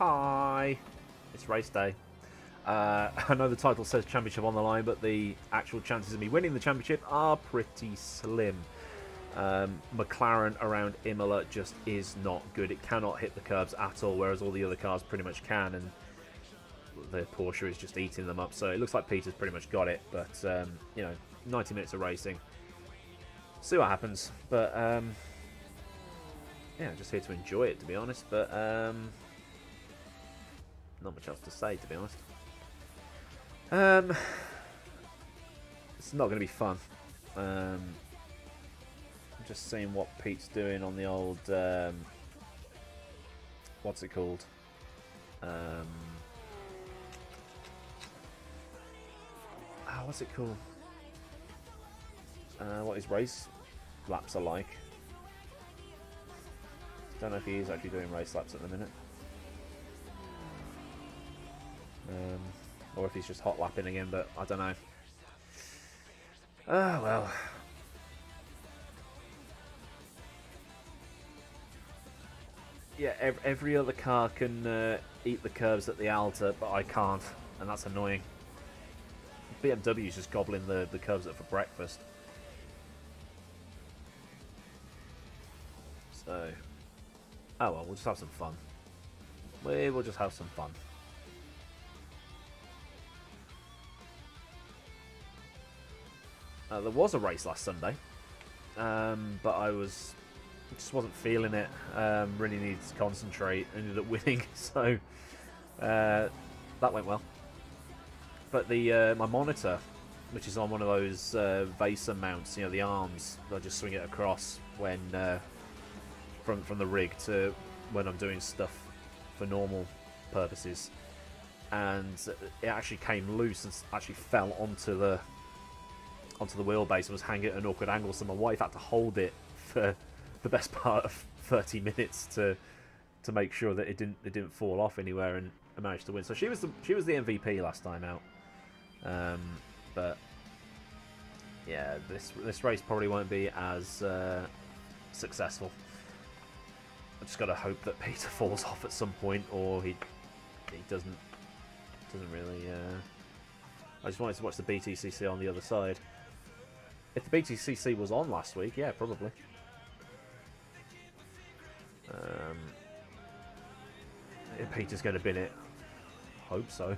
Hi. It's race day. I know the title says championship on the line, but the actual chances of me winning the championship are pretty slim. McLaren around Imola just is not good. It cannot hit the curbs at all, whereas all the other cars pretty much can, and the Porsche is just eating them up. So it looks like Peter's pretty much got it, but you know, 90 minutes of racing, see what happens. But yeah, just here to enjoy it, to be honest. But not much else to say, to be honest. It's not going to be fun. Just seeing what Pete's doing on the old what's it called, what's it called, what his race laps are like. Don't know if he is actually doing race laps at the minute, or if he's just hot lapping again, but I don't know. Ah, well. Yeah, every other car can eat the curbs at the Alta, but I can't, and that's annoying. BMW's just gobbling the curbs up for breakfast. So, oh well, we'll just have some fun. We will just have some fun. There was a race last Sunday, but I just wasn't feeling it. Really needed to concentrate. Ended up winning, so that went well. But the my monitor, which is on one of those VESA mounts, you know, the arms, I just swing it across when from the rig to when I'm doing stuff for normal purposes, and it actually came loose and actually fell onto the wheelbase and was hanging at an awkward angle, so my wife had to hold it for the best part of 30 minutes to make sure that it didn't fall off anywhere, and I managed to win. So she was the MVP last time out. But yeah, this race probably won't be as successful. I've just got to hope that Peter falls off at some point, or he doesn't really. I just wanted to watch the BTCC on the other side. If the BTCC was on last week, yeah, probably. Peter's going to bin it. Hope so.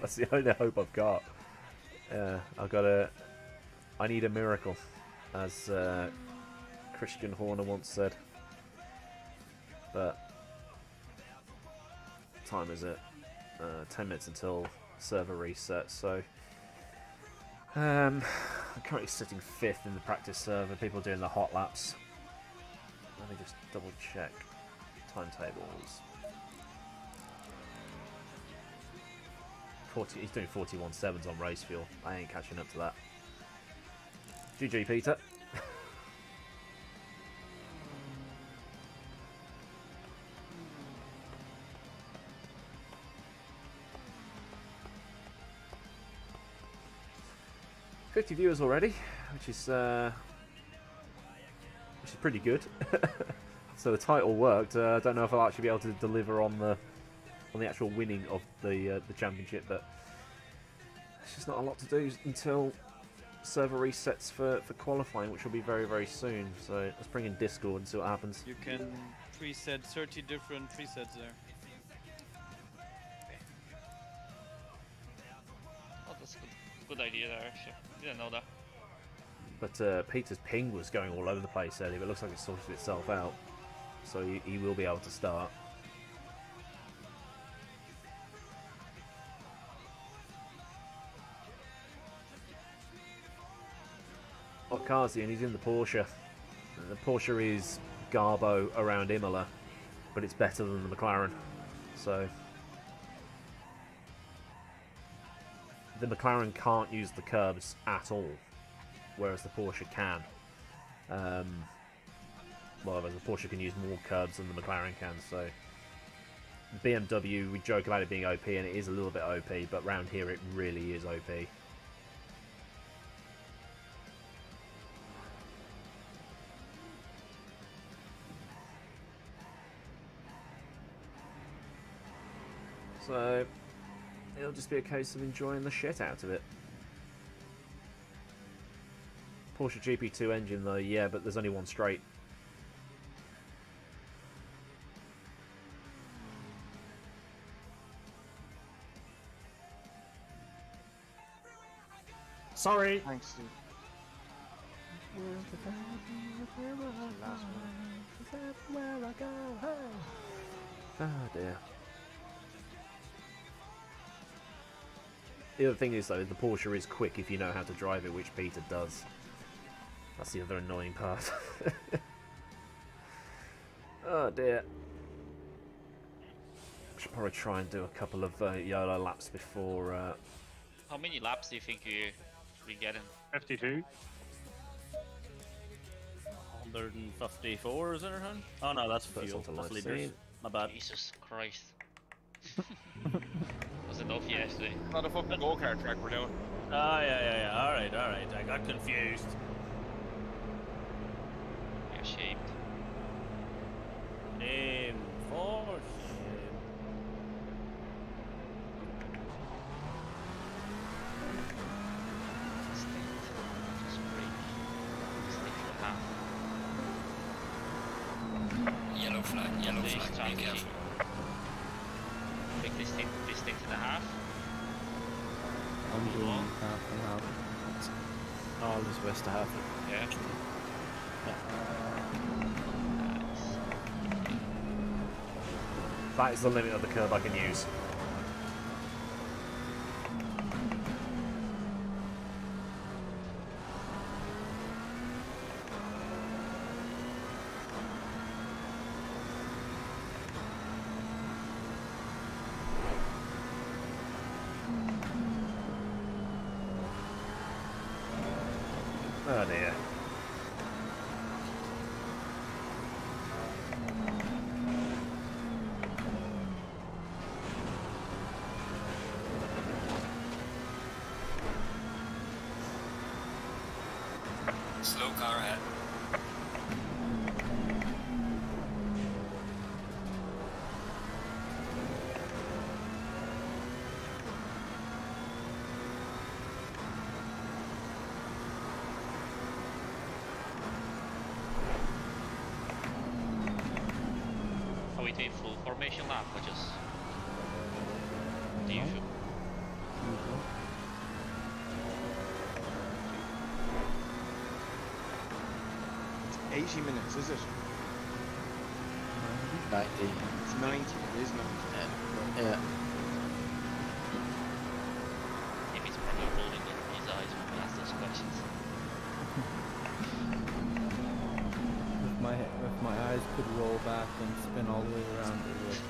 That's the only hope I've got. I need a miracle, as Christian Horner once said. But time is it? 10 minutes until server reset. So I'm currently sitting 5th in the practice server. People are doing the hot laps. Let me just double check timetables. 40, he's doing 41.7s on race fuel. I ain't catching up to that. GG, Peter. viewers already, which is pretty good. So the title worked. I don't know if I'll actually be able to deliver on the actual winning of the championship, but it's just not a lot to do until server resets for qualifying, which will be very, very soon. So let's bring in Discord and see what happens. You can preset 30 different presets there. Oh, that's good. Good idea there, actually. Didn't know that. But Peter's ping was going all over the place earlier, but it looks like it sorted itself out. So he will be able to start. What car's he in? He's in the Porsche. The Porsche is Garbo around Imola, but it's better than the McLaren. So the McLaren can't use the curbs at all, whereas the Porsche can. Well, the Porsche can use more curbs than the McLaren can, so BMW, we joke about it being OP, and it is a little bit OP, but round here it really is OP. So it'll just be a case of enjoying the shit out of it. Porsche GP2 engine though, yeah, but there's only one straight. Sorry. Thanks, Steve. Oh dear. The other thing is though, the Porsche is quick if you know how to drive it, which Peter does. That's the other annoying part. Oh dear. I should probably try and do a couple of YOLO laps before... How many laps do you think you... we get in? 52. 154 is it, hun? Oh no, that's fuel. That's liters. My bad. Jesus Christ. Was it off yesterday? Not a fucking go-kart track we're doing. Oh yeah. Alright. I got confused. You're shaped. Name for shame. Yellow flag, be careful. Pick this thing to the half. I'm doing half. I'll just west to half. Yeah. Nice. That is the limit of the curb I can use. Oh dear. Slow car ahead. Full formation lap, or just the usual? It's 80 minutes, is it? 90. It's 90, it is 90. Yeah. If he's probably rolling in his eyes when we ask those questions. My eyes could roll back and spin all the way around the wood.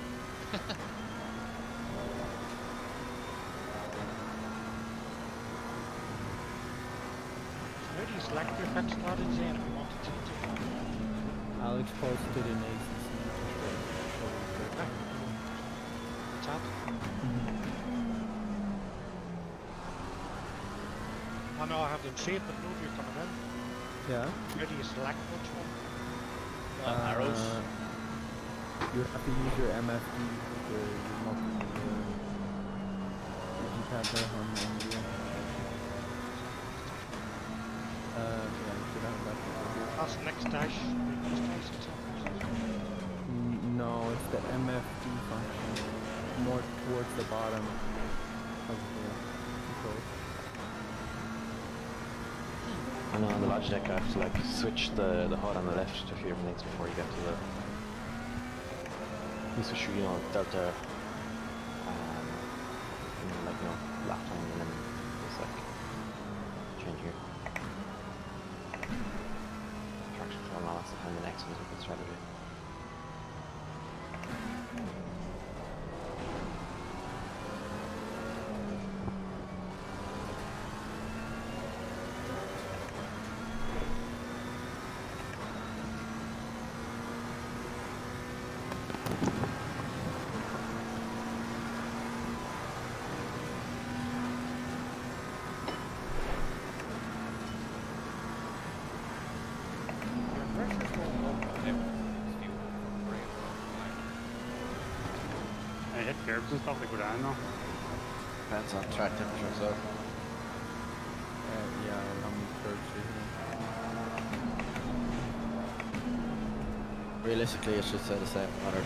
Where do you select your effects started in if you want to change it? Alex posted an ACC. What's up? I know I have them saved, but no, you're coming in. Yeah? Where do you select which one? Arrows. You have to use your MFD, your multiple, your keypad there on the yeah, you should have that. That's next dash. No, it's the MFD function. More towards the bottom of the control. And on the Logitech I have to like switch the HUD on the left to a few things before you get to the... You switch, you know, delta, and then like, you know, lap time and then it's like, change here. Traction control analysis and the next one's a good strategy. curbs and stuff that go down though? Depends on track temperature, so. Yeah, I'm curbs. Realistically, it should say the same matter.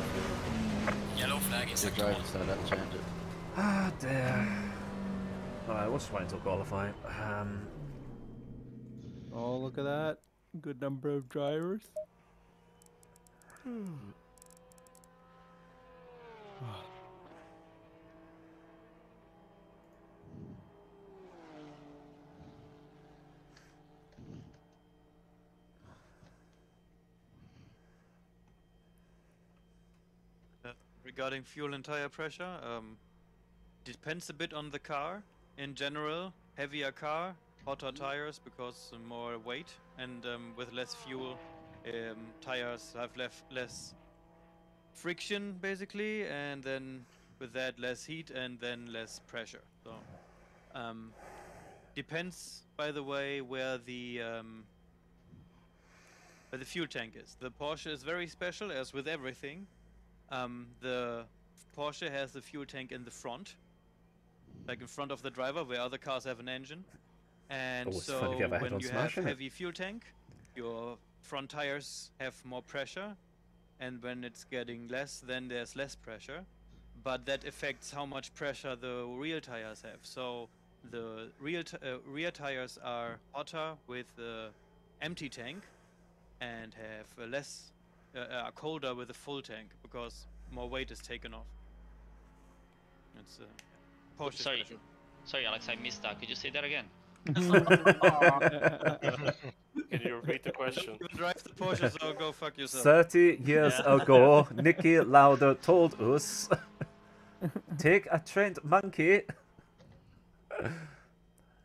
Yellow flag is like driving, so that'll change it. Ah, damn. Alright, we'll just wait until qualifying. Oh, look at that. Good number of drivers. Regarding fuel and tire pressure, depends a bit on the car. In general, heavier car, hotter tires because more weight, and with less fuel, tires have less friction basically, and then with that less heat and then less pressure. So depends, by the way, where the fuel tank is. The Porsche is very special, as with everything. The Porsche has the fuel tank in the front, like in front of the driver, where other cars have an engine. And so when you have heavy fuel tank, your front tires have more pressure, and when it's getting less, then there's less pressure. But that affects how much pressure the rear tires have. So the rear tires are hotter with the empty tank, and have are colder with a full tank because more weight is taken off. It's Porsche. Sorry, Alex, I missed that. Could you say that again? Can you repeat the question? You drive the Porsche, so go fuck yourself. 30 years ago, Niki Lauda told us, take a trained monkey,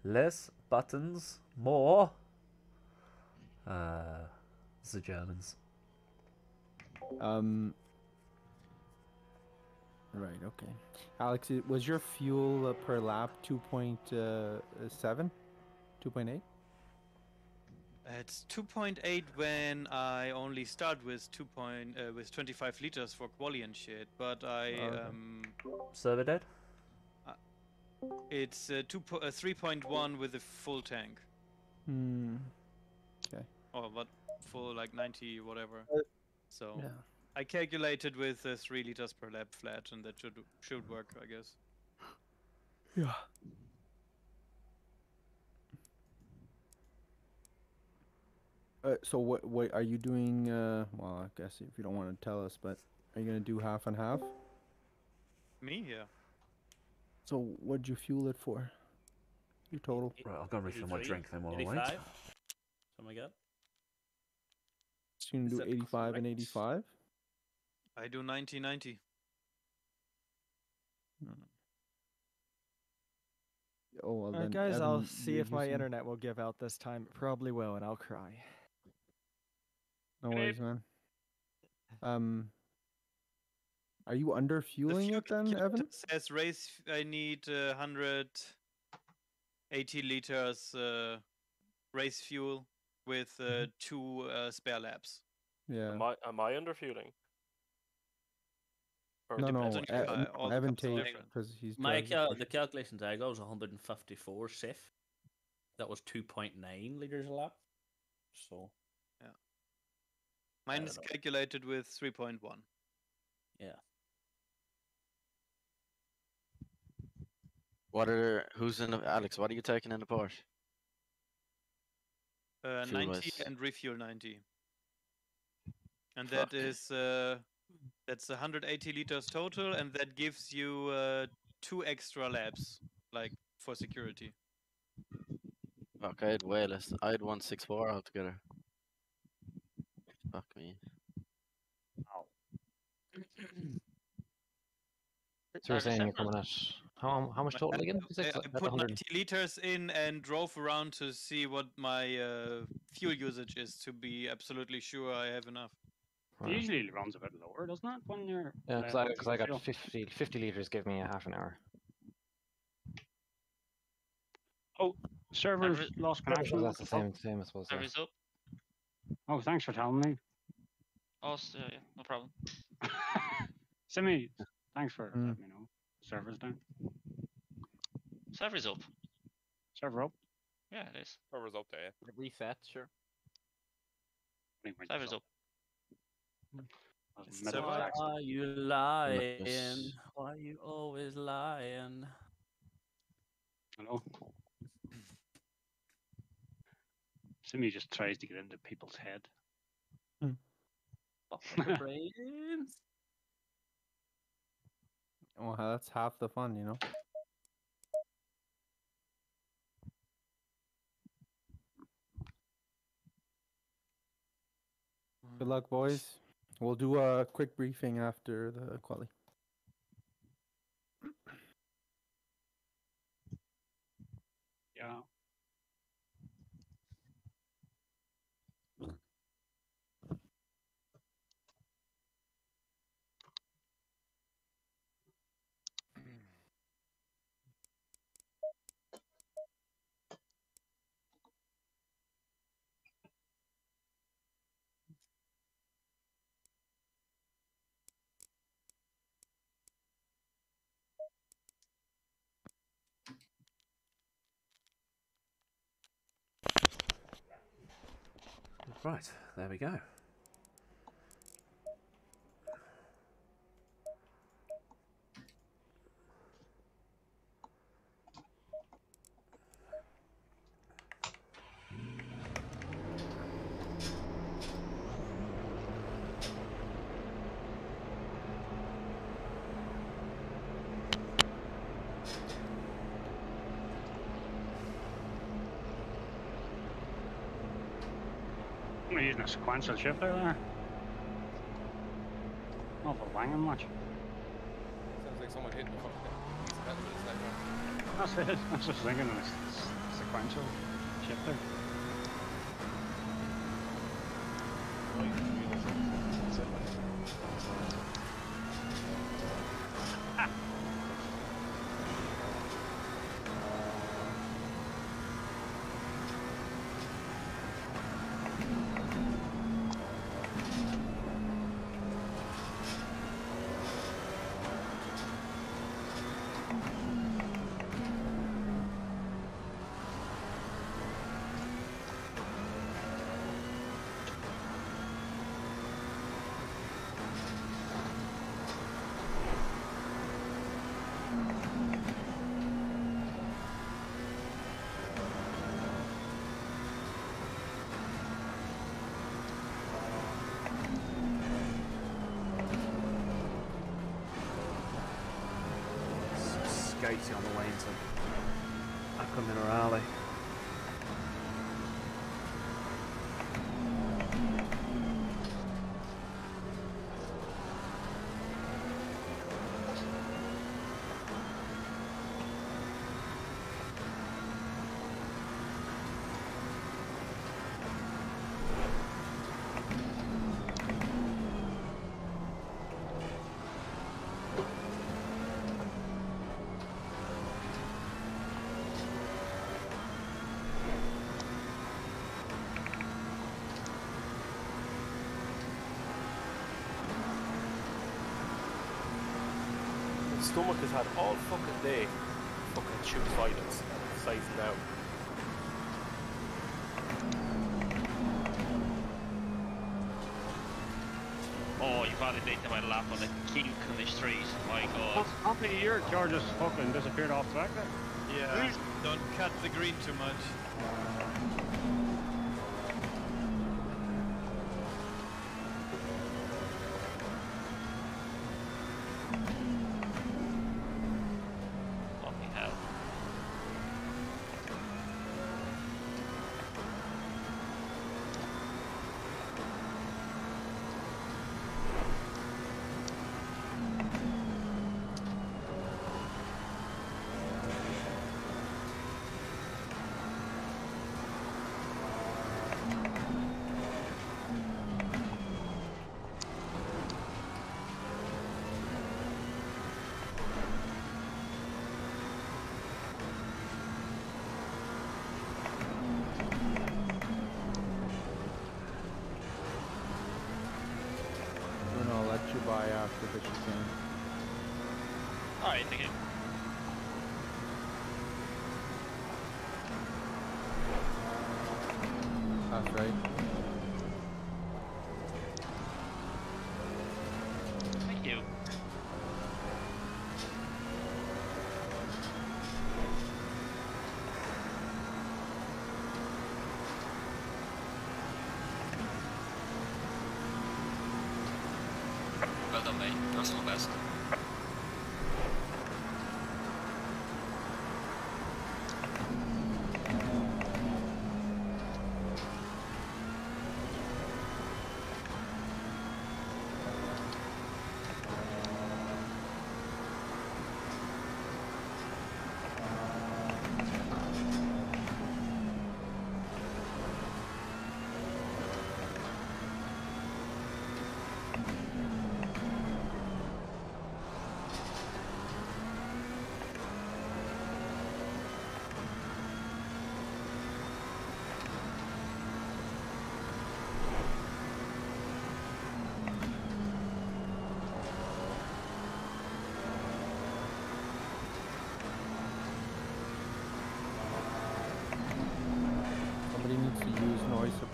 less buttons, more. The Germans. Right, okay. Alex, was your fuel per lap 2.7? 2.8? It's 2.8 when I only start with 25 liters for quali and shit, but I server dead. It's 3.1 with a full tank. Hmm. Okay. Oh, but full like 90 whatever. So yeah. I calculated with 3 liters per lap flat, and that should work, I guess. Yeah. So what are you doing? Well, I guess if you don't want to tell us, but are you gonna do half and half? Me, yeah. So what'd you fuel it for? Your total. Right, I'll go refill my drink then while I wait. Oh my god. So you can do 85 and 85. I do 90-90. Oh, well, alright, guys, Evan, I'll see if my internet will give out this time. It probably will, and I'll cry. No worries, man. Are you under fueling it then, Evan? It says race. I need 180 liters race fuel with 2 spare laps. Yeah. Am I under fueling? No, I haven't taken because he's the calculations I got was 154 CIF. That was 2.9 liters a lap. So, yeah. Mine is calculated with 3.1. Yeah. Alex, what are you taking in the Porsche? 90 and refuel 90. And that is that's 180 liters total, and that gives you 2 extra laps, like for security. Okay, I'd way less. I'd 164 altogether. Fuck me. Ow. So you're saying you're coming at how much total again? I put 90 liters in and drove around to see what my fuel usage is to be absolutely sure I have enough. Right. Usually it runs a bit lower, doesn't it? When you're because I got 50 liters. Give me a half an hour. Oh, servers lost connection. That's the same, I suppose. Servers up. Oh, thanks for telling me. Oh, yeah, no problem. Simi, thanks for letting me know. Server's down. Server's up. Server up? Yeah, it is. Server's up there. Yeah. Reset, sure. Server's up. So why are you lying? Yes. Why are you always lying? Hello? Somebody just tries to get into people's head. Brains? Well, that's half the fun, you know? Good luck, boys. We'll do a quick briefing after the quali. Yeah. Right, there we go. Using a sequential shift out there. Not for banging much. Sounds like someone hit me fucking. That's it. I was just thinking of a sequential shift there. On the way into Aquaminerale. Stomach has had all fucking day fucking chew violence sizing out. Oh, you validated my lap on the kink on these trees, my god. Up in your car just fucking disappeared off track there. Yeah, don't cut the green too much. racing him. That's right. Thank you. Well done, mate. That's not the best.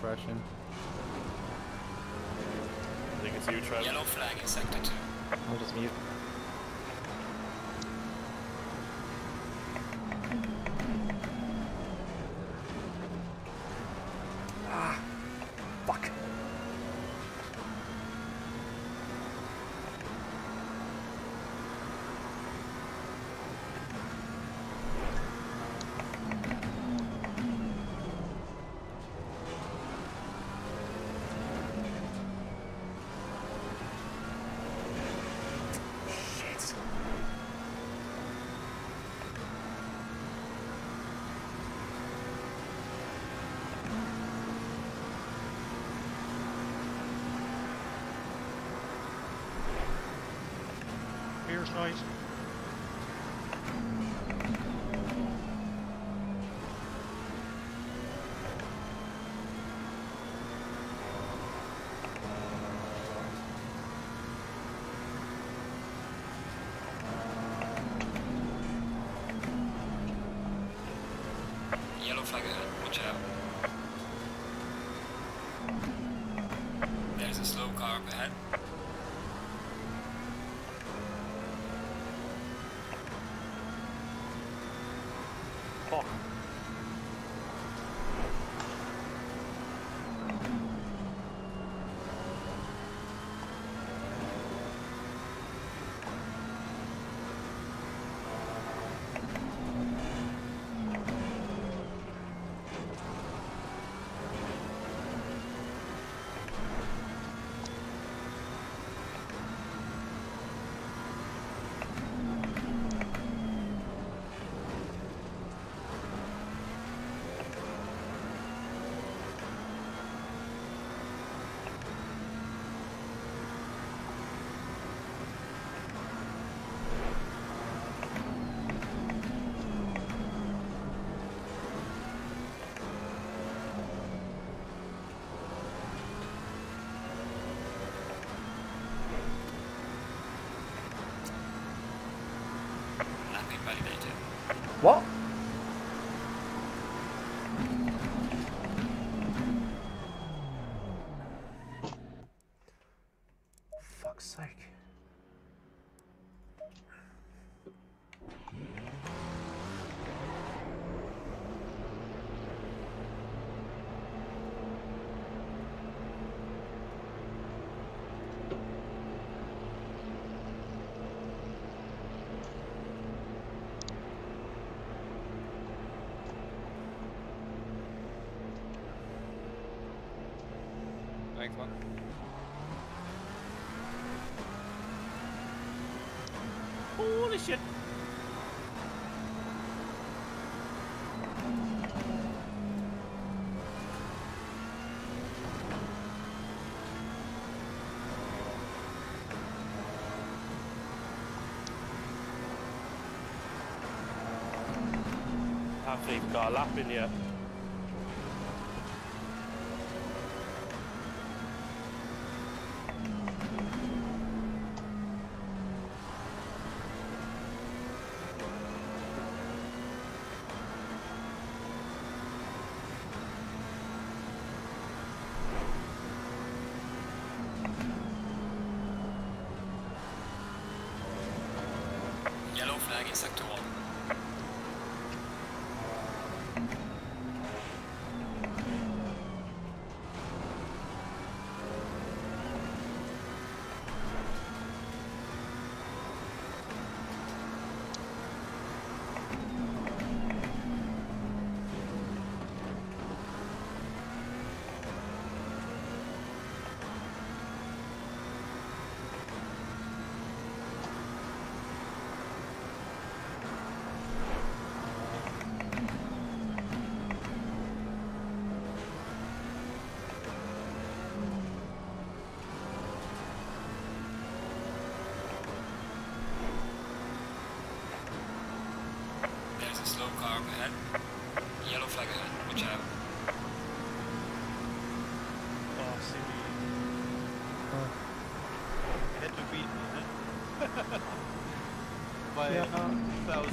I think it's you, Trevor. Yellow flag in sector 2. I'll just mute. Ah, fuck. Noise. Yellow flag ahead, watch out. There's a slow car up ahead. What? Fuck's sake. Holy shit! Haven't even got a lap in yet. Thousands.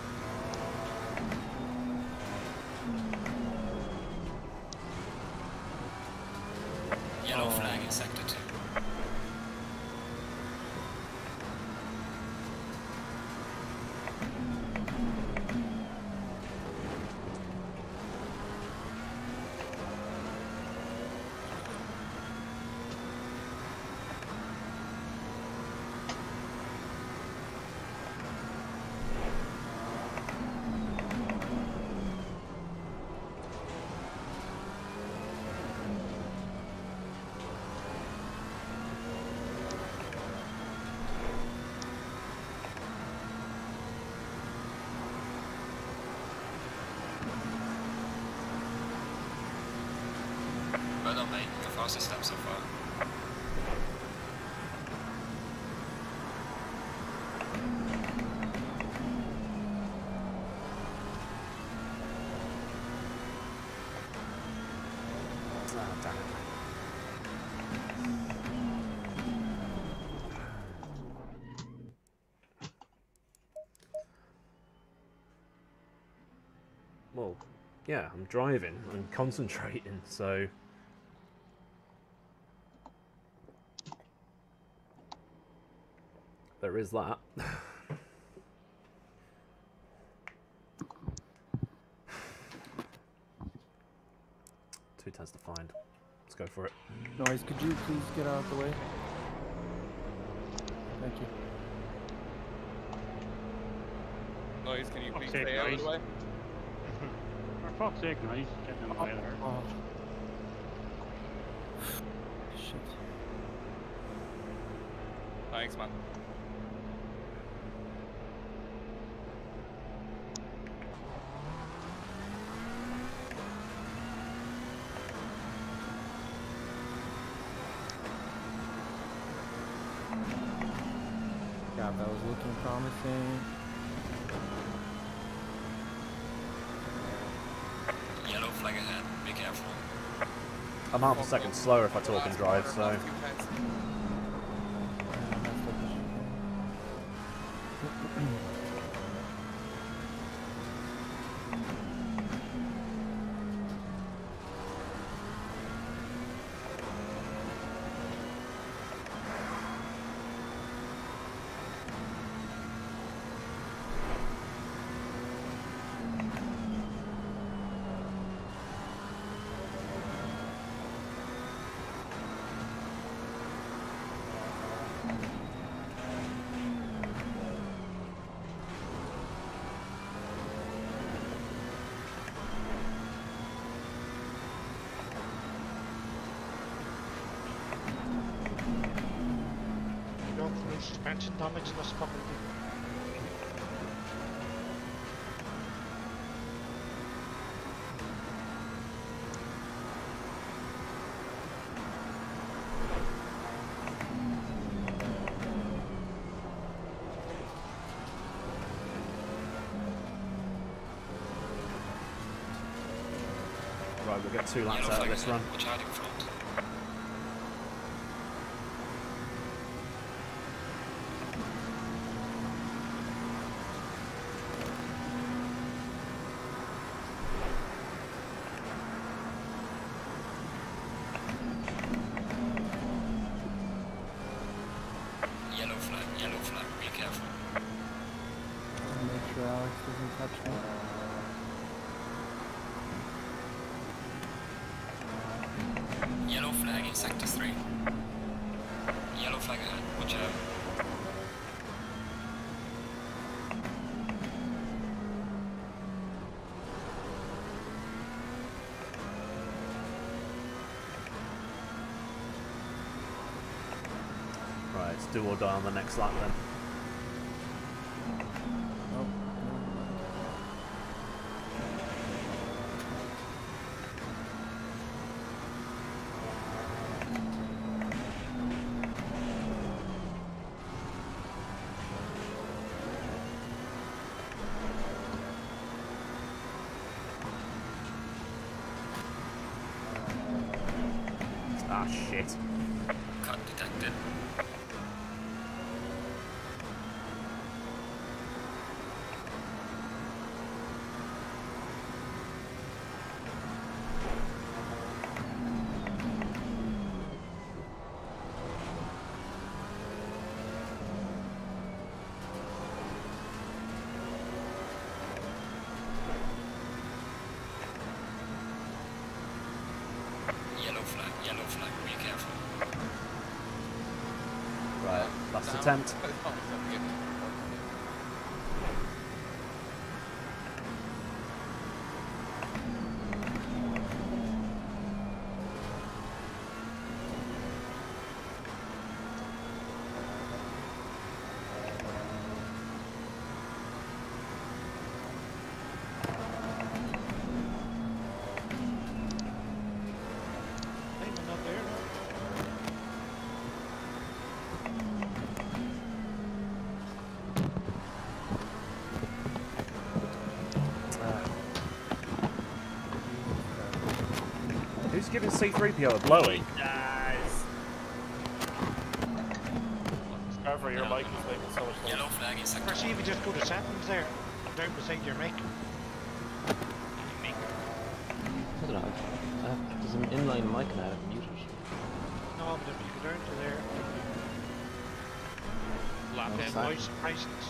Yellow flag in sector 2. Step so far. Well, yeah, I'm driving, I'm concentrating, so... There is that. Two tens to find. Let's go for it. Noise, could you please get out of the way? Thank you. Noise, can you please stay out of the way? For fuck's sake, Noise. Get out of the way there. Oh. Shit. Thanks, man. That was looking promising. Yellow flag ahead, be careful. I'm half a second slower if I talk and drive, so... suspension damage, that's probably right, we'll get 2 laps out of this run. Do or die on the next lap then. Ah, shit. Cut detected. Attempt. Giving C3PO a blowy. Nice. However, your mic is making so much noise. Yellow flag is like. Percy, if you just go to settings there, down beside your mic. I don't know. There's an inline mic now, muted. No, but if you go down to there. Lap in voice prices.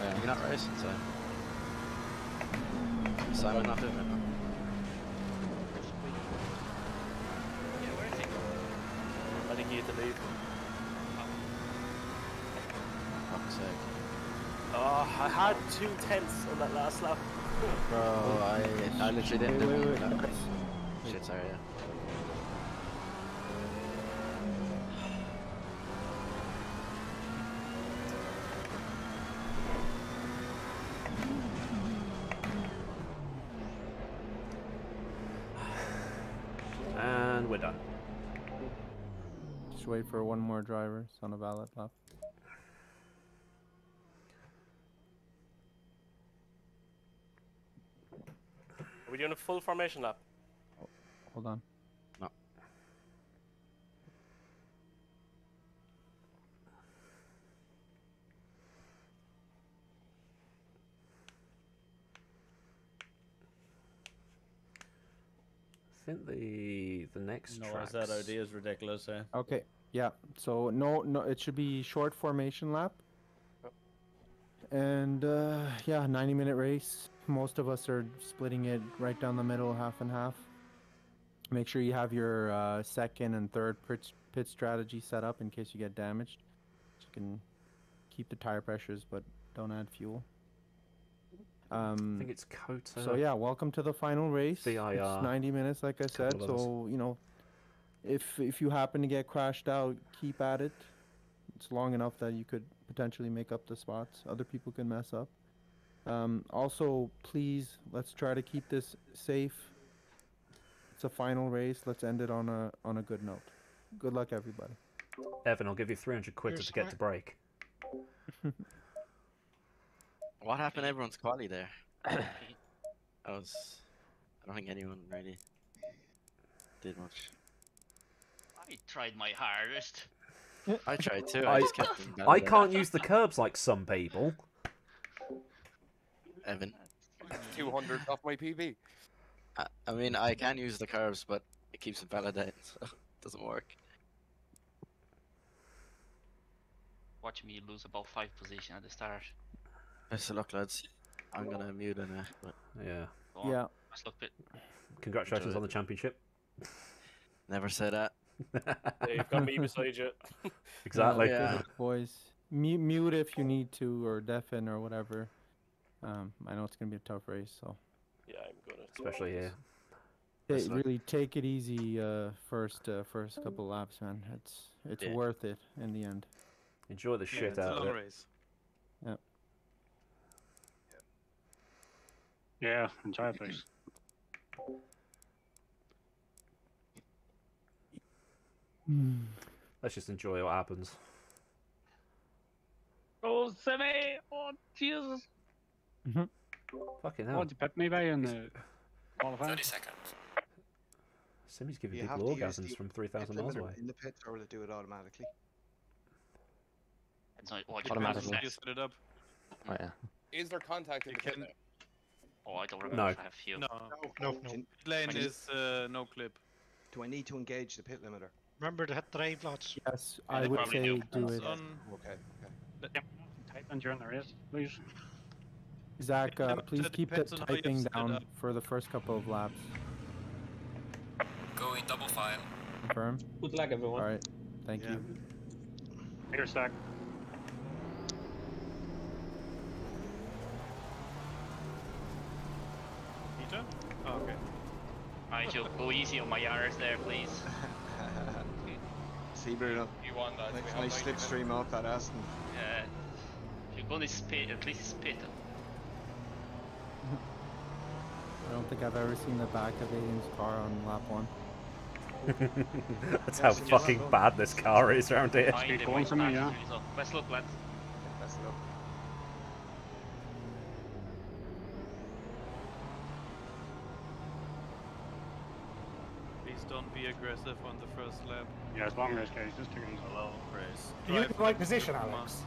Yeah, you're not racing, so. Simon, not doing it. I had 2 tenths on that last lap. Bro, I literally didn't do it. No. Shit, sorry, yeah. And we're done. Just wait for one more driver, it's on a valid lap. Are we doing a full formation lap? Oh, hold on. No. I think the next track. No, that idea is ridiculous, eh? Okay, yeah. So no, it should be short formation lap. And yeah, 90-minute race. Most of us are splitting it right down the middle, half and half. Make sure you have your second and third pit strategy set up in case you get damaged. So you can keep the tire pressures, but don't add fuel. I think it's Cota. So yeah, welcome to the final race. VIR. It's 90 minutes, like I said. So you know, if you happen to get crashed out, keep at it. it's long enough that you could potentially make up the spots. Other people can mess up. Also, please, let's try to keep this safe. It's a final race. Let's end it on a good note. Good luck, everybody. Evan, I'll give you 300 quid to get to break. What happened to everyone's quality there? I don't think anyone really did much. I tried my hardest. I tried too. I just kept them down there. Can't use the curbs like some people. Evan, 200 off my PB. I mean, I can use the curves, but it keeps them validated, so it doesn't work. Watch me lose about 5 position at the start. Best of luck, lads. I'm gonna mute in there, but yeah. Oh, yeah. Best luck, bit. Congratulations on the championship. Never say that. You've got me beside you. Exactly. Yeah. Boys, mute if you need to, or deafen, or whatever. I know it's gonna be a tough race, so. Yeah, I'm gonna. Especially here. Hey, really take it easy. First couple laps, man. It's worth it in the end. Enjoy the shit out of it. It's a long race. Yep. Yeah, enjoy things. Let's just enjoy what happens. Oh, Sammy! Oh, Jesus! Mm-hmm. Fucking hell. Why'd you put me by in the qualifier? 30 seconds. Simi's giving big orgasms from 3,000 miles away. In the pits, or will it do it automatically? It's not automatically. You set it up. Oh, yeah. Is there contact in the pit? Oh, I don't remember if I have fuel. No. Lane is no clip. Do I need to engage the pit limiter? Remember to hit the drive lots. Yes, I would say do it. Okay. Tighten during the race, please. Zach, please keep that typing down for the first couple of laps. Go in double file. Confirm. Good luck, everyone. All right, thank you. Here, Zach. Peter? Oh, okay. Alright, you'll go easy on my yards there, please. See, Bruno. You want that? Nice slipstream off that Aston. Yeah. If you're gonna spit, at least spit. I don't think I've ever seen the back of Aiden's car on lap 1. That's how fucking bad this car is around here. Going for me, yeah. Best luck, lads. Best luck. Please don't be aggressive on the first lap. Yeah, it's long race, guys. Just take it easy. A long race. Are you in the right position, Alex?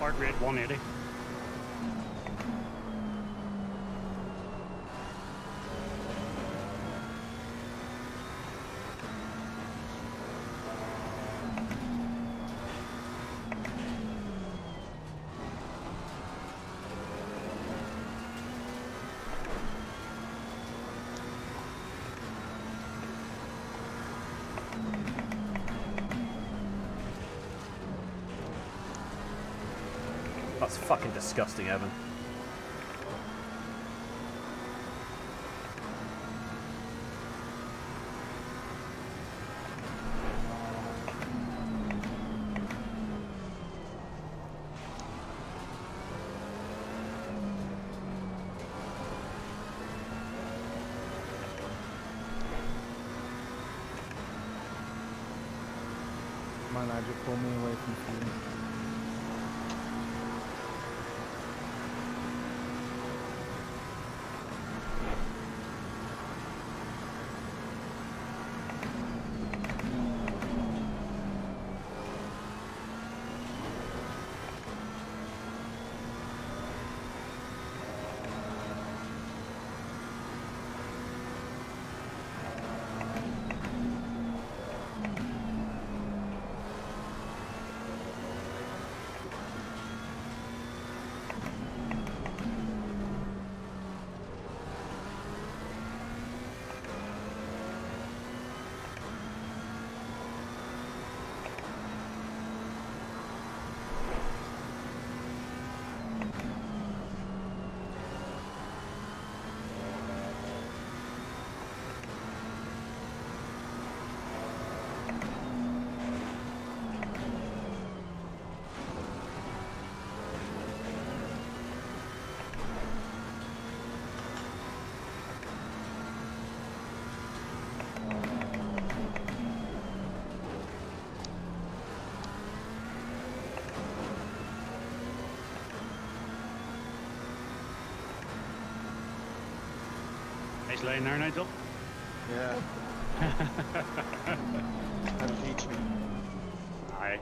Heart rate 180. That's fucking disgusting, Evan. on, Nigel, pull me away from Steven. Lane there, Nigel? Yeah. That'll teach me. Aye.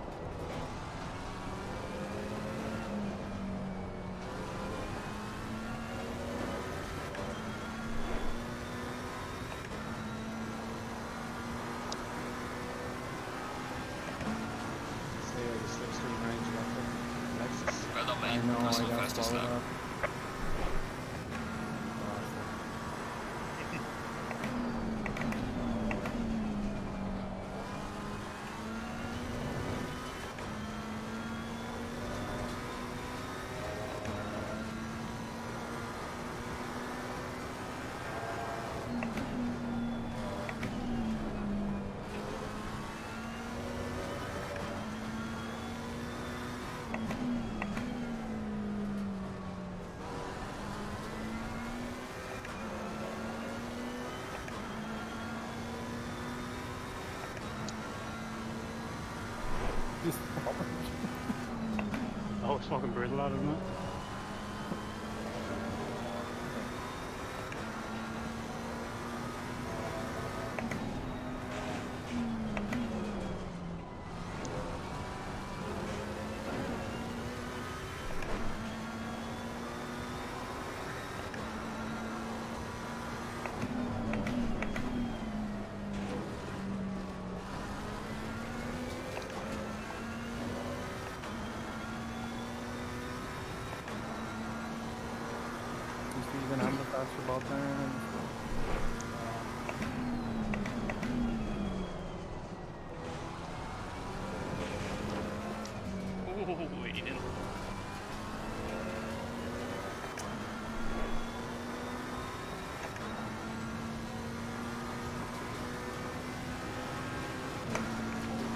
Oh, it's fucking brutal out, isn't it?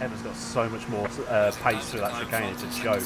Evan's got so much more pace through that chicane, it's a joke.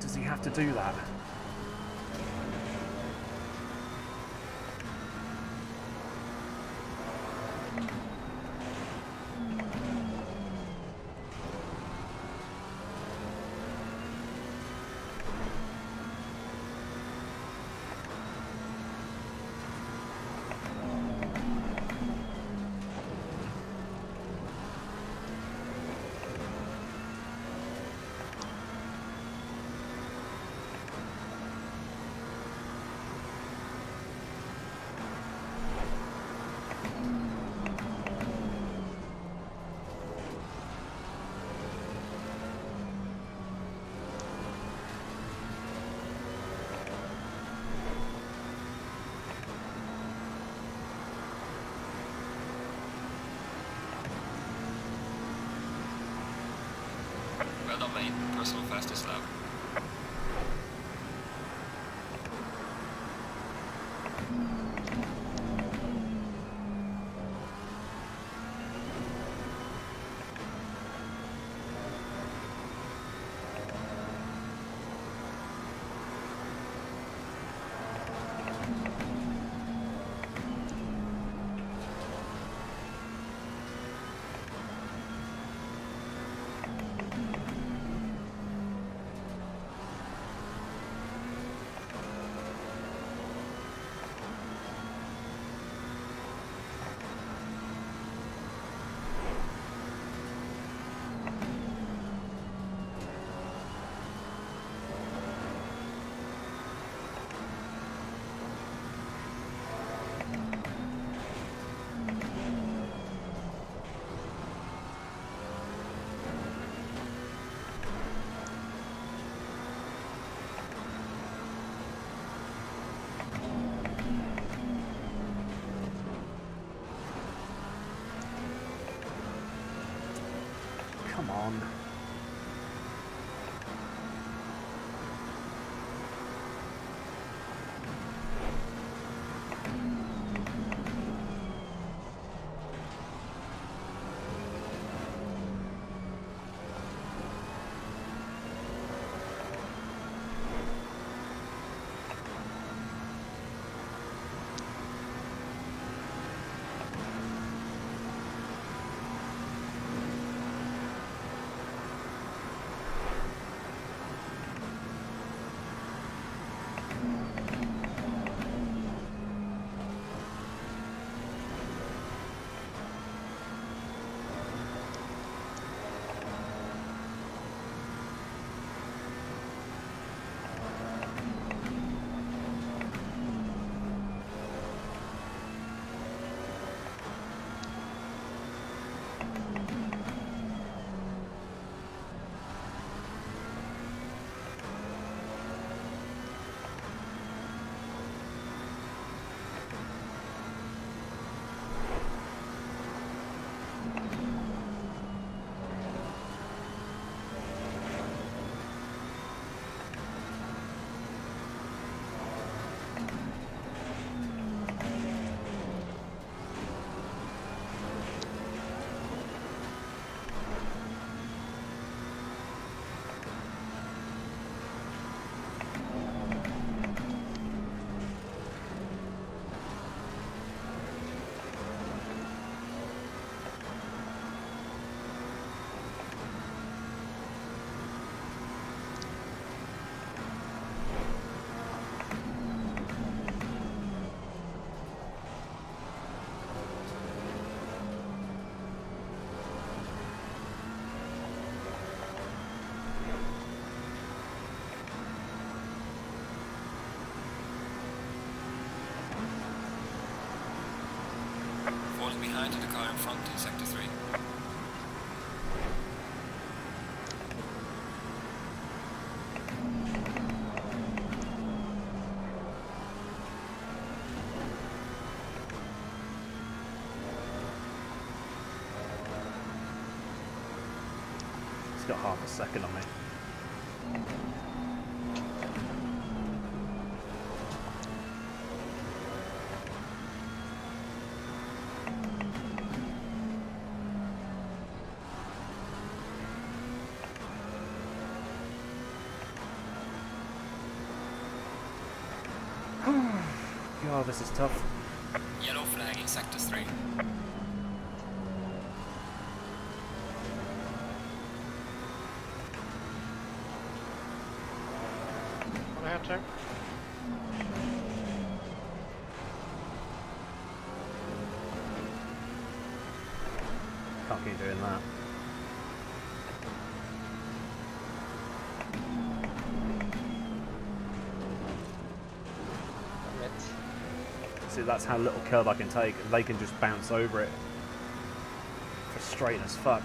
Does he have to do that? Personal fastest lap. was behind to the car in front in sector 3. It's got half a second on me. Oh, this is tough. Yellow flag in sector 3. What I have to? Can't keep doing that. That's how little curb I can take, and they can just bounce over it. Frustrating as fuck.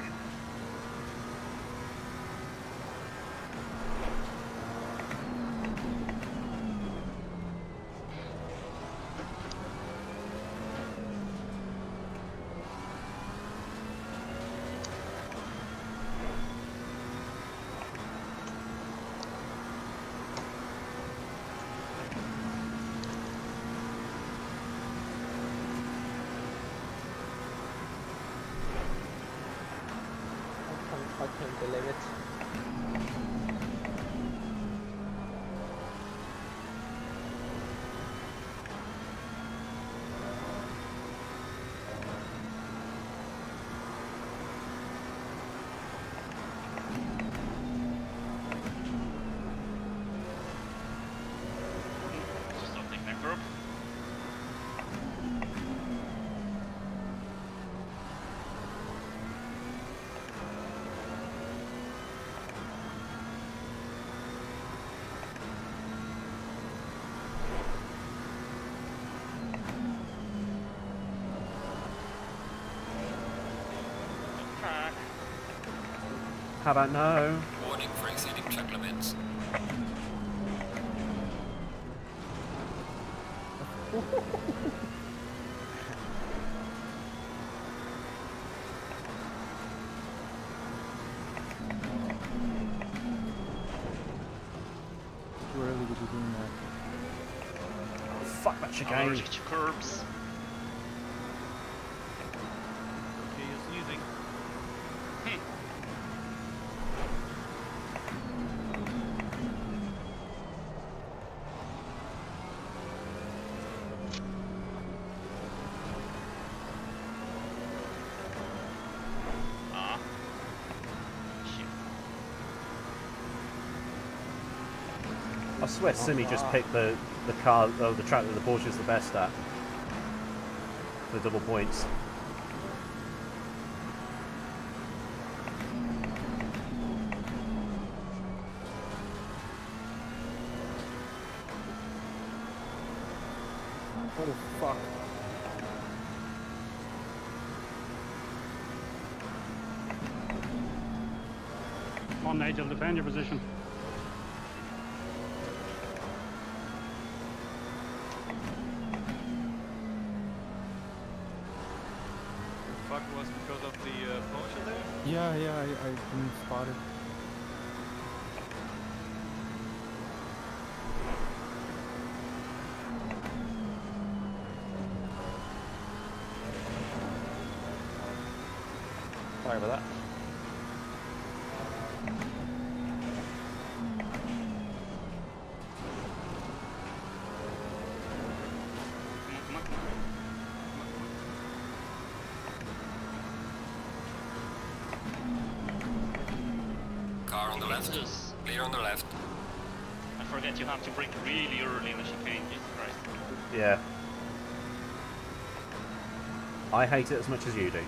How about no? Warning for exceeding track limits. Too early to be doing that. Oh, fuck that chicane. Get your curbs. I swear Simi just picked the car, the track that the Porsche is the best at. The double points. What the fuck? Come on, Nigel, defend your position. Yeah, I didn't spot it. Sorry about that. Clear on the left. I forget you have to brake really early in the chicane, right? Yeah. I hate it as much as you do.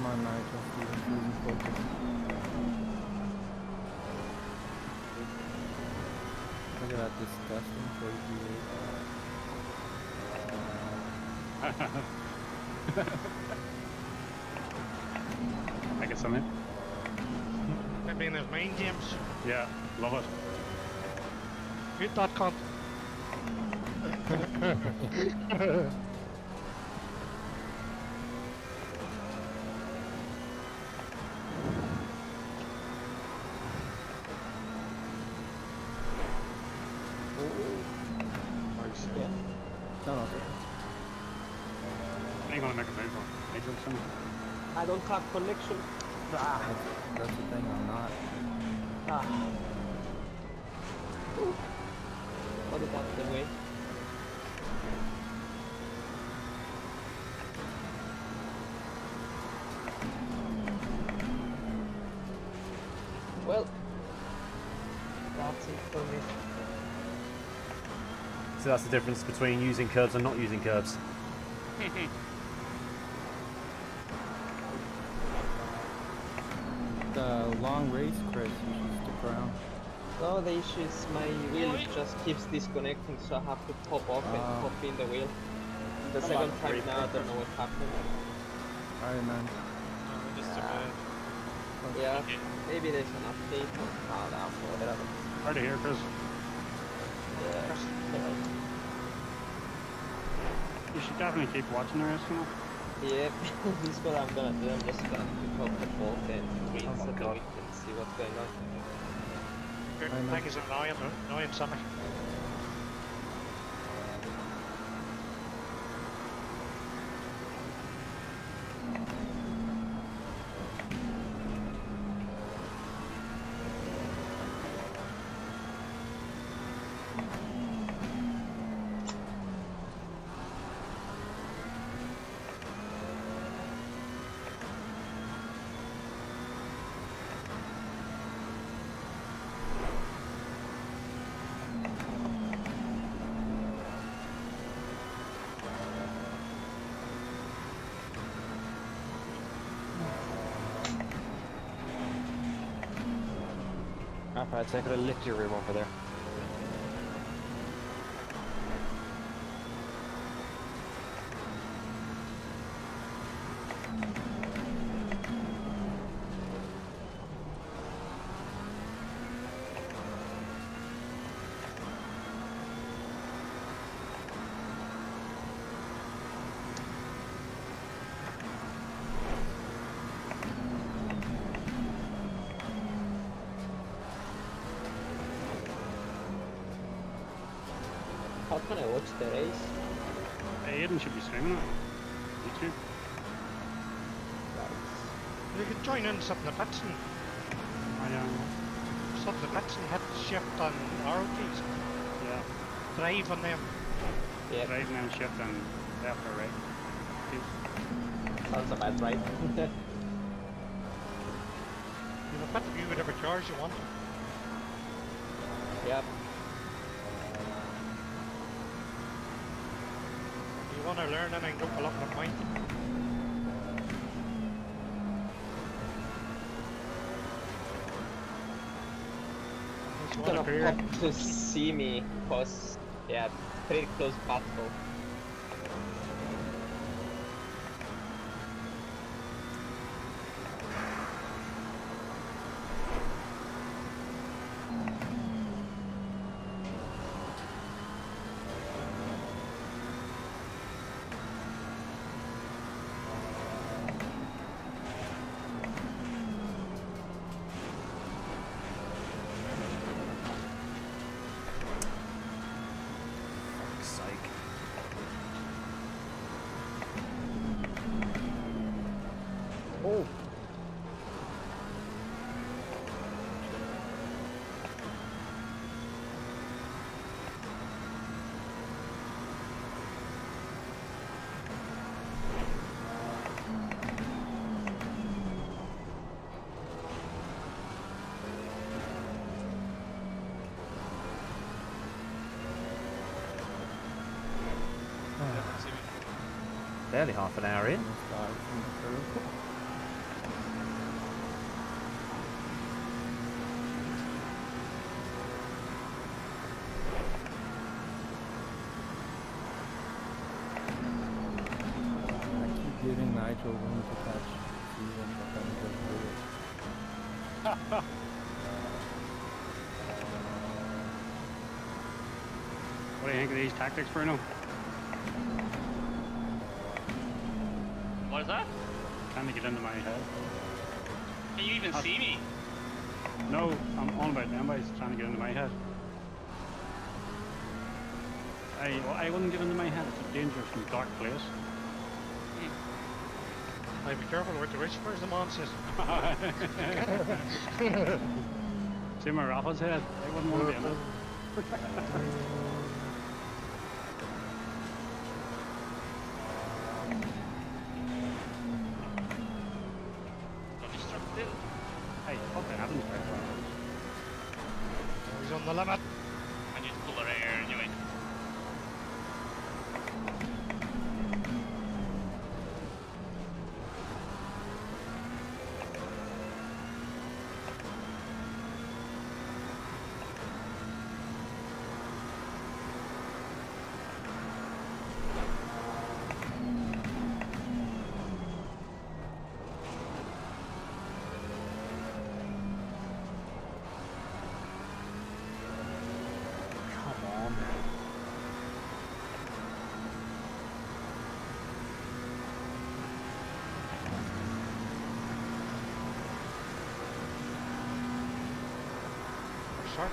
my night of the losing spot. Look at that disgusting crazy. I get something. That being those main jumps. Yeah, love it. Hit that cunt. I don't have connection. Ah, that's the thing, I'm not. Ah. What is that, the way? Well, that's it for me. So that's the difference between using curbs and not using curbs. Long race, Chris, you should stick around. No, the issue is my wheel just keeps disconnecting, so I have to pop off and pop in the wheel. The second time now, I don't know what happened. Alright, man. Yeah, okay. Maybe there's an update. Oh, no, whatever. Hard to hear, Chris. Yeah. Chris. You should definitely keep watching the rest of them. Yep, this is what I'm gonna do. I'm just gonna pick up the bolt and wait so that we can see what's going on. I think it's annoying something. Alright, so I could have licked your rear over there. I watch the race. Hey, Aiden should be streaming it. YouTube. Nice. You could join in some of the bits and... I know. Some of the bits and hit shift on ROTs. Yeah. Drive on them. Yeah. Drive and then shift and left or right. Sounds a bad right. You have a bit of you whatever charge you want. Yep. If you want to learn anything, don't pull up the point. I'm gonna pop to see me, cause, yeah, pretty close battle. Barely half an hour in. Ha! What do you think of these tactics, Bruno? What is that? Trying to get into my head. Can you even see me? No, I'm on about them, but it's trying to get into my head. I wouldn't get into my head. It's a dangerous and dark place. Hey, be careful with the rich person, Mom says. See my Rafa's head? I wouldn't want to be in it.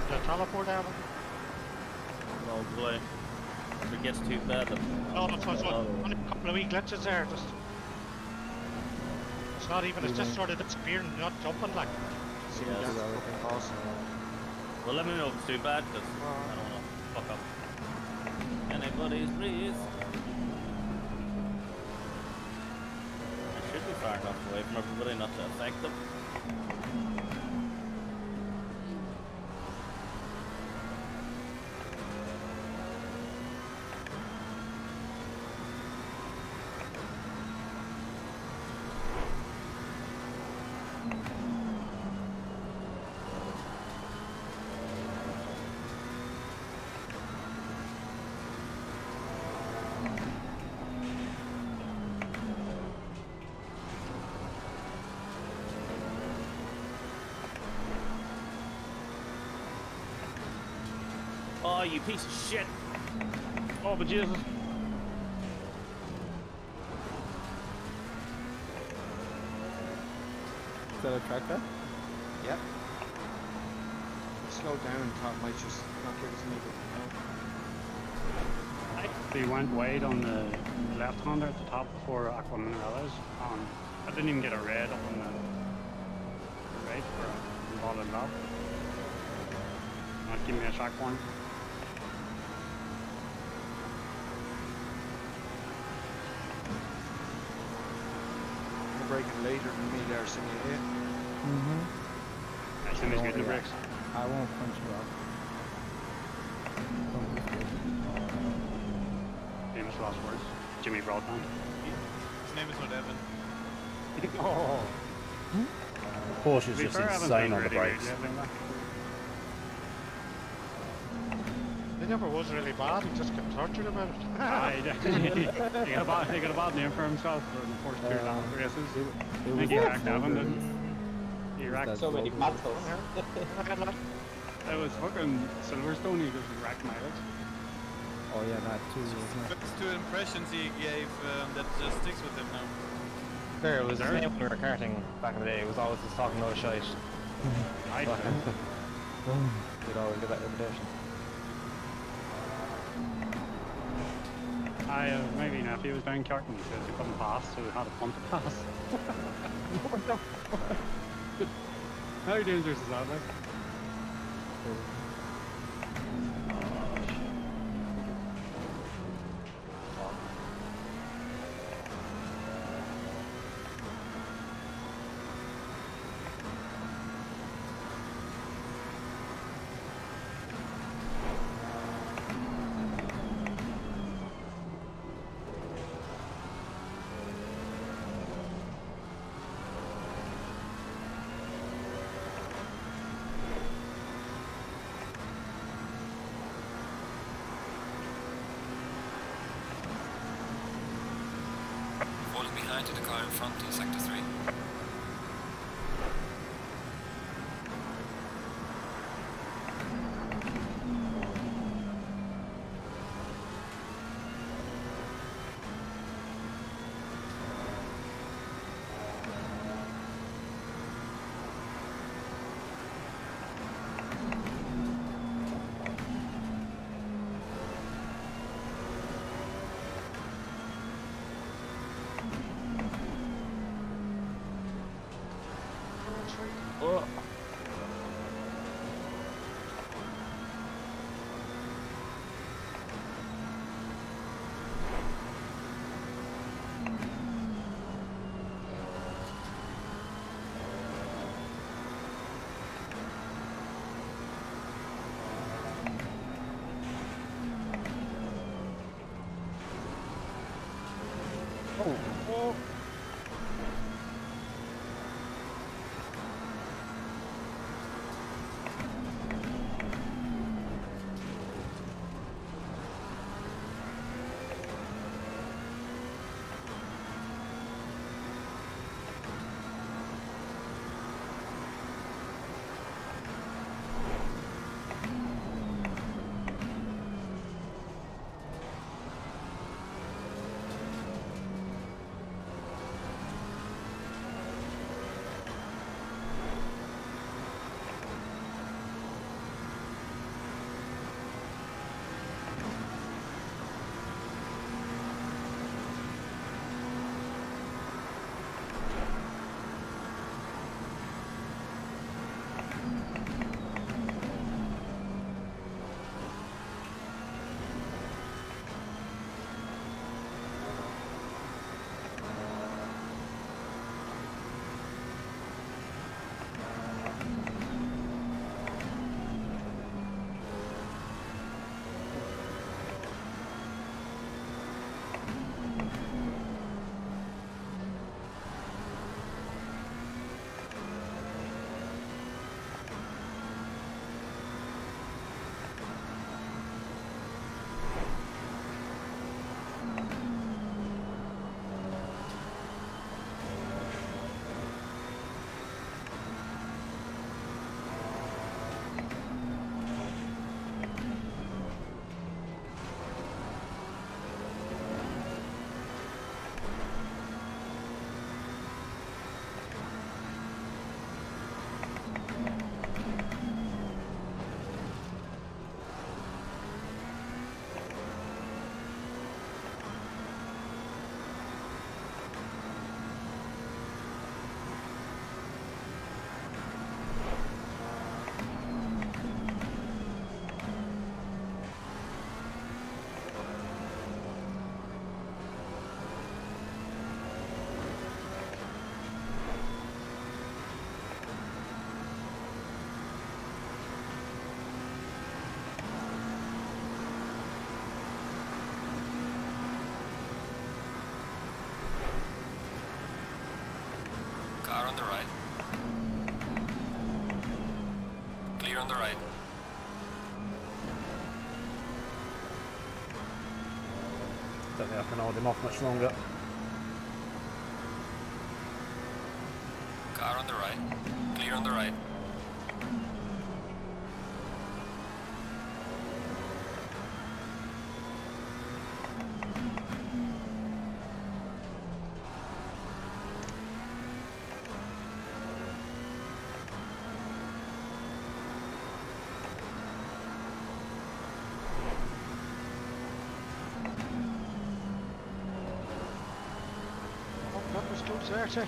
The teleport out of it? Well, blue. If it gets too bad, then... Oh, that's what's only a couple of wee glitches there, just... It's not even, it's just sort of disappearing, not jumping, like... Yeah, that's fucking awesome. Well, let me know if it's too bad, because I don't want to fuck up. Anybody's please. I should be far enough away from everybody not to affect them. Oh, you piece of shit! Oh, but Jesus! Is that a tractor? Yep. Slow down, Tom might just not give us any help. They went wide on the left hander at the top for Aquaminerales. I didn't even get a red on the right for a bottom up. Not giving me a shock one. Breaking later than me there, Simi. Mm-hmm. Simi's good in the brakes. I won't punch you up. Famous last words. Jimmy Broadband. His name is not Evan. Oh. Hmm? Porsche's just insane on the brakes. It never was really bad, he just got tortured about it. He got a bad name for himself for the first two round races. I think he racked Evan, didn't he? He racked so many battles. It was fucking Silverstone, he just racked mileage. Oh yeah, that too. That's two impressions he gave that just sticks with him now. Sure, it was when we were karting back in the day, it was always just talking no shite. I did. We'd always get that reputation. Maybe Nappy was down Kirk and he says he couldn't pass, so we had a punt to pass. What the fuck? How dangerous is that, mate? Oh, shit. 9 to the car in front in sector 3. On the right. Clear on the right. Don't think I can hold him off much longer. Car on the right. Clear on the right. Sure.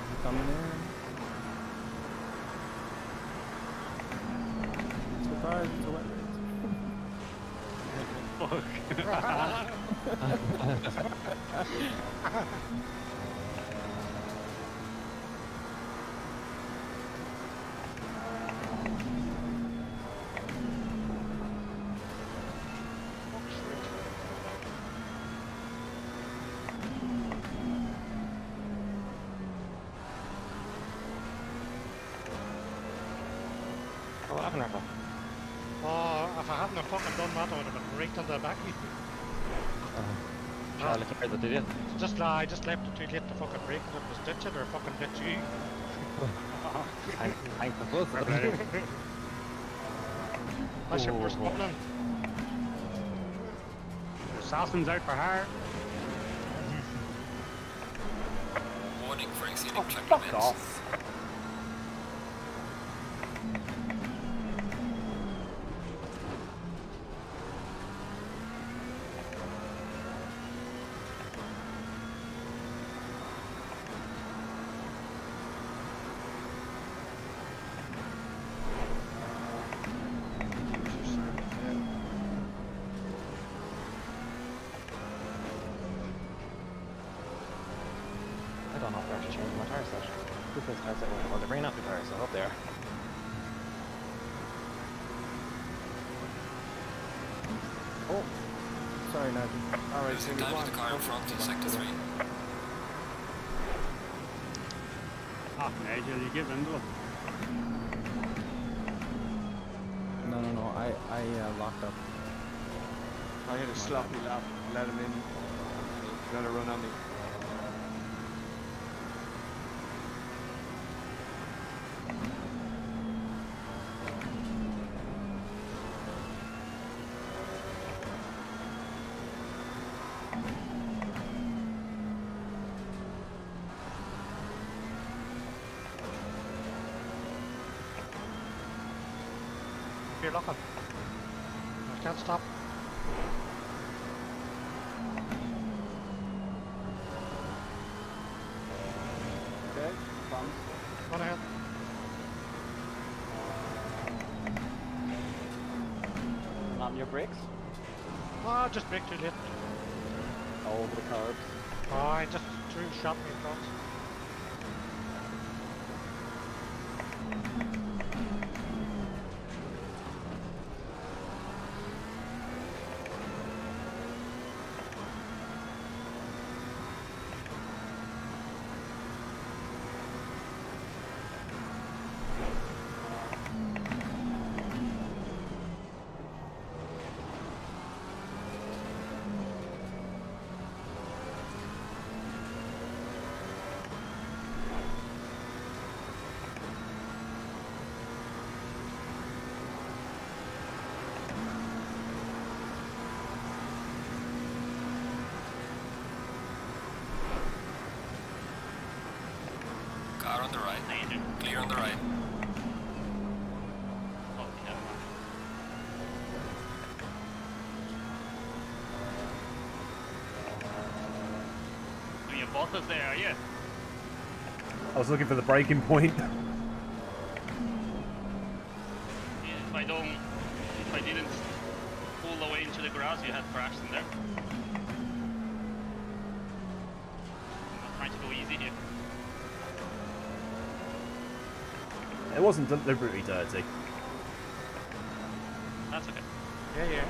dogs are coming in. So far, it's a wet race. Fuck. I just left it to get the fucking brake and it was ditching or fucking ditchy. I'm close to the That's your first one. Assassin's out for hire. Warning for exceeding checkpoints. Off. Losing time with the car in front in sector 3. Ah, Nigel, you give in to him. No, I locked up. I had a sloppy lap, let him in, let her run on me. Locking. I can't stop. Okay, bombs. Run ahead. On your brakes? Ah, just brake too late. Over the curbs. Oh, I just shot me across. On the right, clear on the right. Oh, yeah. So your boss is there, are you? I was looking for the breaking point. Yeah, if I didn't pull the way into the grass, you had crashed in there. I'm trying to go easy here. It wasn't deliberately dirty. That's okay. Yeah.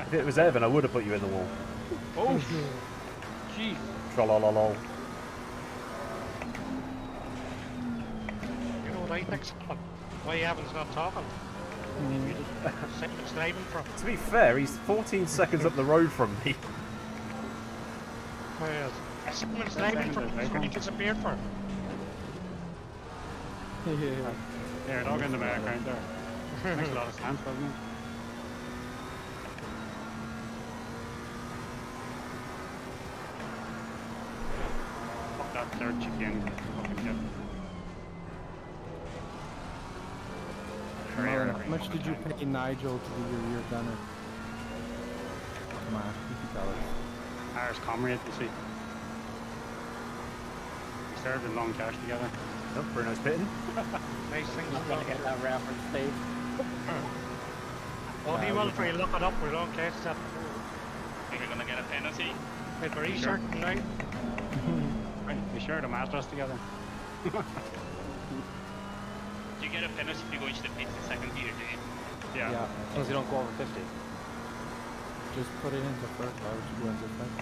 If it was Evan, I would have put you in the wall. Oh, jeez. Trollololol. You know what I think's happened? Why Evan's not talking? To be fair, he's 14 seconds up the road from me. Yes. Someone's diving from where he disappeared from. Yeah, it all got in the background there. Makes a lot of sense, doesn't it? Fuck that third chicken. Fucking him. How much did you pay Nigel to be your rear gunner? Come on, $50. Irish comrade this week. We served in long cash together. Oh, Bruno's pitting. Nice thing. I'm going to get that reference, Steve. Oh, he will for you. Look it up with long cash stuff. Think we're going to get a penalty? Wait for E-shirt tonight. We shared a mattress together. You get a penalty if you go into the pit the second year, do you? Yeah. Yeah, as long as you don't go over 50. Just put it into first, why would you go into first?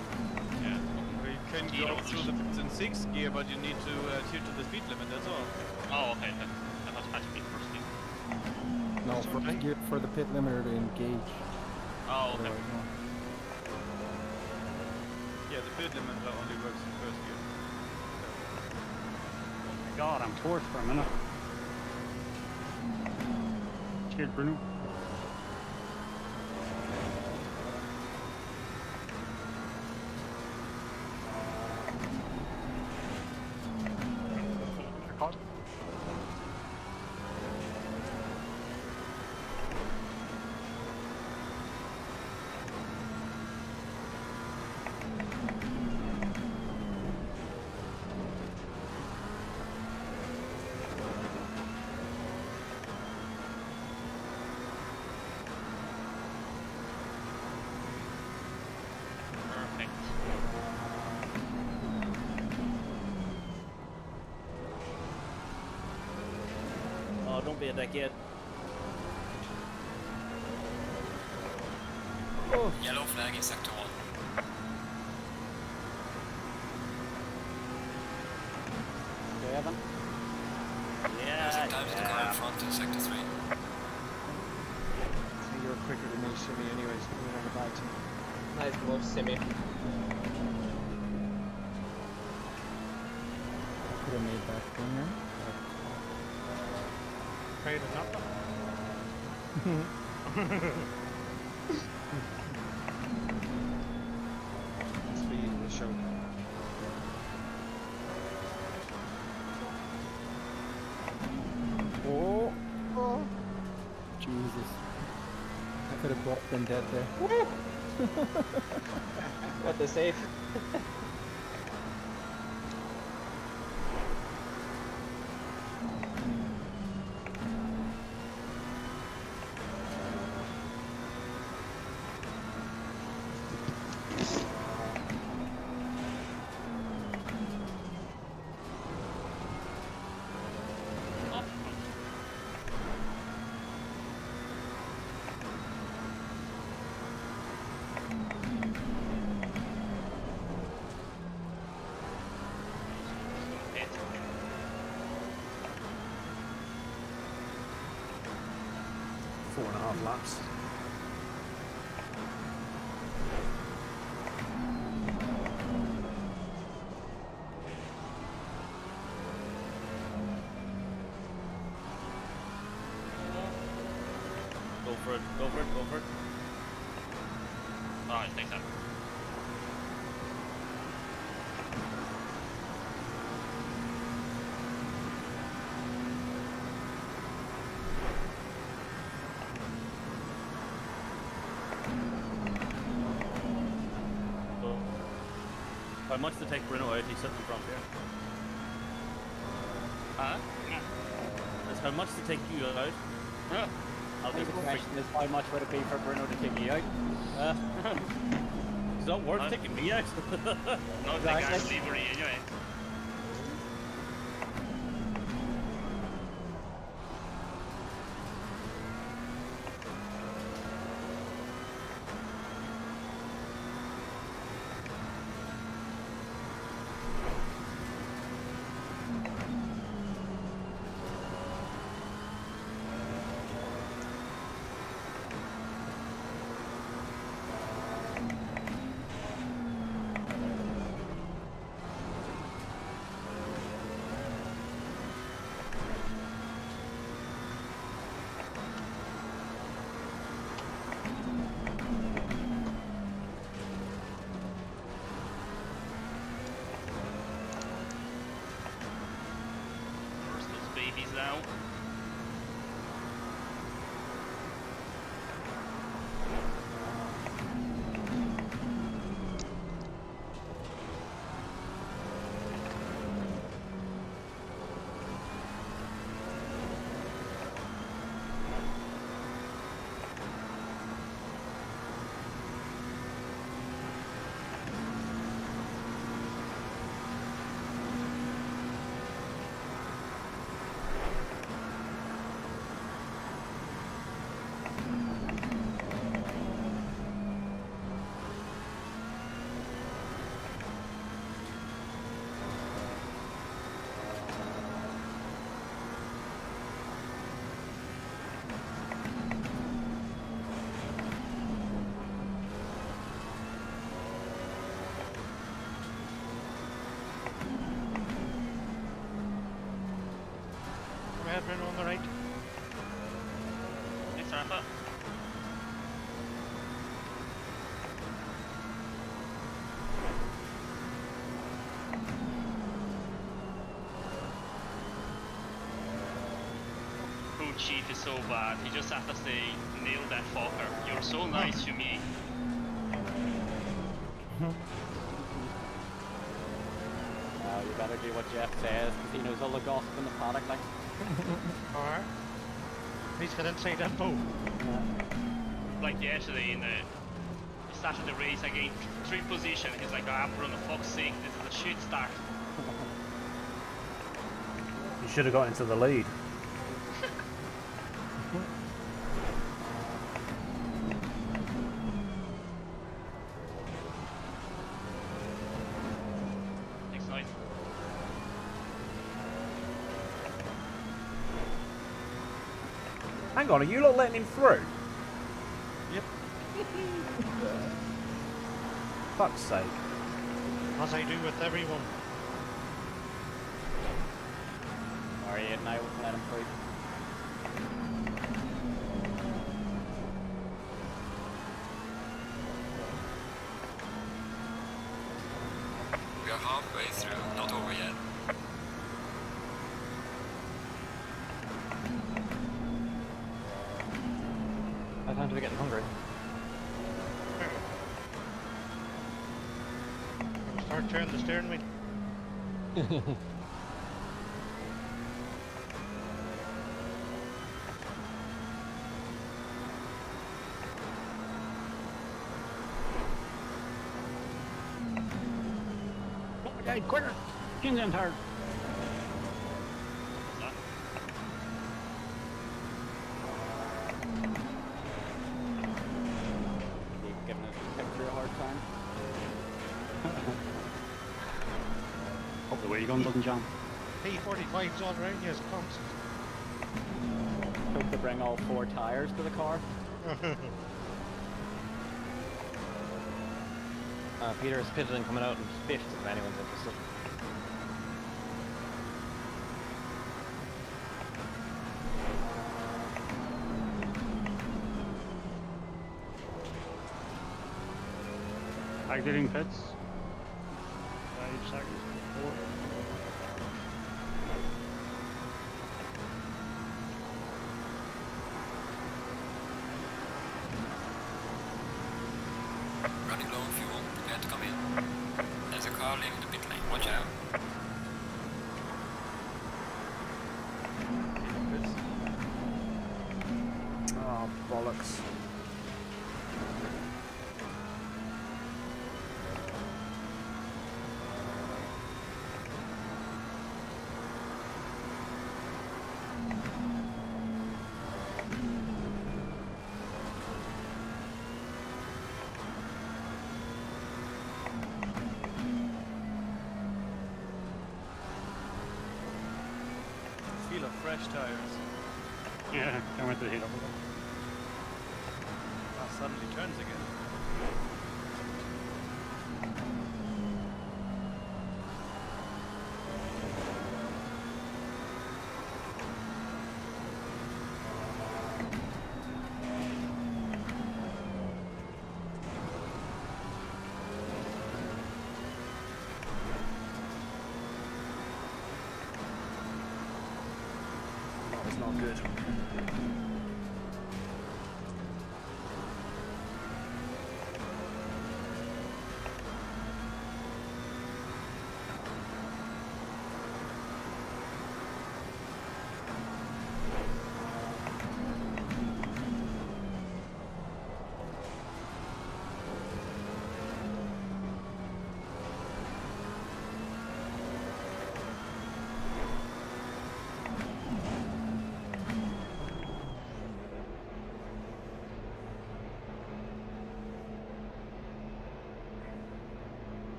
Yeah. Well, you can go through the pits in 6th gear, but you need to adhere to the speed limit, that's all. Oh, okay, that must match pit first gear. No, first gear for the pit limiter to engage. Oh, okay. Yeah, the pit limiter only works in first gear. Oh my god, I'm torched for a minute. Cheers, Bruno. That kid. Oh. Yellow flag is sector 1. Do you have yeah. Sometimes yeah. The car in front is sector 3. So you're quicker than me, Simi, anyways. Nice move, Simi. I could have made that cleaner. Paid enough. Oh, oh, Jesus! I could have bopped them dead there. What a save! Laps. Go for it, go for it, go for it. Alright, thanks, sir. How much to take Bruno out if he's sitting in front here? Huh? That's how much to take you out. I think the question is how much would it be for Bruno to take you out? It's not worth taking me out. No, exactly. I actually for you anyway. Everyone on the right. Next ramp up. Coach Sheath is so bad, he just has to say, nail that fucker. You're so nice to me. You better do what Jeff says, because he knows all the gossip in the paddock, like. Alright. He's got inside info. Like yesterday, he started the race again, three position. He's like, ah, for the fuck's sake, this is a shit start. You should have got into the lead. Hang on, are you lot letting him through? Yep. Fuck's sake. As I do with everyone. Sorry, and I won't let him through. We are halfway through, not over yet. We're getting hungry. We'll start turning the steering wheel. Okay, quicker! King's in hard. Doesn't jump. P45's all around you as it comes. Hope to bring all four tyres to the car. Peter is pitted and coming out in fifth if anyone's interested. Exiting pits. 5 seconds before. Fresh tires. Yeah, I went to the heat up a little. That suddenly turns again.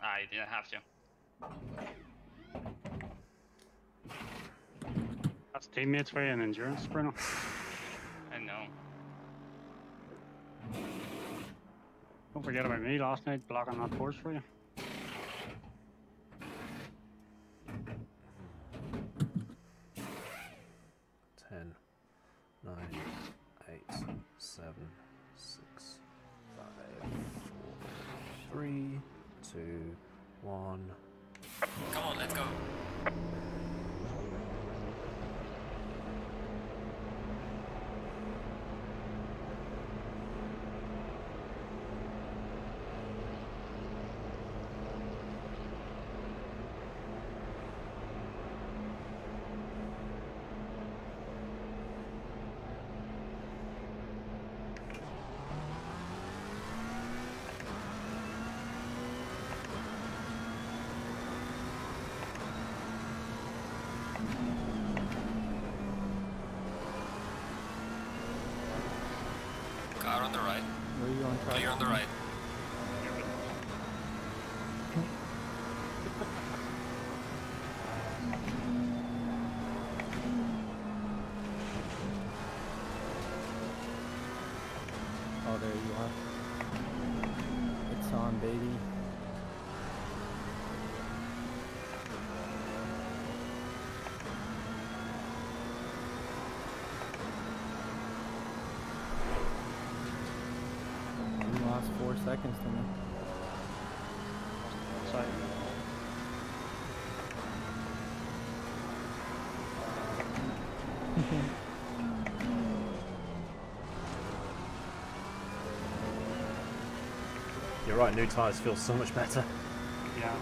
I didn't have to. That's teammates for you, an endurance sprinter. Don't forget about me last night blocking that course for you. On the right. Where are you on track? Oh, you're on the right. Oh, there you are. It's on, baby. Seconds to me. Sorry. You're right, new tires feel so much better. Yeah.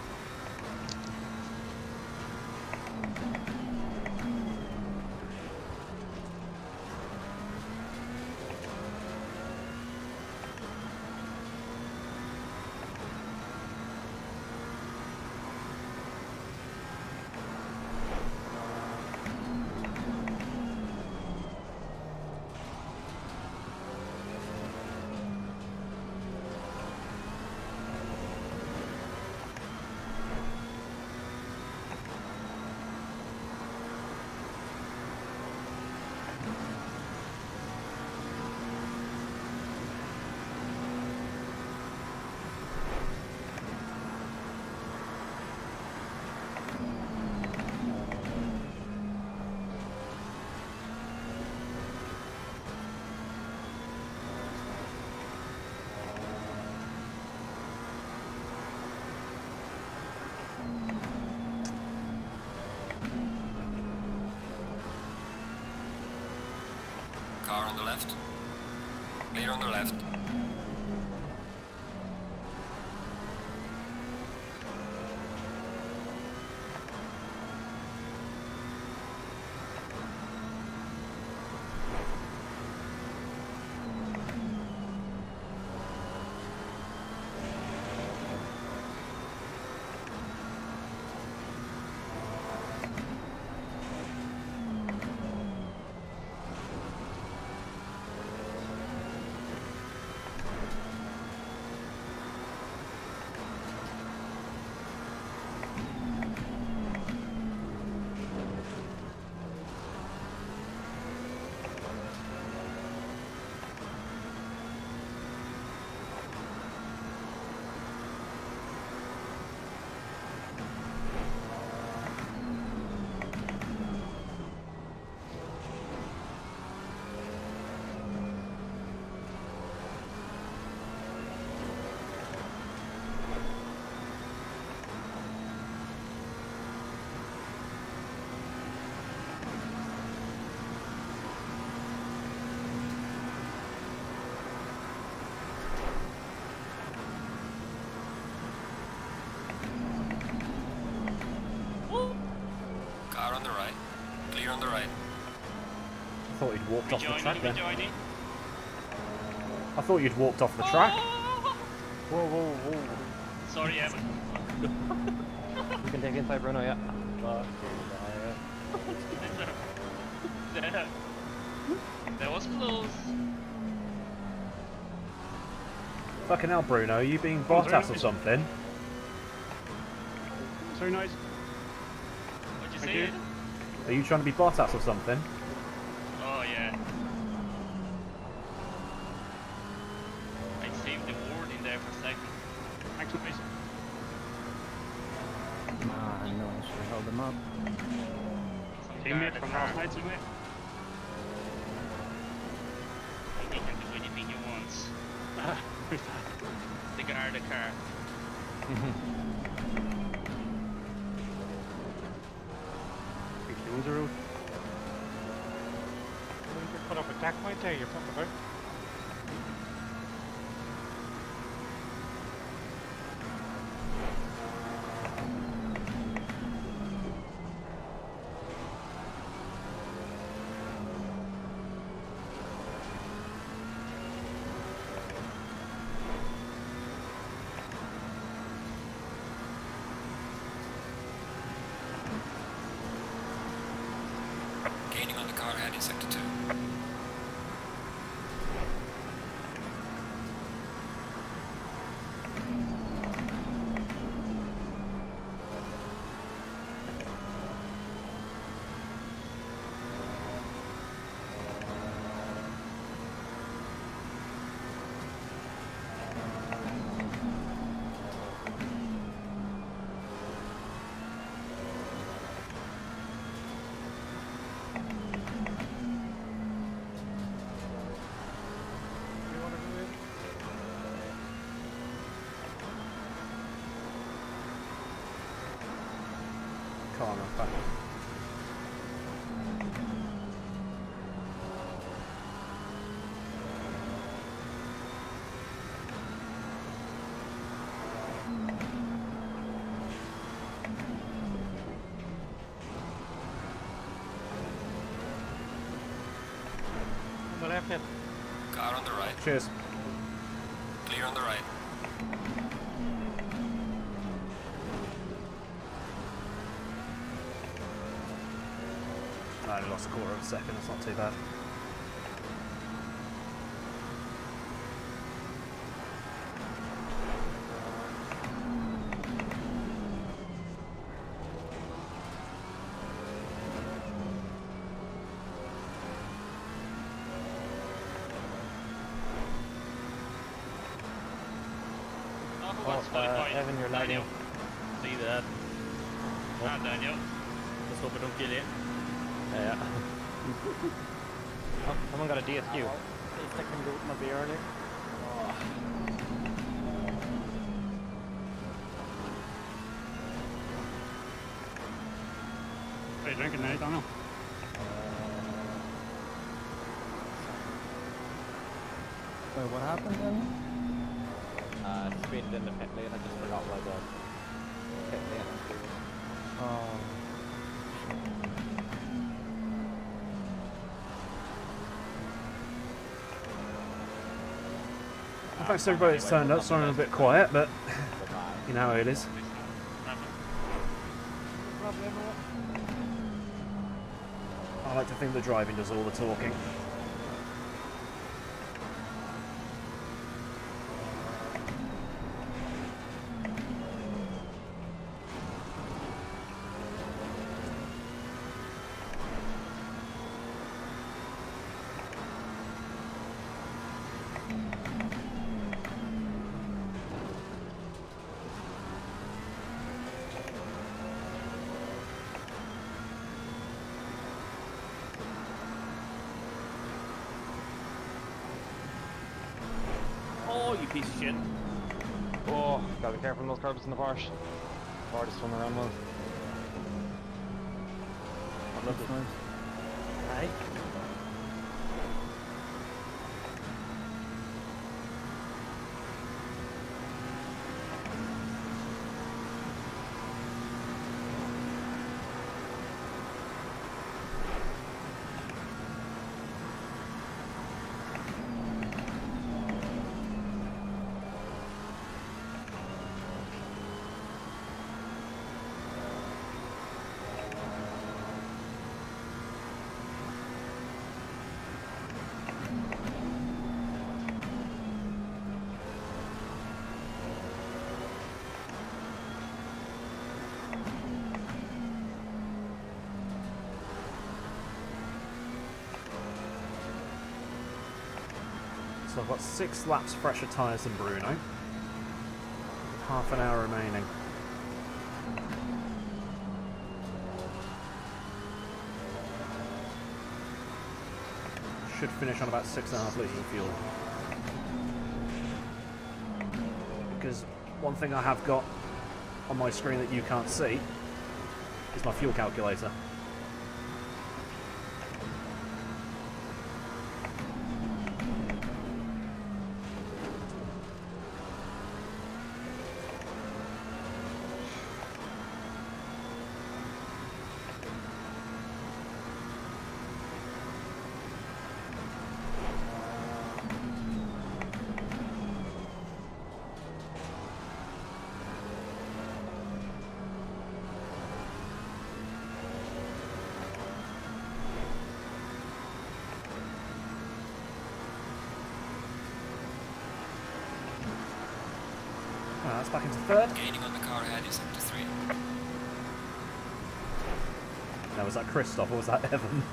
On the left. Clear on the left. Walked off the track then. I thought you'd walked off the track. Whoa, whoa, whoa. Sorry, Evan. You can take inside Bruno, yeah. That was close. Fucking hell, Bruno, are you being Bottas or something? So nice. What'd you say? Are you trying to be Bottas or something? lights, isn't it? I think I've done anything you once. The guard the car. Big hills are out. You could put up a tack point there, you're talking about. Car on the right. Cheers. Clear on the right. I only lost a quarter of a second, it's not too bad. Daniel, see that? Oh. Ah, Daniel. Let's hope I don't kill you. Yeah. Oh, someone got a DSQ. Oh, I can do it maybe earlier. Are you drinking now, Daniel? Wait, what happened, Daniel? Speeded in the pit lane, I just forgot where the pit lane was. Oh. Thanks everybody that's turned up, sorry I'm a bit quiet, but you know how it is. I like to think the driving does all the talking. Curbs in the Porsche. Hard to swim around with. I love this one. Hi. So I've got 6 laps fresher tyres than Bruno. Half an hour remaining. should finish on about 6.5 litres of fuel. Because one thing I have got on my screen that you can't see is my fuel calculator. Back into third. Gaining on the car ahead is up to 3. Now, was that Christoph or was that Evan?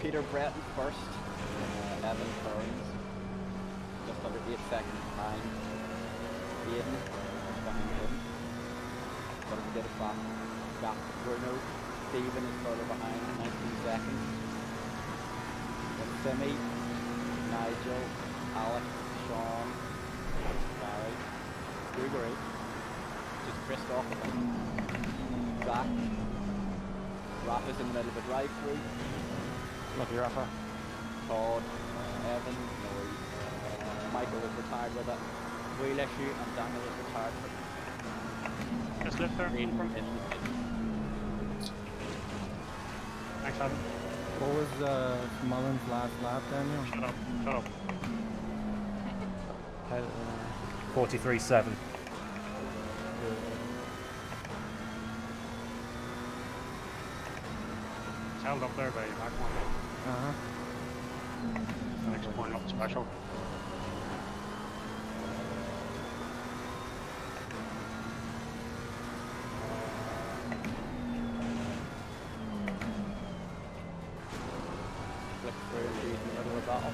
Peter Breton first, Evan Burns, just under 8 seconds behind Aiden, just behind him. But if we get it back to Bruno, Stephen is further behind, 19 seconds. Then Simi, Nigel, Alec, Sean, Barry, Gregory, just Christoph, Zach, Rafa's in the middle of a drive-through. Love you, Rafa. Todd, Evan, Michael is retired with it. Wheel issue and Daniel is retired with it. Just lift her in from him. Thanks, Adam. What was Mullen's last lap, Daniel? Shut up. 43.7. Held up there by your back one. Next point up special. Flick through and lead in the middle of battle.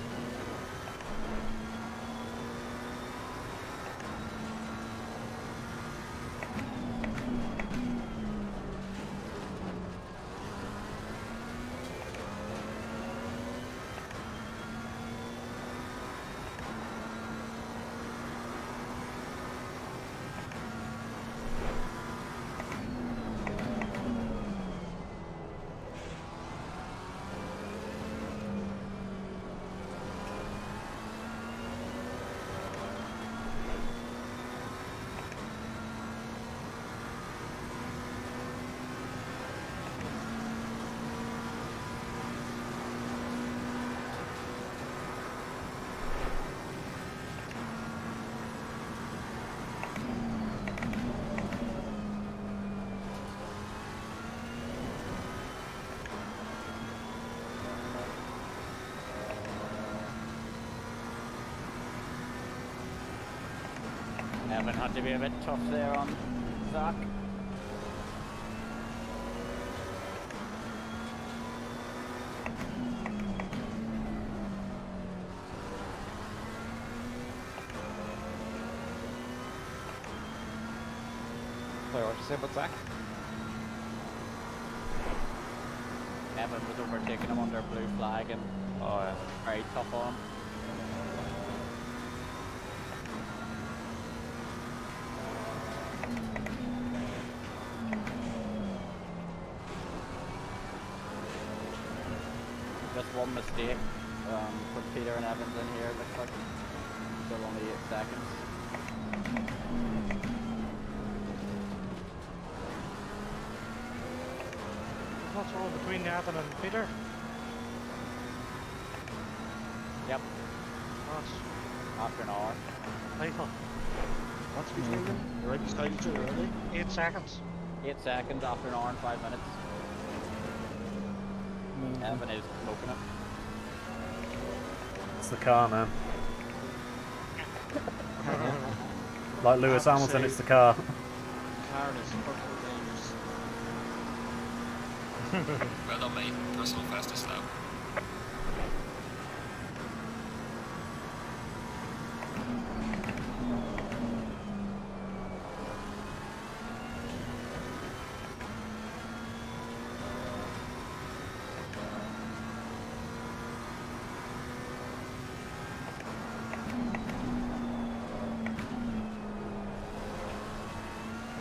Evan had to be a bit tough there on Zach. Sorry, what did you say about Zach? Evan was overtaking him under a blue flag and very tough on him. Just one mistake from Peter and Evans in here, it looks like. Still only 8 seconds. What's wrong between Evan and Peter? Yep. What's? After an hour. Lethal. What's between them? They're right beside each other, aren't they? 8 seconds. 8 seconds after an hour and 5 minutes. Evan is smoking it. It's the car, man. Like Lewis Hamilton, it's the car. Car is fucking dangerous. Well done, mate. That's not fastest lap.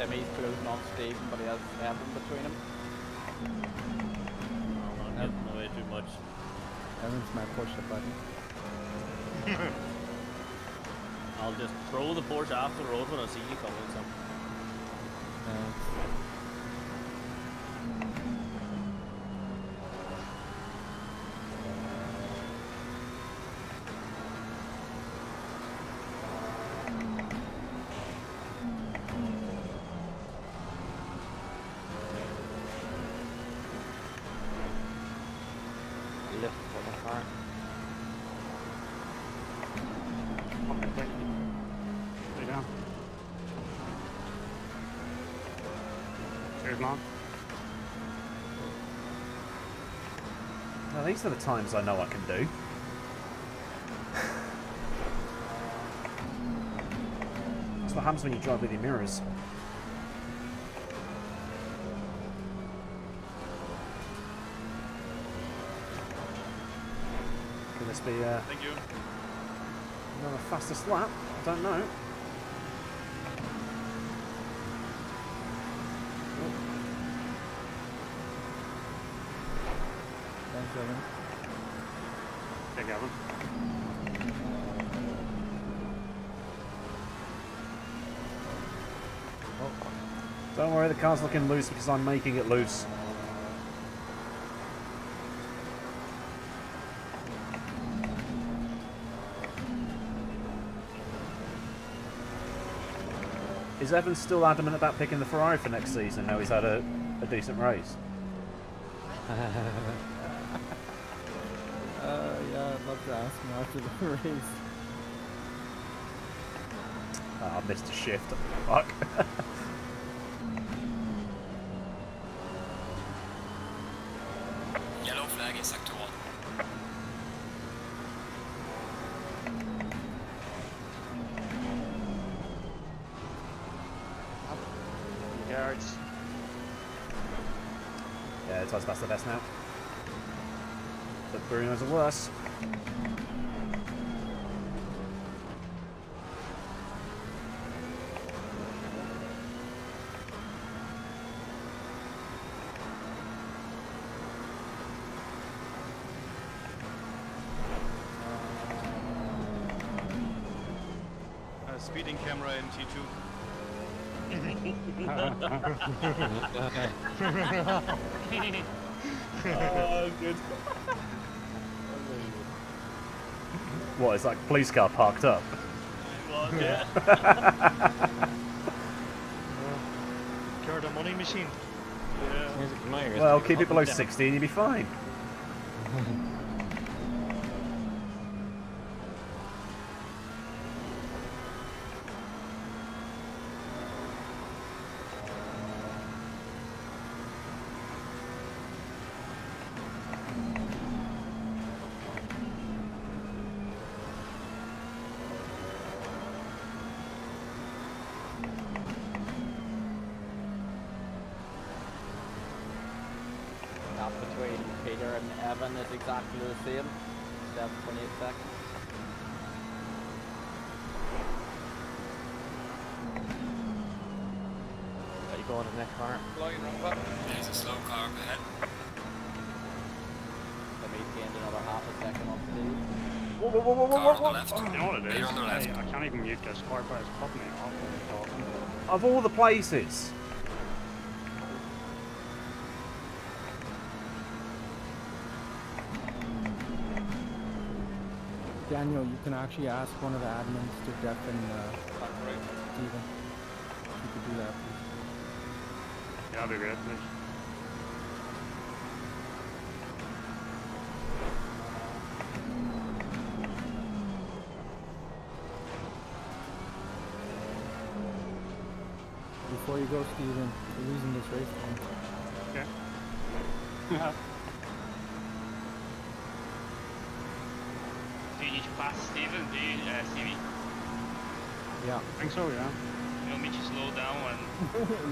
He's closing on Stephen, but he has Evan between him. I'm not getting away too much. Evan's my Porsche buddy. I'll just throw the Porsche off the road when I see you coming . These are the times I know I can do. That's what happens when you drive with your mirrors. Could this be another fastest lap? I don't know. Don't worry, the car's looking loose because I'm making it loose. Is Evan still adamant about picking the Ferrari for next season now he's had a decent race? Yeah, I'd love to ask him after the race. Ah, I missed a shift. Fuck. That's the best now. But Bruno's the worst. Speeding camera in T2. Oh, good. What, it's like a police car parked up? It was, yeah. Carried a money machine. Yeah. Well, keep it below 60 and you'll be fine. Hunter and Evan is exactly the same. 7:28 seconds. Are you going to the next car? There's a slow car up ahead. They may have gained another half a second on speed. Whoa, you know what it is? I can't even mute this car, but it's popping me off. Of all the places! Daniel, you can actually ask one of the admins to deafen Steven. You could do that, please. Yeah, that'd be great, please. Before you go, Steven, you're losing this race. Okay. Yeah. Past Steven, do you see me? Yeah. I think so, yeah. You want me to slow down and...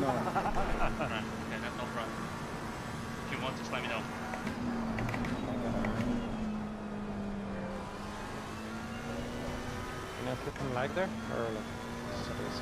No. Right, okay, that's no problem. If you want, just let me know. Can I flip and lag there? Or like... something? Yeah.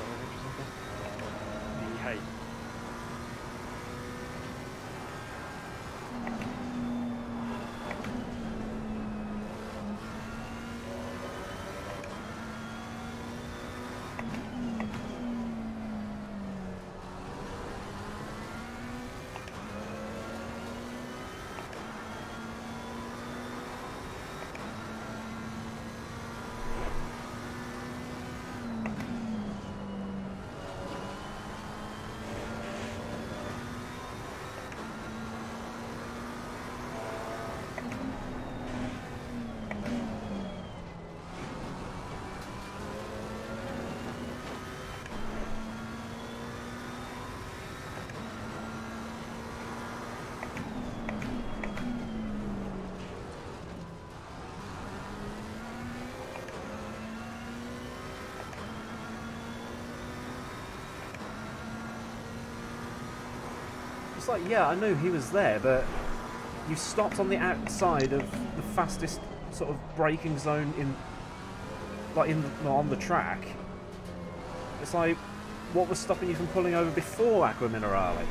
Like, yeah, I knew he was there, but you stopped on the outside of the fastest sort of braking zone in, like, on the track. It's like, what was stopping you from pulling over before Aquaminerale?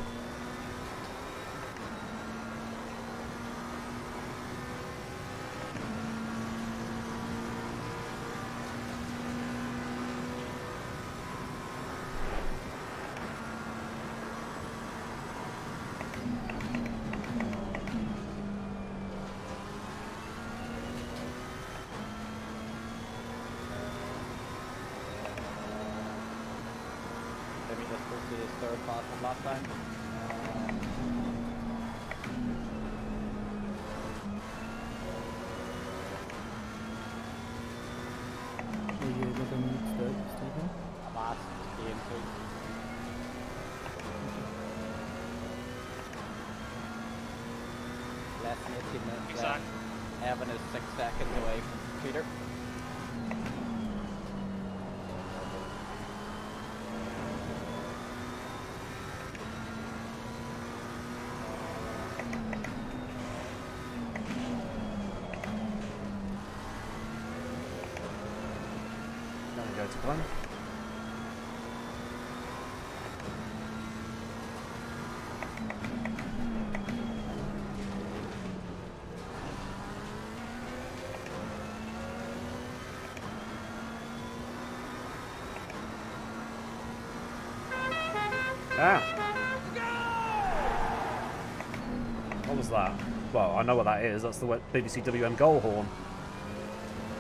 I know what that is, that's the BBC WM goal horn.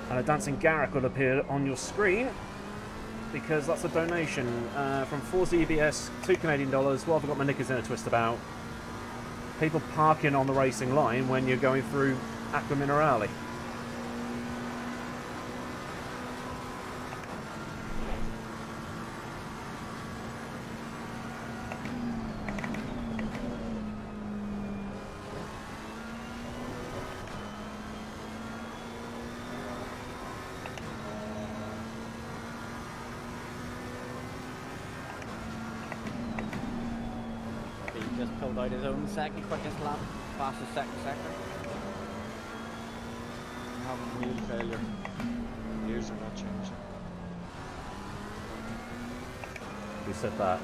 And a dancing Garrick will appear on your screen because that's a donation from 4ZBS, $2 Canadian. Well, I've got my knickers in a twist about people parking on the racing line when you're going through Aquaminerale. Second quickest lap, fastest second sector. have wheel failure. Gears are not changing. We said that.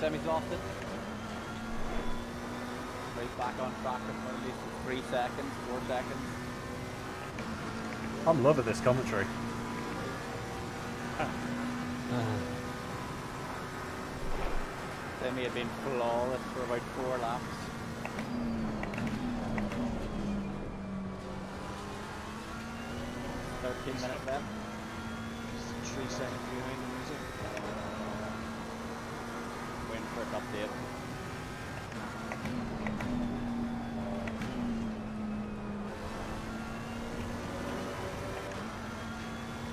Semi-exhausted. Right back on track for at least 3 seconds, 4 seconds. I'm loving this commentary. Semi had been flawless for about 4 laps. Minutes left. 3 seconds behind the music. Quick update.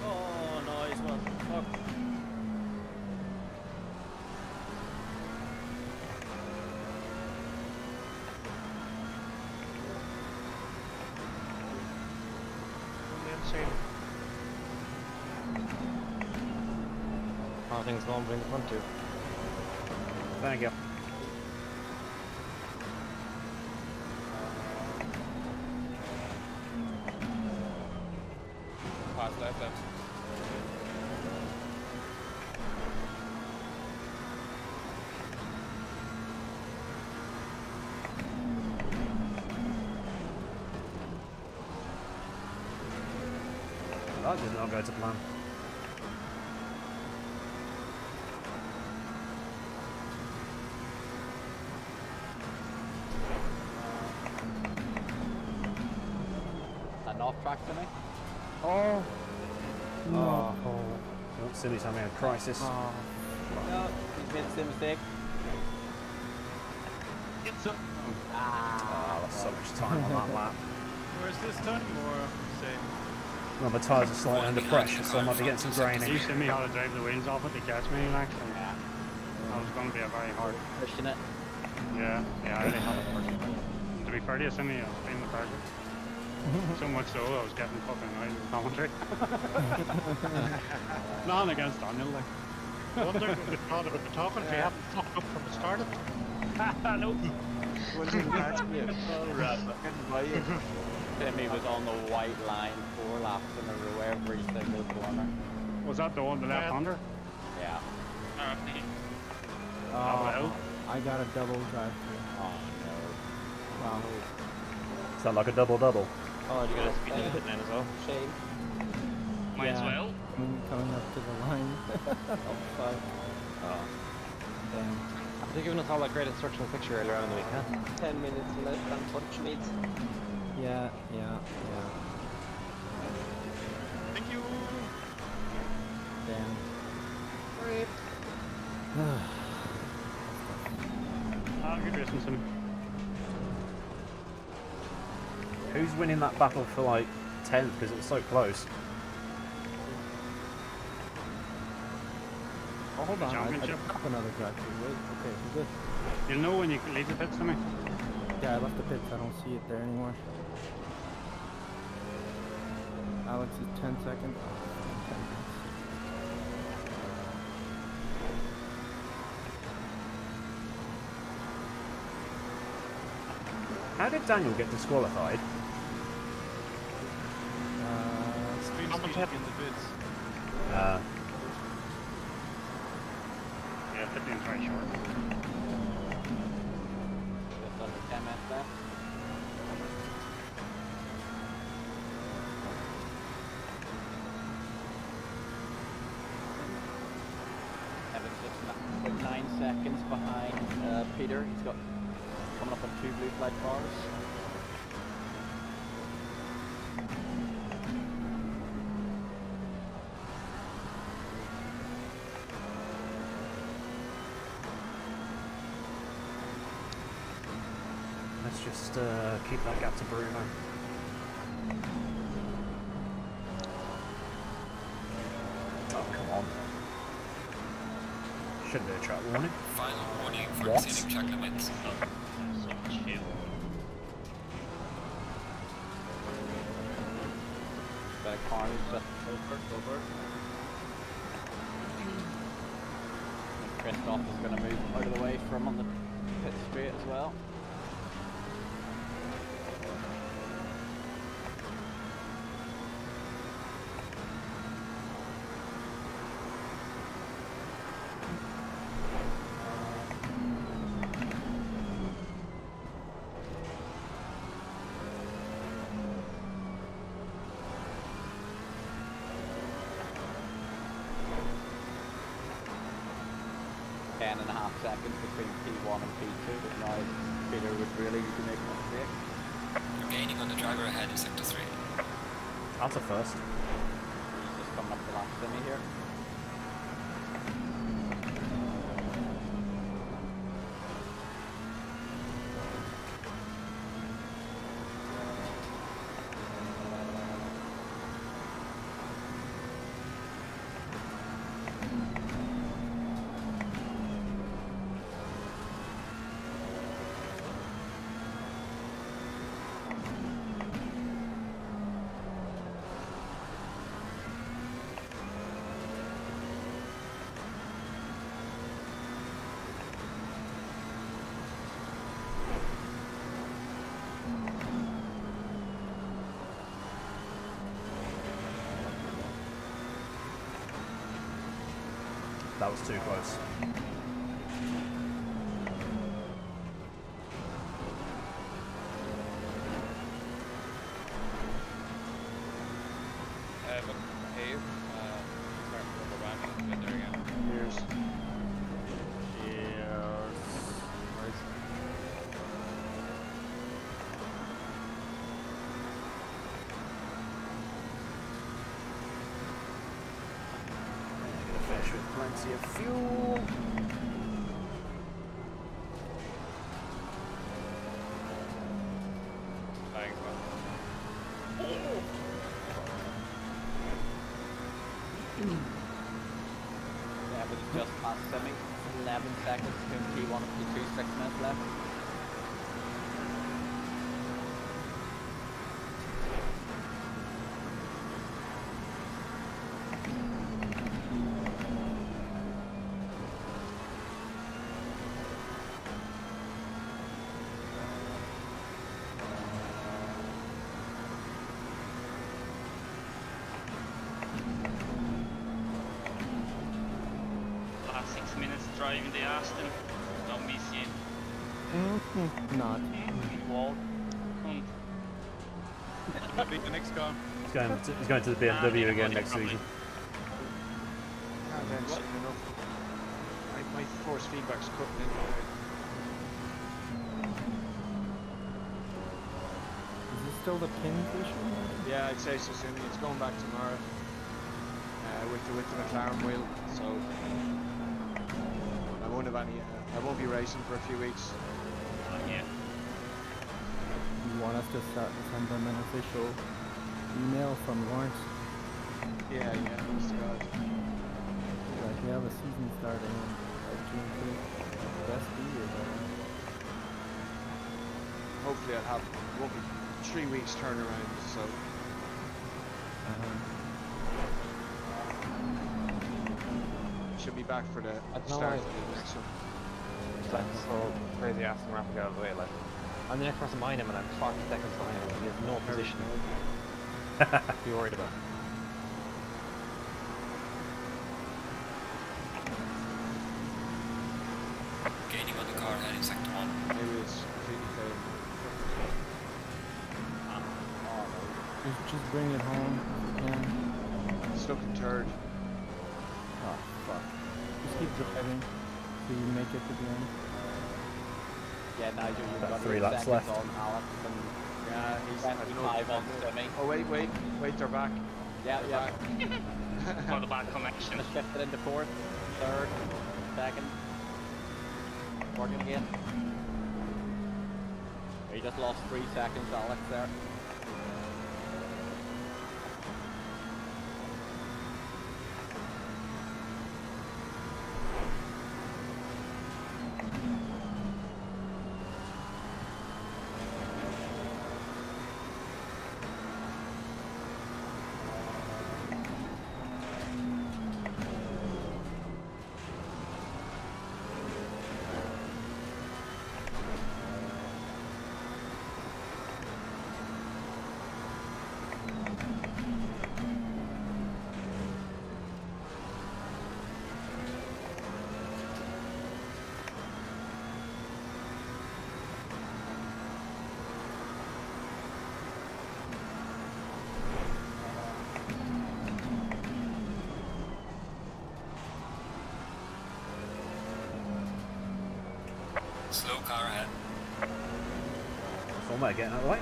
Oh, nice one. Fuck. Oh, things won't bring the front too. Thank you. Pass left, left. That did not go to plan. He's having a crisis. Oh. No, he's made the same mistake. Yes, sir. Ah, that's so much time on that lap. Where's this time more safe? Well, the tyres are slightly under pressure, so I might be getting some graining. You showed me how to drive the wheels off at the gas main, actually. Yeah. That was going to be a very hard. Pushing it. Yeah, yeah, I really had it working. To be fair to you, some of you have been the pressure. So much so, I was getting fucking out of the commentary. Nothing against Daniel, like. One thing we've thought about talking to you haven't fucked up from the start of it. Haha, no. What do you Timmy was on the white line 4 laps in a row every single corner. Was that the one the left hander? Yeah. Oh, I got a double drive through. Oh no. Wow. Sound like a double-double. Oh, you got a speed limit then as well? Shame. Might as well. Coming up to the line. Oh, fuck. Oh. Damn. After giving us all a great instructional picture earlier on in the week, huh? 10 minutes left, unfortunately. Yeah. Thank you! Damn. RIP. Ah, good racing, Sonny. Who's winning that battle for like 10th? Because it's so close. Oh, hold on, I another drive. Wait, okay, I'm good. You know when you leave the pits, Sonny? Yeah, I left the pits. I don't see it there anymore. Alex is 10 seconds. How did Daniel get disqualified? Speed in the bids. Yeah, 15's very short. Just under 10 minutes left. Evan's just 9 seconds behind Peter. He's got coming up on 2 blue flag cars. Just keep that gap to Bruno. Oh, come on. Shouldn't do a track warning. Final warning for exceeding track limits. Back on, over. Christoph is going to move out of the way from on the pit straight as well. First. He's just coming up the last semi here. That was too close. Plenty of fuel. Yeah, but it's just past semi. 11 seconds between P1 and P2, 6 minutes left. 6 minutes driving the Aston. Don't miss it. Not. Wall. Might be the next car. He's going to the BMW again next season. And then soon enough, my force feedback's cutting in. Is this still the pins issue? Yeah, I'd say so soon. It's going back tomorrow with the McLaren wheel. So I won't have any. I won't be racing for a few weeks. Yeah. You want us to start sending an official email from Lawrence? Yeah, yeah. We have a season starting at June 3rd. Best year, hopefully I'll have, it won't be 3 weeks turnaround, so. Should be back for the start of the next one. It's like this whole crazy ass and rapid out of the way, like. I'm the next person behind him and I'm 5 seconds behind him. He has no position to be worried about. Just bring it home. Yeah. Stuck in turd. Oh fuck. Just keep driving till you make it to the end. Yeah, Nigel, you've got 3 laps left. On Alex and yeah, he's at 5 on Demi. Oh wait, they're back. Yeah, they're back. Got a bad connection. Shifted into 4th, 3rd, 2nd. Working again. He just lost 3 seconds, Alex there. Slow car ahead. Oh my, getting out of the way.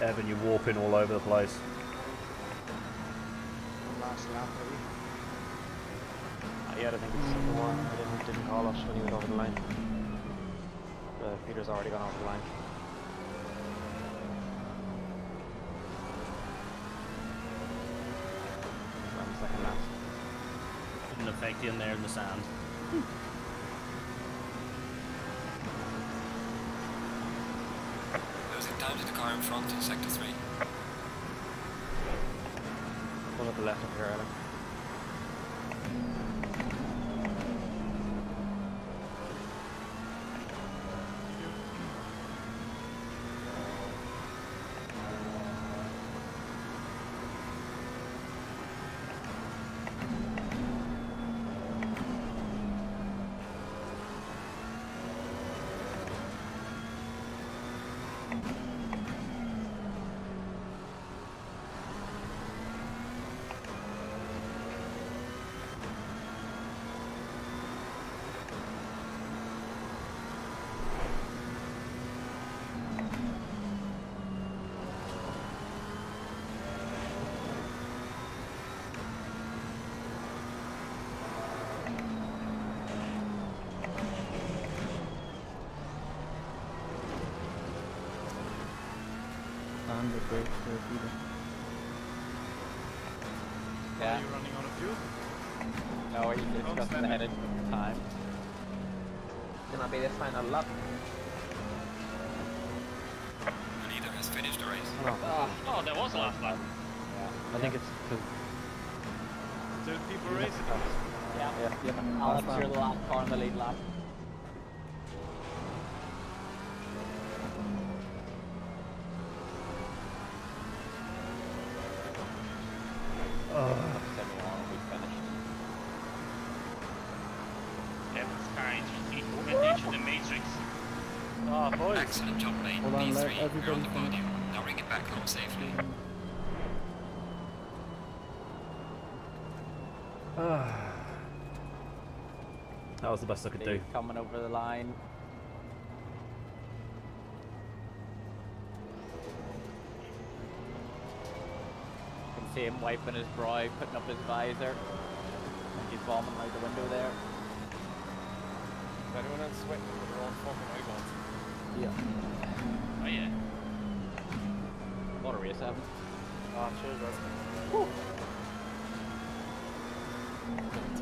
Evan, you're warping all over the place. One last lap, maybe? Yeah, I think it's the one. I didn't call us when he was over the line. Peter's already gone over the line. One second lap. Didn't affect you in there in the sand. In front in sector 3. Pull up the left up here, Adam. on the brakes either. Yeah. Are you running out of fuel? No, he doesn't have it in time. It's gonna be the final lap. The leader has finished the race. Oh, oh there was last lap. Yeah. I think it's two. Two people racing. Yeah, yeah, yeah. Alex, you're the last car on the lead lap. Excellent job, mate. B3, you're on the podium. Now bring it back home safely. That was the best I could do. Coming over the line. You can see him wiping his brow, putting up his visor. He's bombing out the window there. Is anyone else sweating? We're all fucking over. Yeah. Oh yeah. What a race happened. Oh, cheers,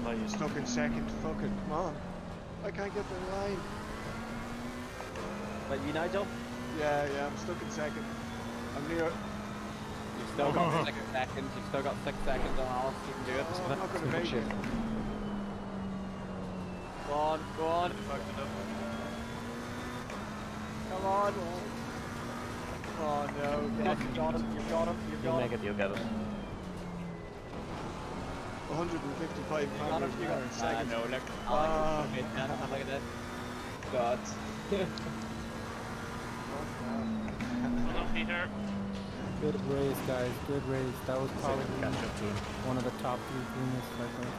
guys. You're stuck in second. Fucking come on. I can't get the line. But you, Nigel? Yeah, yeah, I'm stuck in second. I'm near. You've still got 6 seconds. You've still got 6 seconds on Alice. You can do it. I'm not gonna make it. Go on, go on. Come on! Oh no, yes, you got him, you got him, you got him. You make it, you get him. 155 pounds per second. No, look. Oh, look at that. God. Hold on, Peter. Good race, guys, good race. That was probably one of the top 3 winners, I think.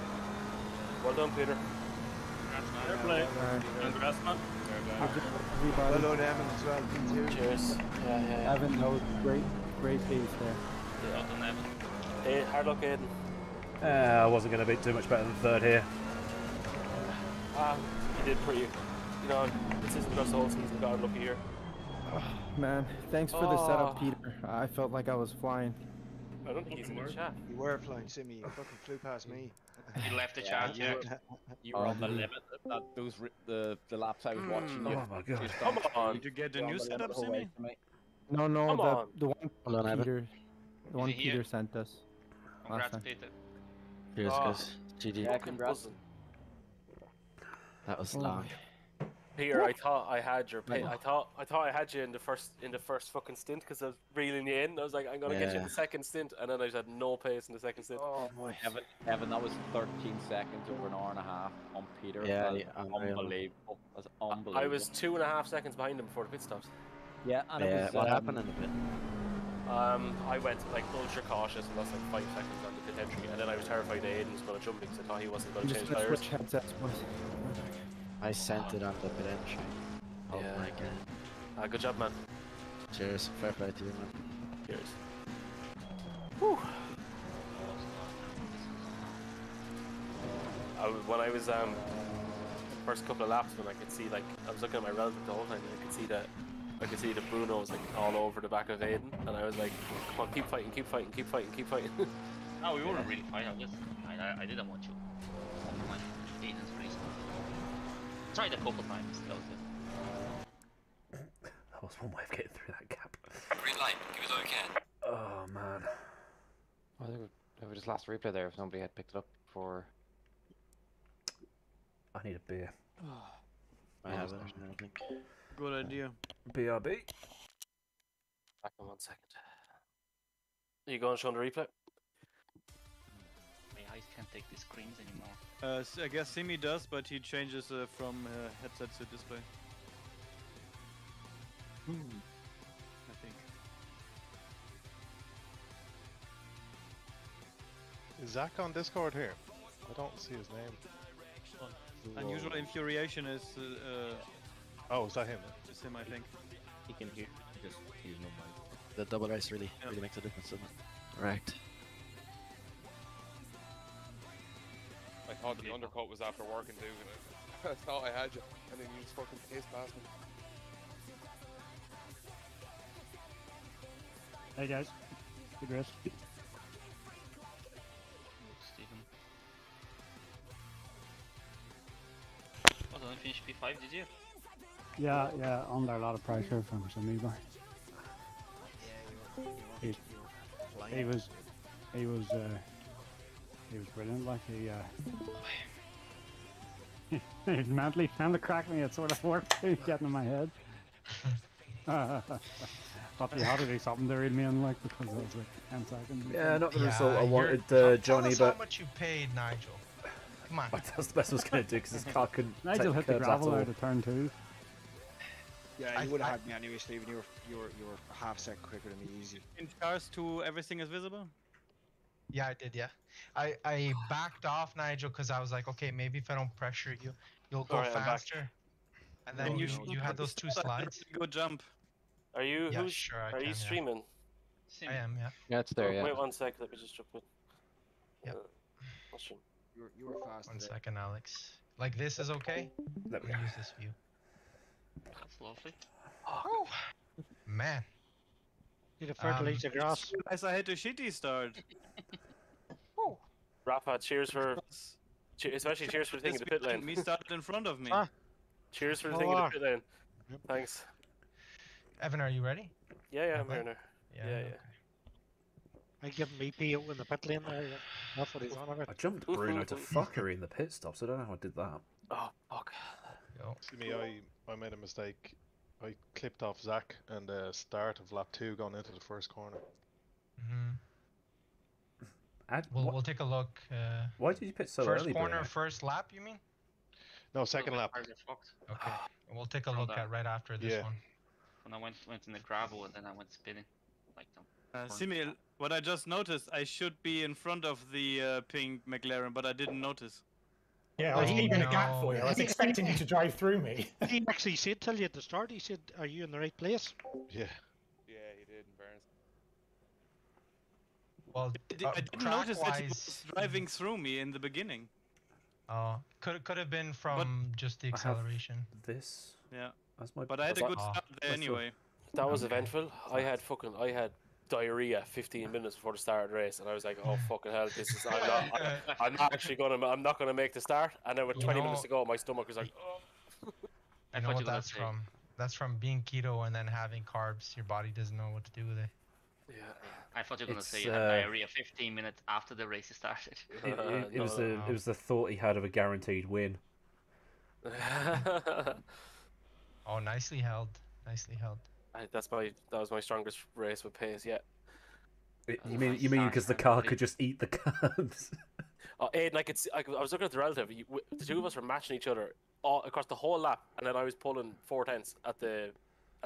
Well done, Peter. Fair play. Congrats, man. Hello to Evan as well. Cheers. Yeah, yeah, yeah. Evan, that was great pace there. Yeah, well done, Evan. Hey, hard luck, Aiden. I wasn't going to be too much better than third here. You did pretty. You know, this isn't just all season, got lucky here. Man, thanks for the setup, Peter. I felt like I was flying. I don't think he's in the chat. You were flying, Simmy. You fucking flew past me. You left the chat, yeah. You were on the limit of that, the laps I was watching. Oh my god. Come on. Did you get the new setup, Simmy? No, no, the one Peter sent us. Congrats, Peter. Cheers, guys. GG. Yeah, congrats. That was long. Peter, I thought I had your pit. I thought I had you in the first fucking stint because I was reeling you in. I was like, I'm gonna get you in the second stint, and then I just had no pace in the second stint. Oh my! Evan, that was 13 seconds over an hour and a half on Peter. Yeah, yeah, unbelievable. That's unbelievable. I was 2.5 seconds behind him before the pit stops. Yeah, and it was. What happened in the pit? I went like ultra cautious and lost like 5 seconds on the pit entry, and then I was terrified that Aiden was gonna jump because I thought he wasn't gonna change tires. I sent it on the pit entry. Oh yeah, my god. Good job, man. Cheers. Fair play to you, man. Cheers. Whew. When I was first couple of laps, when I could see, like, I was looking at my relative the whole time, and I could see that Bruno was like all over the back of Aiden, and I was like, come on, keep fighting, keep fighting, keep fighting, keep fighting. No, we weren't really fighting. I didn't want to. Tried a couple times, that was it. That was one way of getting through that gap. Green light, give it all you can. Oh man. I think we just lost replay there if nobody had picked it up before. I need a beer. I have it, I think. Good idea. BRB. Back in 1 second. Are you going to show the replay? I can't take the screens anymore. I guess Simi does, but he changes from headset to display. I think. Is Zach on Discord here? I don't see his name. Unusual Infuriation is... Oh, is that him? It's him, I think. He can hear. He's no mic. The double ice really makes a difference, doesn't it? Right. I thought the undercut was after working too. I thought I had you, and then you just fucking paced past me. Hey guys, big rest. Stephen. Oh, they only finished P5, did you? Yeah, yeah, under a lot of pressure from Samiba. He was brilliant, like he was mentally trying to crack me, it sort of worked, he was getting in my head. But you had to do something to read me in, like, because it was like 10 seconds. Yeah, not the result I wanted, Johnny, but... how much you paid, Nigel? Come on. That's the best I was going to do, because his car couldn't Nigel hit the gravel out of turn 2. Yeah, you would have had me anyway, Stephen. You were a half second quicker than me, easy. In cars to everything is visible? Yeah, I did, yeah. I backed off, Nigel, because I was like, okay, maybe if I don't pressure you, you'll go faster. And then you had those two slides. Go jump. Are you? Yeah, sure, I can, you streaming? Yeah. I am, yeah. Yeah, it's there, yeah. Wait 1 sec, let me just drop it. Yeah. You were fast. 1 second, Alex. Like, this is okay? Let me use this view. That's lovely. Oh, man. Need a fertilizer grass. I had a shitty start. Oh. Rafa, cheers for... especially cheers for the thing in the pit lane. Me started in front of me. Ah. Cheers for the thing in the pit lane. Yep. Thanks. Evan, are you ready? Yeah, I'm ready now. Yeah. Okay. I give him EPO in the pit lane there. That's what he's on about. I jumped Bruno to fuckery in the pit stops. I don't know how I did that. Oh, fuck. See me, I made a mistake. I clipped off Zach and the start of lap 2 going into the first corner. We'll take a look. Why did you pit so early? First corner, first lap, you mean? No, second lap. Okay, we'll take a look at right after this one. When I went in the gravel and then I went spinning. Like them. Simil, what I just noticed, I should be in front of the pink McLaren, but I didn't notice. Yeah, I was leaving a gap for you. I was expecting you to drive through me. He actually said, tell you at the start, he said, are you in the right place? Yeah. Yeah, he did, in fairness. Well, I didn't notice that he was driving through me in the beginning. Oh, could have been from just the acceleration. This? Yeah. That's my but I had a good start there anyway. That was eventful. I had diarrhea 15 minutes before the start of the race, and I was like, "Oh fucking hell, this is I'm not gonna make the start." And then with 20 minutes to go, my stomach was like, "Oh." I know what that's from. That's from being keto and then having carbs. Your body doesn't know what to do with it. Yeah, I thought you were gonna say you had diarrhea 15 minutes after the race started. It was the thought he had of a guaranteed win. Oh, nicely held. Nicely held. That was my strongest race with pace yet. You mean because the car could just eat the curbs? Oh, Aiden, I was looking at the relative. The two of us were matching each other all across the whole lap, and then I was pulling 4/10 at the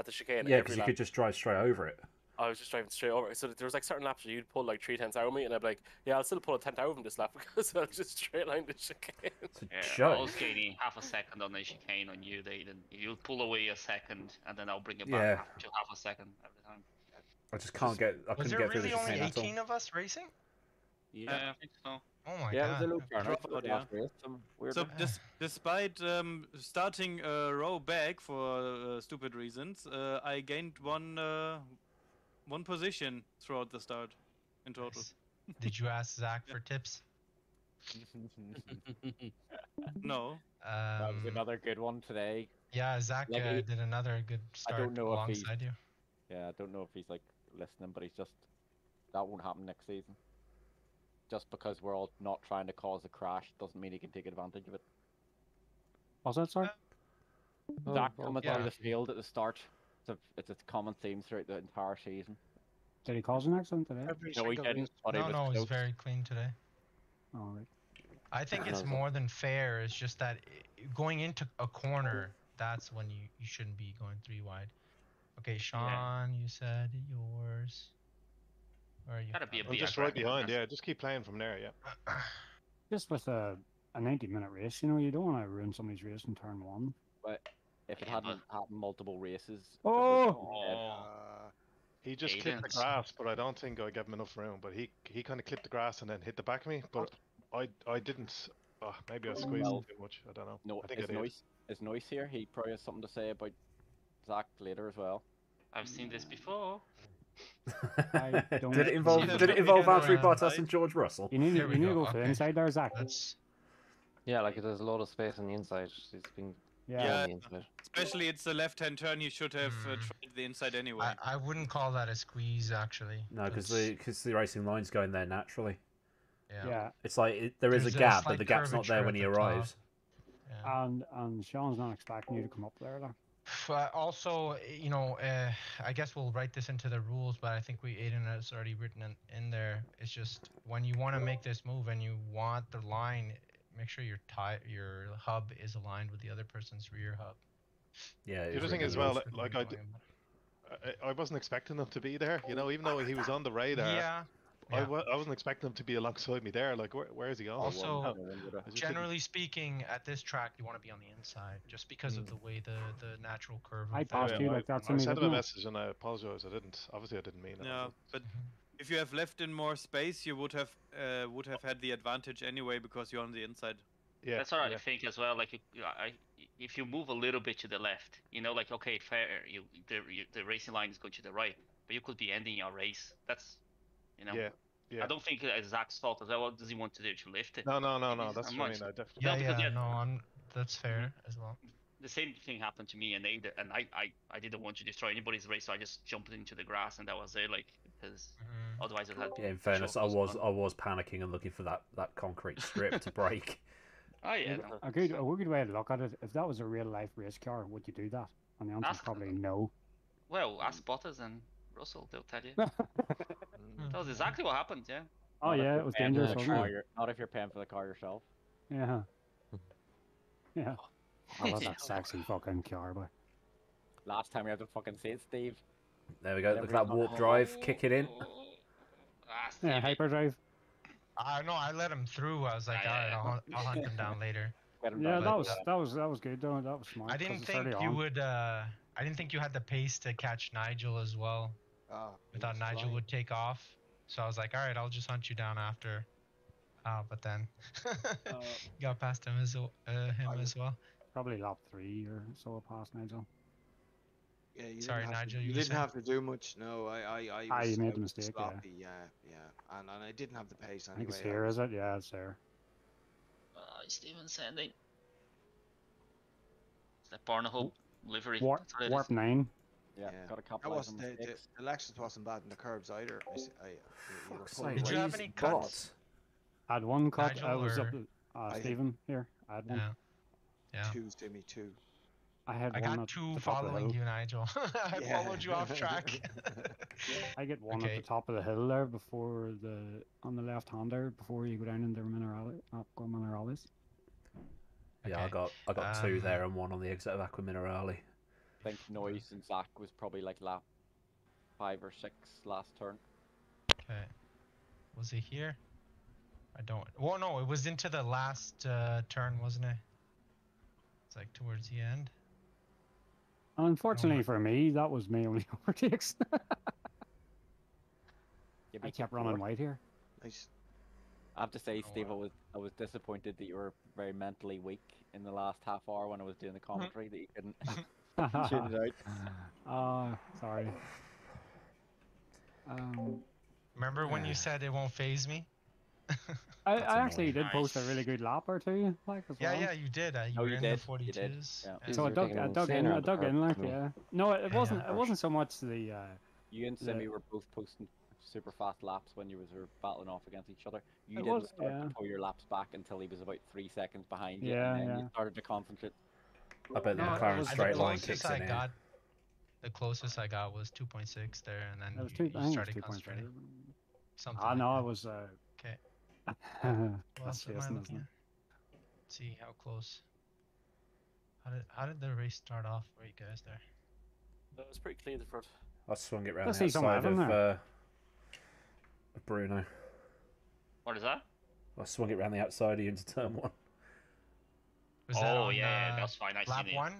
chicane. Yeah, because you could just drive straight over it. I was just driving straight over it. So there was like certain laps where you'd pull like 3/10 out of me, and I'd be like, yeah, I'll still pull a 10th out of him this lap because I'll just straight line the chicane. Yeah, I was gaining half a second on the chicane on you, Aiden. You'll pull away a second, and then I'll bring it back to half a second every time. I just can't get. I couldn't get through the chicane. Was there really only 18 of us racing? Yeah, I think so. Oh my god. So despite starting a row back for stupid reasons, I gained one position throughout the start, in total. Nice. Did you ask Zach for tips? No. That was another good one today. Yeah, Zach did another good start alongside you. Yeah, I don't know if he's like listening, but he's just... That won't happen next season. Just because we're all not trying to cause a crash doesn't mean he can take advantage of it. Was that sorry? Zach coming down the field at the start. It's a common theme throughout the entire season. Did he cause an accident today? No, he didn't. No, he's very clean today. All right. I think it's more than fair. It's just that going into a corner, that's when you shouldn't be going 3 wide. Okay, Sean, you said yours. Where are you? Gotta be just right behind. Yeah, just keep playing from there. Yeah. Just with a 90-minute race, you know, you don't want to ruin somebody's race in turn 1. But. If it hadn't happened multiple races... Oh! He just clipped the grass, but I don't think I gave him enough room. But he kind of clipped the grass and then hit the back of me, but I didn't... maybe I squeezed him too much, I don't know. No, it's noise here. He probably has something to say about Zach later as well. I've seen this before. I don't did it involve Valtteri Bottas and George Russell? You need to go for the inside there, Zach. Yeah, like there's a lot of space on the inside. It's been especially it's the left-hand turn. You should have tried the inside anyway. I wouldn't call that a squeeze, actually. No, because the racing line's going there naturally. Yeah, it's like there's a gap, but the gap's not there when he arrives. Yeah. And Sean's not expecting you to come up there, though. Also, you know, I guess we'll write this into the rules, but I think Aiden has already written in there. It's just when you want to make this move and you want the line, make sure your hub is aligned with the other person's rear hub. Yeah. The other thing as well, like I wasn't expecting him to be there. You know, even though he was on the radar. Yeah. I wasn't expecting him to be alongside me there. Like, where is he going? Also, generally speaking, at this track, you want to be on the inside just because of the way the natural curve. I passed you like that. I sent him a message and I apologize. I didn't. Obviously, I didn't mean it. No, but if you have left in more space, you would have had the advantage anyway because you're on the inside. Yeah, that's all right. I think as well. Like, if you move a little bit to the left, you know, like okay, fair. The racing line is going to the right, but you could be ending your race. That's you know. Yeah. Yeah. I don't think it's Zach's fault as well. What does he want to do? To lift it? No. That's what I mean. I definitely. That's fair as well. The same thing happened to me, and I didn't want to destroy anybody's race, so I just jumped into the grass, and that was it. Like because otherwise it had. Yeah, in fairness, I was panicking and looking for that concrete strip to break. Oh yeah. No, a good way to look at it. If that was a real life race car, would you do that? And the answer is probably no. Well, ask Bottas and Russell, they'll tell you. That was exactly what happened, yeah. Oh, yeah, it was dangerous. Not if you're paying for the car yourself. Yeah. Yeah. I love that sexy fucking car, boy. Last time we had to fucking see it, Steve. There we go. Look at that warp drive, kick it in. Yeah, hyperdrive. No, I let him through. I was like, alright, I'll hunt him down later. Yeah, that was good, though. That was smart. I didn't think you would, I didn't think you had the pace to catch Nigel as well. I thought Nigel would take off, so I was like, all right, I'll just hunt you down after. But then got past him as well. Probably lap 3 or so past Nigel. Yeah, you didn't have to do much. No, I made a mistake. Sloppy, yeah. And I didn't have the pace anyway. I think it's here, is it? Yeah, it's there. Steven Sandy. Is that Barnacle livery? Warp 9. Yeah, got a couple. The Lexus wasn't bad in the curbs either. Did you have any cuts? I had one cut. Nigel, I was up to Stephen here. I had one. Yeah. Two, Jimmy, two. I got two following you, Nigel. I followed you off track. I get one at the top of the hill there before on the left hand there before you go down into Aquaminerales. Yeah, okay. I got two there and one on the exit of Aquaminerale. I think Noyce and Zach was probably like lap 5 or 6 last turn. Okay. Was he here? I don't. Well, no, it was into the last turn, wasn't it? It's like towards the end. Unfortunately for me, that was my only overtakes. I kept running wide here. Nice. I have to say, Steve, I was disappointed that you were very mentally weak in the last half hour when I was doing the commentary that you couldn't. Sorry. Remember when you said it won't faze me? I actually did post a really good lap or two, like as well. Yeah, you did. You were in the 42s. Yeah. So I dug in, like, yeah. No, it wasn't so much the. You and Simi were both posting super fast laps when you were battling off against each other. You didn't start to pull your laps back until he was about 3 seconds behind you, and then you started to concentrate. I bet the McLaren straight line kicks in. The closest I got was 2.6 there, and then you started concentrating. I know, I was. Okay. That's isn't it? See how close. How did the race start off for you guys there? That was pretty clear the front. I swung it round the outside of Bruno. What is that? I swung it round the outside of you into turn 1. Oh yeah, that's fine. I seen it. Lap 1?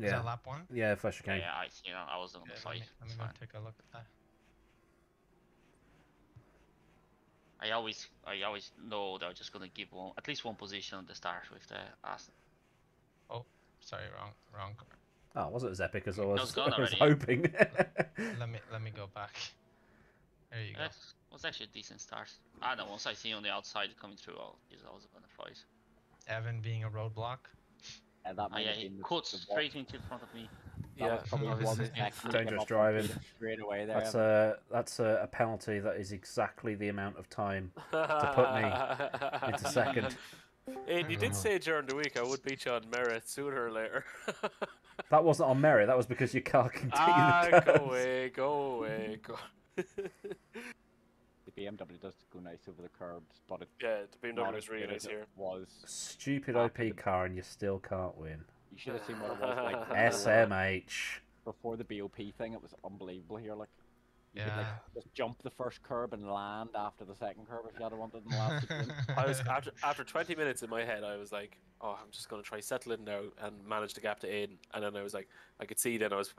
Yeah. Is that lap 1? Yeah, first chicane. Yeah, I see. I was on the side. Let me go take a look at that. I always know they're just gonna give at least one position at the start with the Aston. Oh, sorry, wrong. Oh, was it as epic as I was hoping? Let me go back. There you go. Was actually a decent start. Ah, no, once I see you on the outside coming through, I was going to fight. Evan being a roadblock. Yeah, that he caught straight into in front of me. That yeah, dangerous driving. Straight away there. That's a penalty that is exactly the amount of time to put me into second. And you did say during the week I would beat you on merit sooner or later. That wasn't on merit. That was because your car continued. Go away, go away, go. The BMW does go nice over the curb, spotted. Yeah, the BMW is really nice here. Was stupid OP car, and you still can't win. You should have seen what it was like. SMH. Before the BOP thing, it was unbelievable here. Like, you could, like, just jump the first curb and land after the second curb if you had wanted them last. I was after 20 minutes in my head, I was like, oh, I'm just gonna try settling now and manage the gap to Aiden. And then I was like, I could see then I was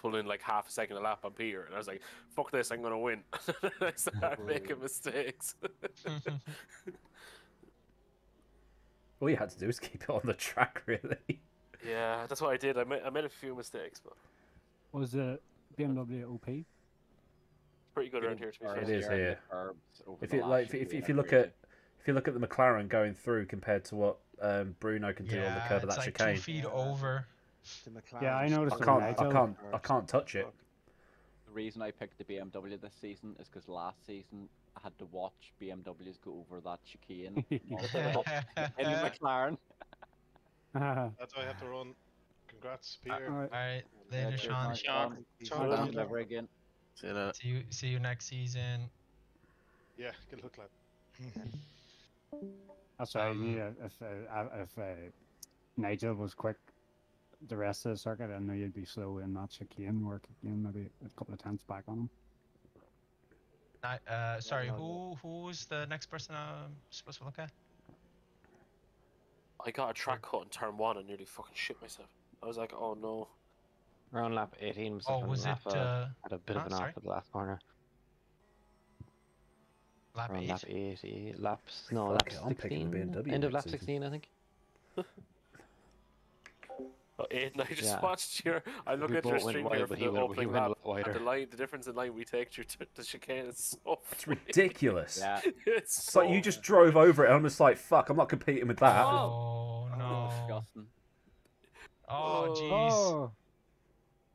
pulling in like half a second a lap on Peter, and I was like, fuck this, I'm gonna win. And I started making mistakes. All you had to do was keep it on the track, really. Yeah, that's what I did. I made a few mistakes, but was the BMW OP? Pretty good around here. It is here. If you look at the McLaren going through compared to what Bruno can do on the curve of that chicane. Like 2 feet over. Yeah, I noticed. I can't touch it. The reason I picked the BMW this season is because last season I had to watch BMWs go over that chicane in the McLaren. That's why I have to run. Congrats, Peter. All right, later, Sean. Sean, never again. See you next season. Yeah, good luck, lad. That's why I knew if Nigel was quick the rest of the circuit, I knew you'd be slow in that chicane work again, maybe a couple of tenths back on him. Sorry, who's the next person I'm supposed to look at? I got a track cut in turn 1 and nearly fucking shit myself. I was like, oh no. Round lap 18 was had a bit of an off at the last corner. Lap 8? Lap 8, laps... No, lap 16. End of lap 16, I think. Oh, Aiden, I just watched your... I look at your stream here for the opening lap, and the difference in line we take to the chicane is so... It's ridiculous. Yeah. It's so... like you just drove over it, and I'm just like, fuck, I'm not competing with that. Oh, no. Disgusting. Oh, jeez. Oh.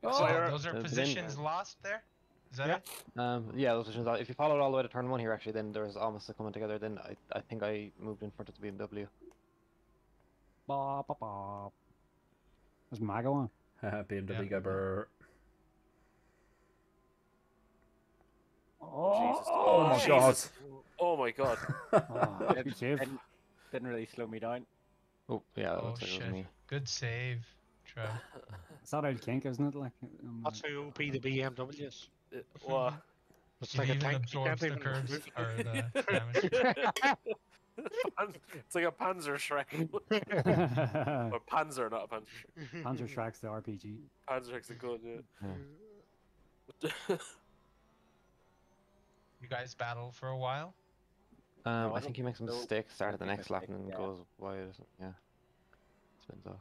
Oh, so those are positions lost there? Is that it? Yeah, those positions lost. If you followed all the way to turn 1 here, actually, then there was almost a coming together. Then I think I moved in front of the BMW. Bop, bop, bop. There's Mag on. BMW go burr. Oh, Jesus. Oh my God. Oh my God. Oh, didn't really slow me down. Oh, yeah. Oh, shit. It was me. Good save. It's that old kink, isn't it? Like, that's how OP the BMWs. Well, it's like a tank. You can't even curves or the damage. It's like a Panzer Shrek. Or Panzer, not a Panzer. Panzer Shrek's the RPG. Panzer Shrek's the gun, yeah. You guys battle for a while? I think he makes a mistake, started the next lap, and then goes wide. Yeah. Spins off.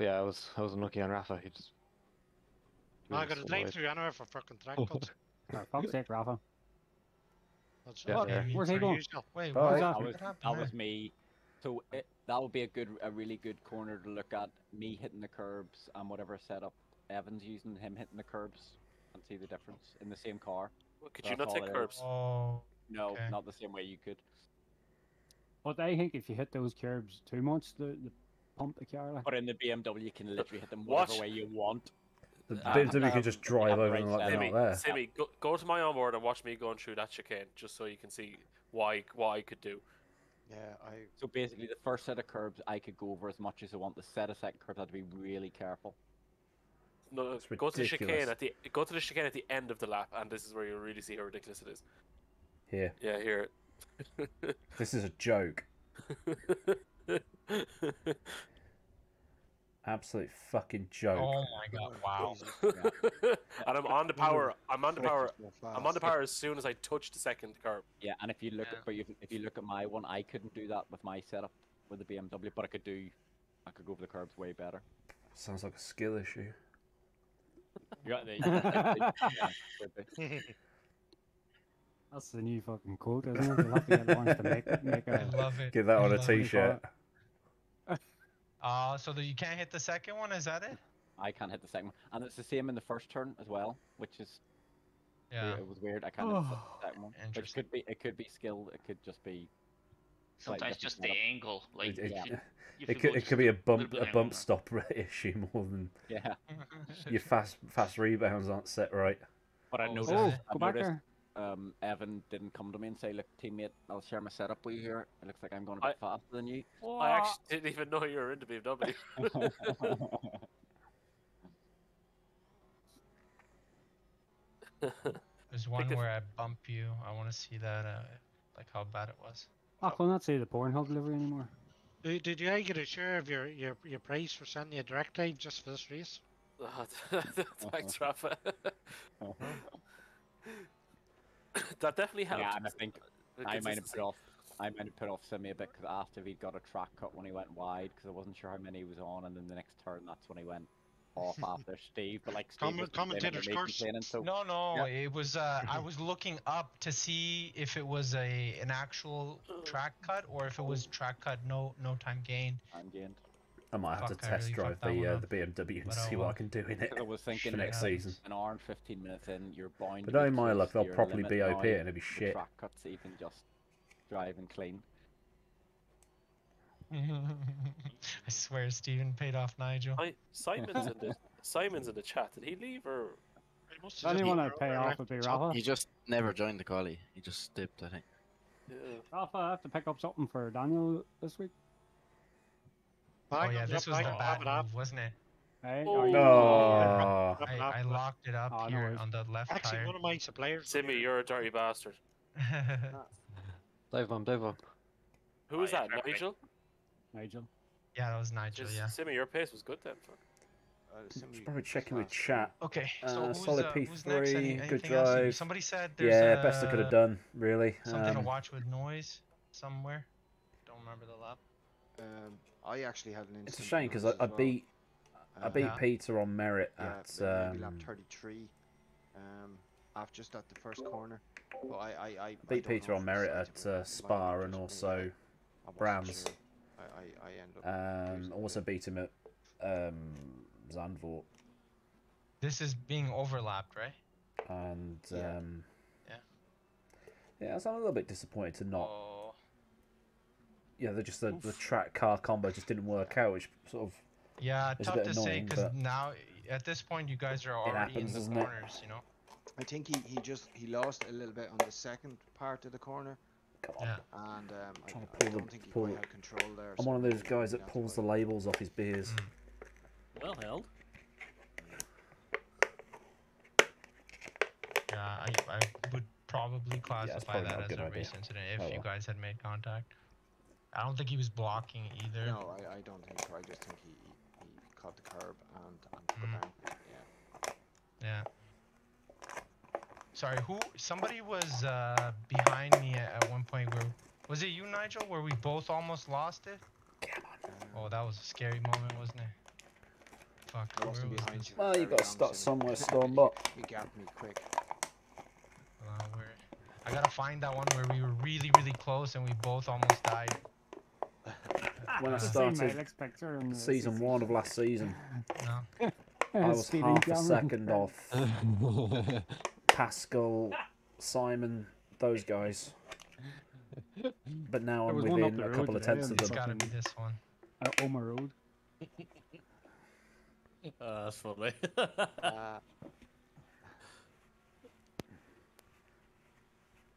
Yeah, I was unlucky on Rafa. He just. I got a lane through anywhere for fucking track cuts. For fuck's sake, Rafa. Where's he going? Wait, that was me. So that would be a really good corner to look at. Me hitting the curbs and whatever setup Evan's using, him hitting the curbs, and see the difference in the same car. Well, could you not take curbs? Oh, no, okay. Not the same way you could. But I think if you hit those curbs too much, the pump the car. But in the BMW, you can literally hit them whatever way you want. The BMW can just drive over and like they're not there. Simi, go to my onboard and watch me going through that chicane, just so you can see what I could do. Yeah, so basically, the first set of curbs I could go over as much as I want. The set of second curbs I had to be really careful. No, go to the chicane at the end of the lap, and this is where you really see how ridiculous it is. Here. Yeah, here. This is a joke. Absolute fucking joke. Oh my God, wow. And I'm on the power as soon as I touch the second curb. Yeah, and if you look at my one, I couldn't do that with my setup with the BMW, but I could go over the curbs way better. Sounds like a skill issue. You got it. That's the new fucking quote, isn't it? You'll have to get launched to make a... I love it. Get that on a t-shirt. So that you can't hit the second one, is that it? I can't hit the second one. And it's the same in the first turn as well, which is... Yeah. It was weird. I can't hit the second one. Which could be, it could be skill, it could just be... Sometimes just the angle. Like, it could be a bump stop issue more than... Yeah. Your fast rebounds aren't set right. But I noticed... Oh, go back there. Evan didn't come to me and say, look, teammate, I'll share my setup with you here. It looks like I'm going a bit faster than you. What? I actually didn't even know you were into BMW. There's one where I bump you. I want to see that, like how bad it was. I will not see the Pornhub delivery anymore. Did you get a share of your price for sending you a directive just for this race? Thanks, Rafa. That definitely helped. Yeah, and I think I might have put off Simi a bit because after he got a track cut when he went wide, because I wasn't sure how many he was on, and then the next turn that's when he went off after Steve. But like commentator's curse. So, no, yeah. It was I was looking up to see if it was an actual track cut or if it was track cut no time gain. Time gained. I might have to test drive the BMW and see what I can do in it. I was thinking for next season. An hour and 15 minutes in, you're bound. But no, in my luck, they'll probably be OP and it'll be shit. Track cuts, even just driving clean. I swear, Steven paid off Nigel. Simon's in the chat. Did he leave or? The only one I'd pay off would be Rafa. He just never joined the quali. He just dipped, I think. Yeah. Rafa, I have to pick up something for Daniel this week. Oh yeah, this was the bad move, wasn't it? Oh. I locked it up here on the left tire. Actually, one of my suppliers... Simi, you're a dirty bastard. Dive bomb. Who was that, Nigel? Nigel. Yeah, that was Nigel, yeah. Simi, your pace was good then, fuck. Simi, probably checking with chat. Okay, so solid P3, good drive. Somebody said there's best I could have done, really. Something to watch with noise somewhere. Don't remember the lap. I actually had an. It's a shame because I beat Peter on merit at lap 33. After just at the first corner, but I beat Peter on merit at Spa and also Brands. Sure. I end up also beat him at Zandvoort. This is being overlapped, right? And yeah, so I'm a little bit disappointed to not. Oh. Yeah, the track car combo just didn't work out, which sort of tough to say because now at this point you guys are already in the corners, you know. I think he lost a little bit on the second part of the corner. Yeah. And I don't think he quite had control there. I'm one of those guys that pulls the labels off his beers. Well held. Yeah, I would probably classify that as a race incident if you guys had made contact. I don't think he was blocking either. No, I don't think so. I just think he caught the curb and took it down. Yeah. Sorry, who? Somebody was behind me at one point. Was it you, Nigel? Where we both almost lost it? Come on. Oh, that was a scary moment, wasn't it? Fuck. Where was you? Well, you got to start somewhere, Storm, but you got me quick. I gotta find that one where we were really, really close and we both almost died. When I started season 1 of last season, I was half a second off Pascal, Simon, those guys. But now I'm within a couple of tenths of them. It's gotta be this one. On my road. That's funny.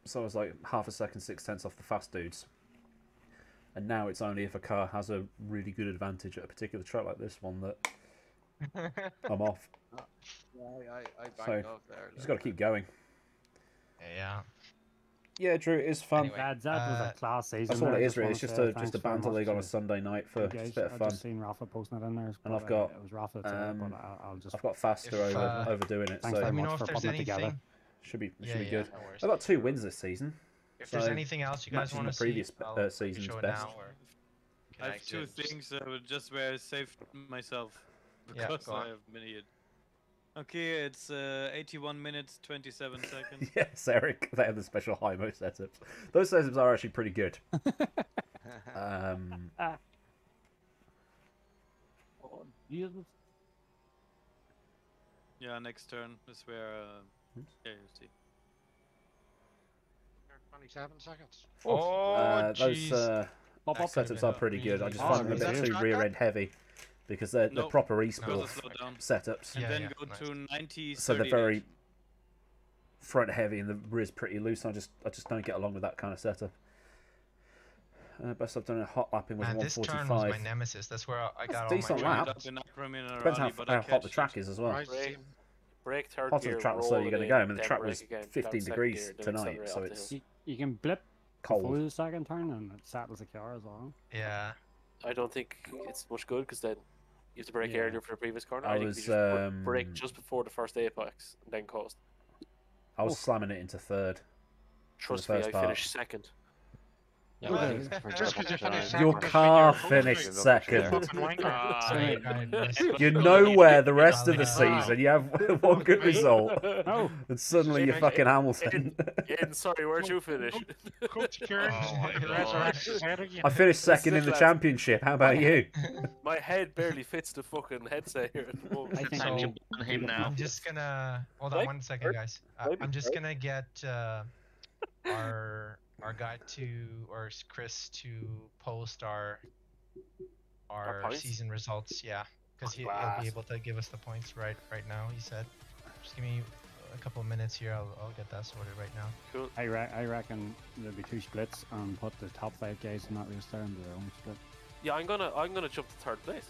So I was like half a second, 6 tenths off the fast dudes. And now it's only if a car has a really good advantage at a particular track like this one that I'm off. Yeah, I backed off there. Just got to keep going. Yeah. Yeah, Drew, it is fun. Anyway, that was a class season. That's all it is, really. It's just a banter league on a Sunday night for just a bit of fun. I've just seen Rafa posting it in there. And I've got faster overdoing it. Thanks very much for putting it together. Should be good. No, I've got 2 wins this season. If there's anything else you guys want to see, previous season's best. I have 2 things that would just where I saved myself because I have many. Okay, it's 81 minutes, 27 seconds. Yes, Eric, they have the special high-mo setups. Those setups are actually pretty good. Oh, Jesus. Yeah, next turn is where... yeah, you see. 27 seconds. Oh, those setups are pretty good. I just find them a bit too rear-end heavy. Because they're the proper eSport setups. And then go to 90. So they're very front heavy and the rear's pretty loose. And I just don't get along with that kind of setup. Best I've done a hot lapping with 145. This turn was my nemesis. That's where I got all my laps. Depends how hot the track is as well. Hotter the track, the slower you're going to go. I mean, the track was 15 degrees tonight, so it's you can blip cold for the second turn and it saddles the car as well. Yeah. I don't think it's much good because then you have to brake earlier for the previous corner. I think you just brake just before the first apex and then coast. I was slamming it into third. Trust me, I finished second. Yeah, your car finished second. You know where the rest of the season you have one good result, and suddenly you're fucking Hamilton. Sorry, where'd you finish? I finished second in the championship. How about you? My head barely fits the fucking headset here at the moment. I think I'm just gonna hold on 1 second, guys. I'm just gonna get our guy or Chris to post our season results, yeah, because he'll be able to give us the points right now. He said, "Just give me a couple of minutes here. I'll get that sorted right now." Cool. I reckon there'll be two splits and put the top five guys in that race there into their own split. Yeah, I'm gonna jump to third place.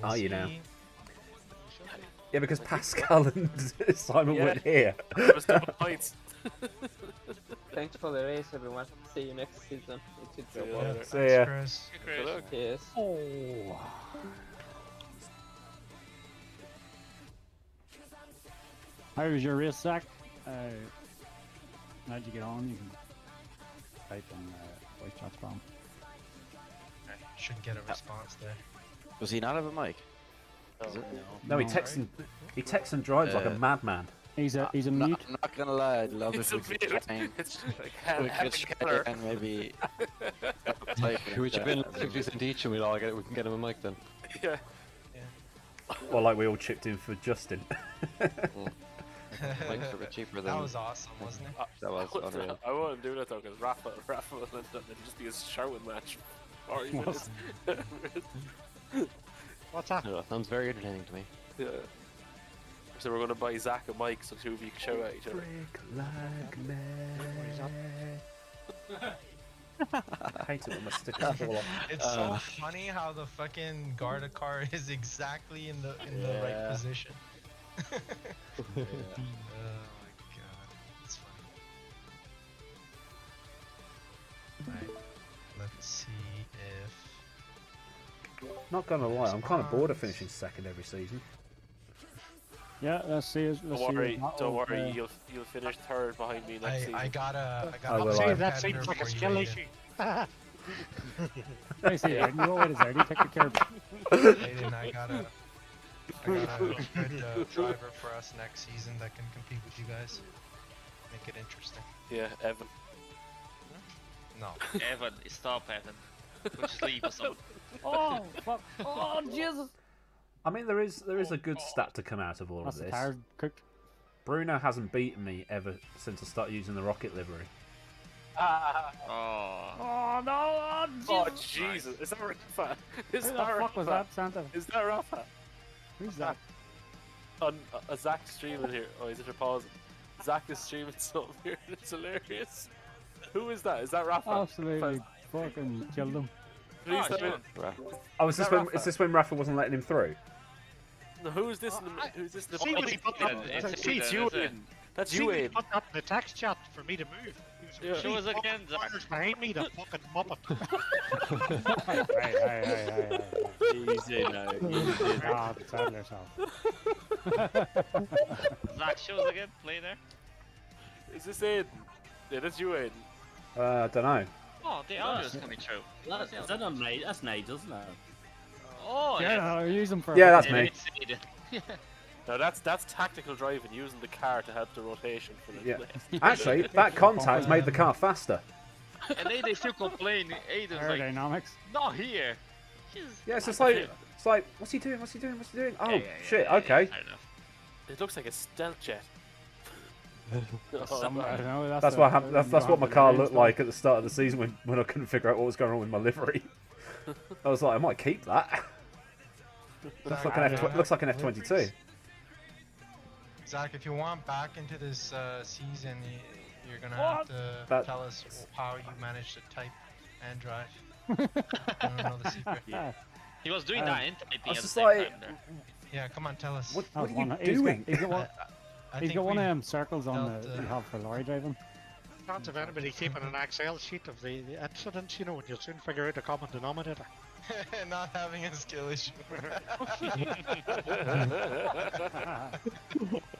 We'll see. You know. Yeah, because Pascal and Simon weren't here. It was double points. Thanks for the race, everyone. See you next season. See ya. Thanks, Chris. Cheers. Oh. How was your race, Zach? How'd you get on? You can type on voice chat spam. I should get a response there. Does he not have a mic? No, he texts and drives like a madman. He's a mute. I'm not gonna lie, I'd love if we could try and maybe which have been and each and we can get him a mic then. Yeah. Well, like we all chipped in for Justin. Mics were cheaper than. That was awesome, wasn't it? That was unreal. I wouldn't do that though, because Rafa was in it. It'd just be a shouting match. Or even what's that? No, that sounds very entertaining to me. Yeah. So we're gonna buy Zach and Mike so two of you can shout at each other. I hate it when my stickers fall off. It's so funny how the fucking Garda car is exactly in the right position. Yeah. Oh my god, it's funny. Right, let's see if. Not gonna lie, I'm kind of bored of finishing second every season. Yeah, let's see. Don't worry, you'll finish third behind me next season. I gotta save that seems like a skill issue. I see. You know what it is, Ernie. Take the care. Aiden, I got a good driver for us next season that can compete with you guys. Make it interesting. Yeah, Evan. No, Evan, stop, Evan. We'll just leave us on. Oh fuck! Oh Jesus! I mean, there is a good stat to come out of all of this. Bruno hasn't beaten me ever since I started using the rocket livery. Oh no! Oh Jesus! Oh, Jesus. Is that Rafa? Who the fuck was that, Santa? Is that Rafa? Who's that? On Zach's streaming here. Oh, is it a pause? Zach is streaming something here. It's hilarious. Who is that? Is that Rafa? Absolutely fucking killed him. Oh, is this when Rafa wasn't letting him through? No, who's this? It's you, Aiden. That's you, Aiden. Put that in the text chat for me to move. Show us again, Zach. Behind me, the fucking muppet. Hey. Easy now. Easy now. Turn yourself. Zach, show us again. Play there. Is this Aiden? Yeah, that's you, Aiden. I don't know. Oh, the audio's coming true. That's Nate, isn't it? Oh, yeah. Yeah, no, use them for. Yeah, that's me. Now that's tactical driving, using the car to help the rotation for the place. Actually, that contact made the car faster. And they still complain. Aiden's aerodynamics. Like, not here. Yeah, so it's like, what's he doing? What's he doing? What's he doing? Oh, shit, okay. I don't know. It looks like a stealth jet. That's what my car looked like at the start of the season when I couldn't figure out what was going on with my livery. I was like, I might keep that. Looks like an F22. Zach, if you want back into this season, you're going to have to tell us how you managed to type and drive. I don't know the secret. Yeah. He was doing that in typing at the same time there. Yeah, come on, tell us. What are you doing? He's got one of them circles on the hub for lorry driving. Chance of anybody keeping an Excel sheet of the incidents, you know, and you'll soon figure out a common denominator. Not having a skill issue.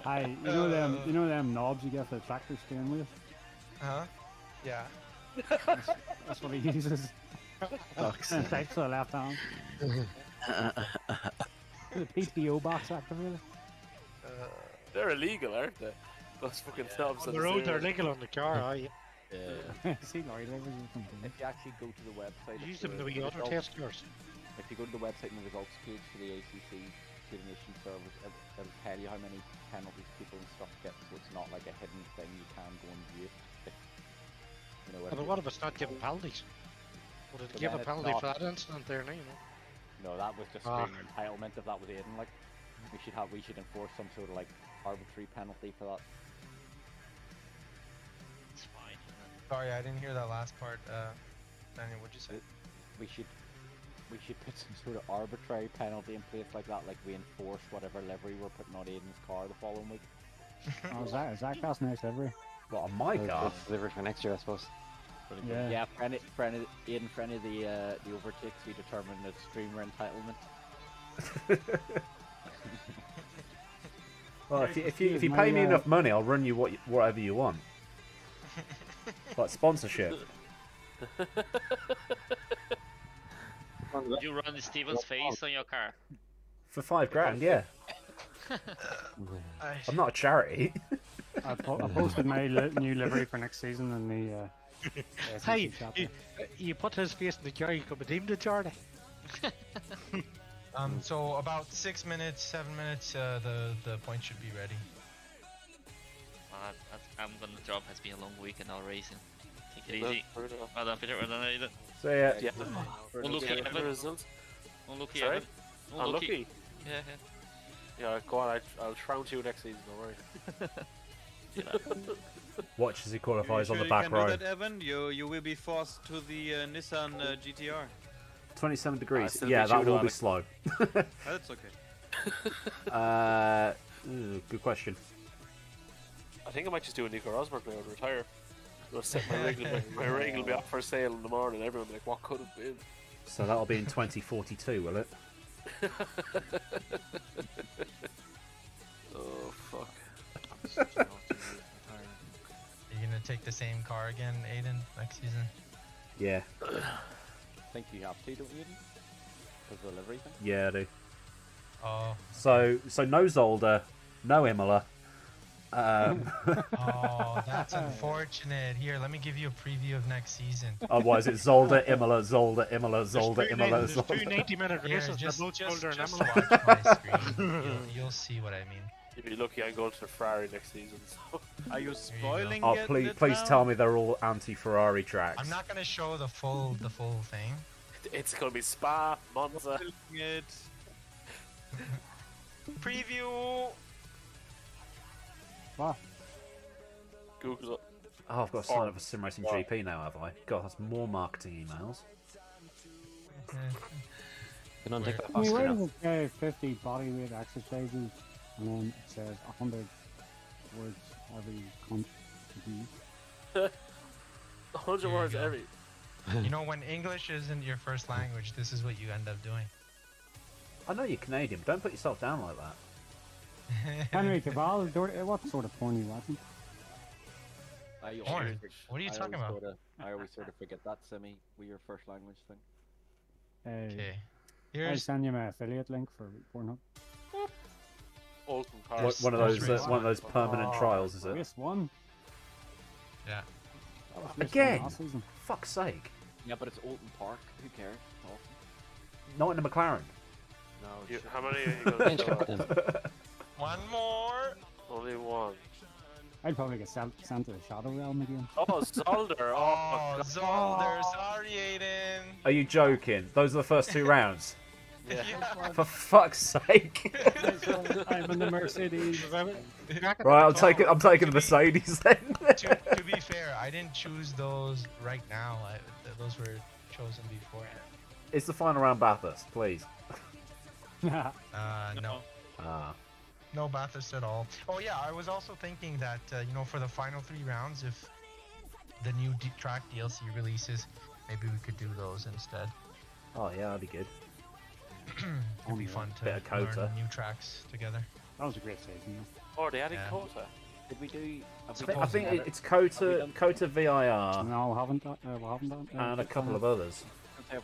Aye, you know them knobs you get for the tractor steering wheel? Huh? Yeah. That's what he uses. And takes to the left hand. The PTO box activator. They're illegal, aren't they? Those fucking knobs on the road. They're illegal on the car, are you? Yeah. See, Laurie, if you actually go to the website, use them to be auto test cars. If you go to the website and the results page for the ACC Ignition service, it'll tell you how many penalties people and stuff get, so it's not like a hidden thing you can go and view. You know, but what if it's not giving penalties? Would it give a penalty for that incident there, no? You know? No, that was just an entitlement. If that was Aiden, like, we should enforce some sort of like arbitrary penalty for that. Sorry, I didn't hear that last part. Daniel, what'd you say? We should put some sort of arbitrary penalty in place like that, like we enforce whatever livery we're putting on Aiden's car the following week. Oh, is that class next livery? Well, on my car, livery for next year, I suppose. Yeah, yeah, for any of the overtakes, we determine the streamer entitlement. Well, if you pay me enough money, I'll run you whatever you want. Like sponsorship. You run Steven's face on your car? For $5 grand, yeah. I'm not a charity. I posted my new livery for next season in the... Hey, you put his face in the car, you could be deemed a charity. So about 6 minutes, 7 minutes, the point should be ready. I'm gonna drop. It's been a long weekend all racing. Take it easy. Well done, Peter. Well done, Aiden. So yeah. Unlucky Evan. Unlucky Evan. Unlucky. Yeah. Go on. I'll trounce you next season. Don't worry. Watch as he qualifies on the back row. You can do that, Evan. You will be forced to the Nissan GTR. 27 degrees. Yeah, that will be slow. That's okay. Good question. I think I might just do a Nico Rosberg now and retire. I'll set my rig. My rig will be up for sale in the morning. Everyone will be like, what could have been? So that'll be in 2042, will it? Oh fuck! Are you gonna take the same car again, Aiden, next season? Yeah. I think you have to, don't you? Because of the livery thing. Yeah, I do. Oh. So no Zolder, no Imola. Oh, that's unfortunate. Here, let me give you a preview of next season. Oh, what is it? Zolder, Imola, Zolder, Imola, Zolder, Imola, Zolder. There's 290-minute races. Just watch my screen. You'll see what I mean. You'll be lucky I go to Ferrari next season. So. Are you spoiling it? Oh, please tell me they're all anti-Ferrari tracks. I'm not going to show the full thing. It's going to be Spa, Monza. Preview. Wow. Google it. Oh, I've got to sign up for Sim Racing GP now, have I? God, that's more marketing emails. Can I take that fast enough? 50 bodyweight exercises, and then it says 100 words every country. 100 words every. You know, when English isn't your first language, this is what you end up doing. I know you're Canadian, but don't put yourself down like that. Henry Cavill, what sort of porn are you watching? What are you talking about? I always sort of forget that, Simi, with your first language thing. Okay. I'll send you my affiliate link for Pornhub. Alton Park. One of those permanent trials, is it? Yes, one. Yeah. Again. Fuck's sake. Yeah, but it's Alton Park. Who cares? Alton. Not in the McLaren. No. How many are you going to do? One more. Only one. I'd probably get sent to the Shadow Realm again. Oh, Zolder! Oh, Zolder! Sorry, Aiden! Are you joking? Those are the first two rounds? Yeah. For fuck's sake! I'm in the Mercedes. Right, I'm taking the Mercedes then. To be fair, I didn't choose those right now. Those were chosen beforehand. It's the final round, Bathurst, please. No. No Bathurst at all. Oh yeah, I was also thinking that you know, for the final three rounds, if the new track DLC releases, maybe we could do those instead. Oh yeah, that'd be good. It'd be fun to learn new tracks together. That was a great season. Oh, they added Cota. Did we do? I think it's Cota, Cota VIR. No, we haven't done. And a couple of others.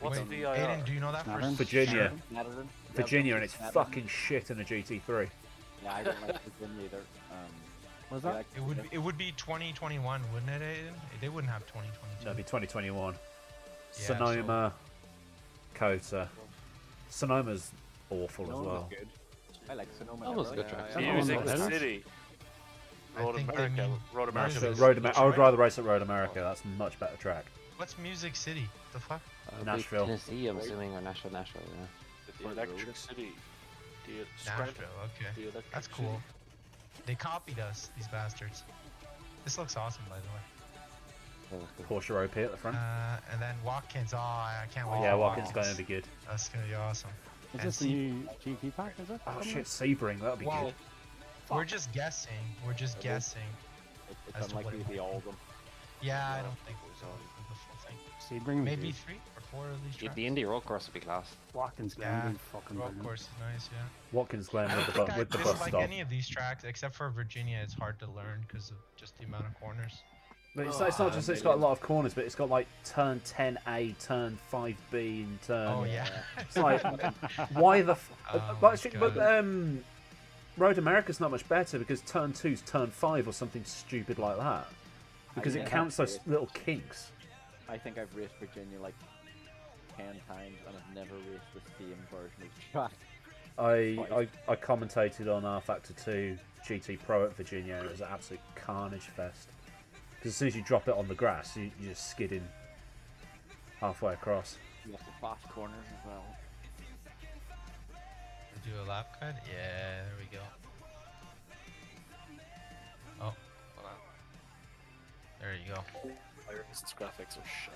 What's VIR? Aiden, do you know that for Virginia? Virginia, and it's fucking shit in a GT3. Yeah, I don't like this one either. Was that? It would be 2021, wouldn't it, Aiden? They wouldn't have 2022. That'd be 2021. Yeah, Sonoma, Cota. Sonoma's awful as well. Good. I like Sonoma. That was a good track. Music City. Road America. I would rather race at Road America. That's a much better track. What's Music City? The fuck? Nashville. Tennessee, I'm assuming, or Nashville. Yeah. Electric City. Nashville, okay. That's cool. They copied us, these bastards. This looks awesome, by the way. Porsche OP at the front. And then Watkins. Oh, I can't wait. Yeah, Watkins is going to be good. That's going to be awesome. Is this the new GP pack, is it? Oh shit, Sebring. That'll be good. We're just guessing. We're just guessing. It's unlikely to be all of them. Yeah, I don't think it was all the full thing. Sebring, maybe 3 or 4 of these tracks. The Indy road course would be class. Watkins Glen, fucking road course is nice, yeah. Watkins Glen with the bus stop. Like any of these tracks, except for Virginia, it's hard to learn because of just the amount of corners. But it's not just it's got a lot of corners, but it's got like turn 10A, turn 5B, and turn. Oh yeah. It's like why the? But Road America's not much better because turn 2's turn 5 or something stupid like that, because it counts those little kinks. I think I've raced Virginia like 10 times, and I've never raced the same version of the track. I commentated on R Factor 2 GT Pro at Virginia, and it was an absolute carnage fest. Because as soon as you drop it on the grass, you're just skidding halfway across. You have to fast corners as well. Do a lap cut? Yeah, there we go. Oh, hold on. There you go. Its graphics are shit.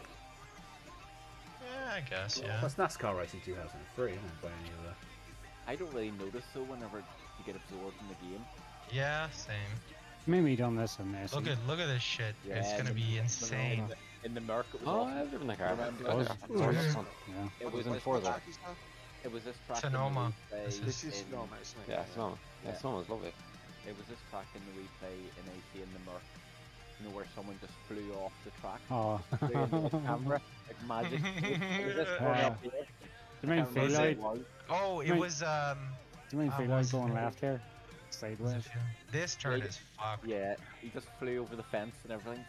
Yeah, I guess, yeah. Well, that's NASCAR racing 2003, I don't play any of that. I don't really notice though whenever you get absorbed in the game. Yeah, same. Maybe done this and this. Look at this shit. Yeah, it's gonna be insane. In the market. Oh, I live in the car. It was in Forza. It was this track. Sonoma. This is Sonoma, isn't it? Yeah, Sonoma. Yeah, Sonoma's lovely. It was this track in the replay in AC in the Merc. You know, where someone just flew off the track. Oh. The camera, like magic. Do you mean Felo? Oh, it was. Do you mean Felo going left here? Sideways. This turn is fucked. Yeah, he just flew over the fence and everything.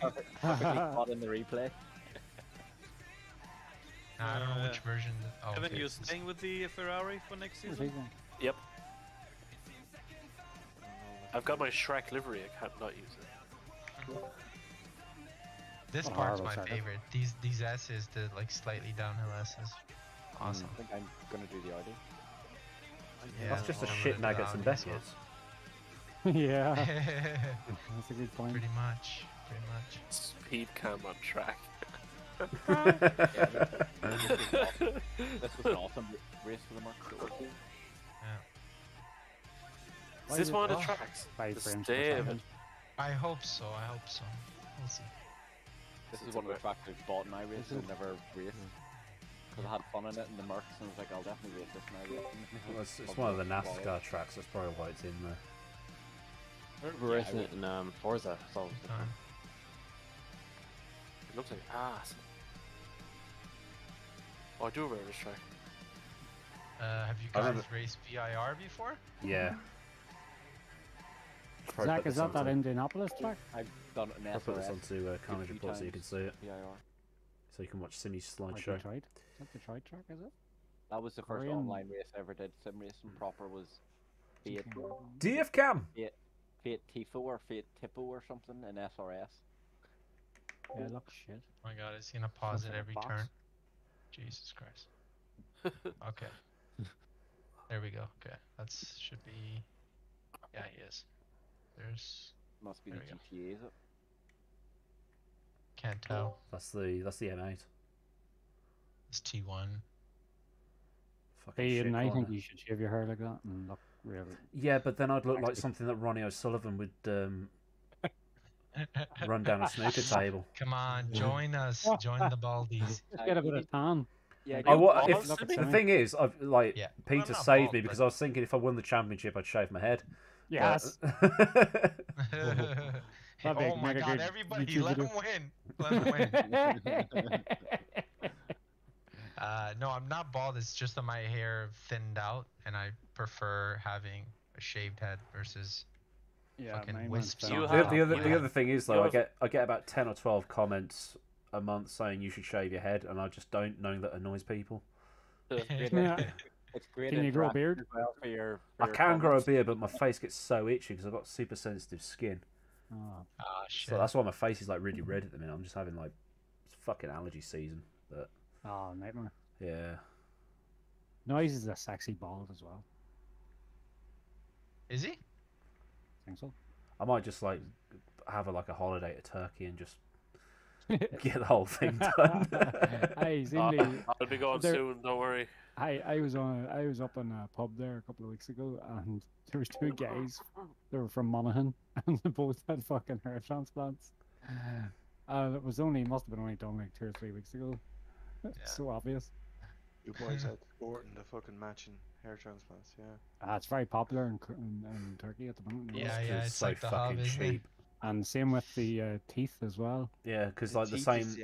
Perfectly caught in the replay. Nah, I don't know which version. Oh, Kevin, okay. You're staying with the Ferrari for next season? Yep. I've got my Shrek livery. I can't not use it. This part's my favorite. These S's, the like slightly downhill S's, awesome. I think I'm gonna do the Audi. Yeah, that's just a shit nuggets and biscuits. Yeah, that's a good point. Pretty much. Speed cam on track. This was an awesome race for the market. Yeah. Is this one of the tracks? I hope so. We'll see. This is one of the tracks I've bought in my race and never raced. Because I had fun in it and the Mercs, and I was like, I'll definitely race this in my race. Well, it's one of the NASCAR tracks, that's probably why it's in there. I remember racing it in Forza. It's all the time. It looks like ass. Oh, I do remember this track. Have you guys raced VIR before? Yeah. Zach, is that that Indianapolis track? I've done it in SRS. I'll put this onto Carnage Report so you can see it. VIR. So you can watch Simi's slideshow. Is that the Detroit track, is it? That was the first online race I ever did. Sim racing proper was Fiat... DF Cam! Fiat Tifo or Fiat Tipo or something in SRS. Yeah, look shit. Oh my god, it's gonna pause at every turn. Jesus Christ. Okay. There we go. Okay, that's should be. Yeah, he is. There's. Must be the GTA, is it? Can't tell. That's the M8. It's T1. Hey, and I think you should shave your hair like that and look really. Yeah, but then I'd look like something that Ronnie O'Sullivan would run down a snooker table. Come on, join us. Join the Baldies. Get a bit of tan. Yeah, the thing is, I've, like yeah. Peter saved me because I was thinking if I won the championship, I'd shave my head. Yes. Oh my god, everybody, let him win. No, I'm not bald. It's just that my hair thinned out, and I prefer having a shaved head versus fucking wisps. The other thing is, though, I get about 10 or 12 comments a month saying you should shave your head, and I just don't, knowing that annoys people. So it's great. It's great. Can you grow a beard? Well for your I can grow a beard, but my face gets so itchy because I've got super sensitive skin. Oh shit! So that's why my face is like really red at the minute. I'm just having like fucking allergy season. But oh nightmare. Yeah. Noise is a sexy bald as well. Is he? I think so. I might just like have a holiday to Turkey and just. Get the whole thing done. Hey, I'll be going soon. Don't worry. I was up in a pub there a couple of weeks ago, and there was two guys. They were from Monaghan, and they both had fucking hair transplants. It was must have been only done like 2 or 3 weeks ago. Yeah. It's so obvious. You boys had Orton the fucking matching hair transplants, yeah. It's very popular in Turkey at the moment. Yeah, it's so like fucking cheap. And same with the teeth as well. Yeah, because like the same,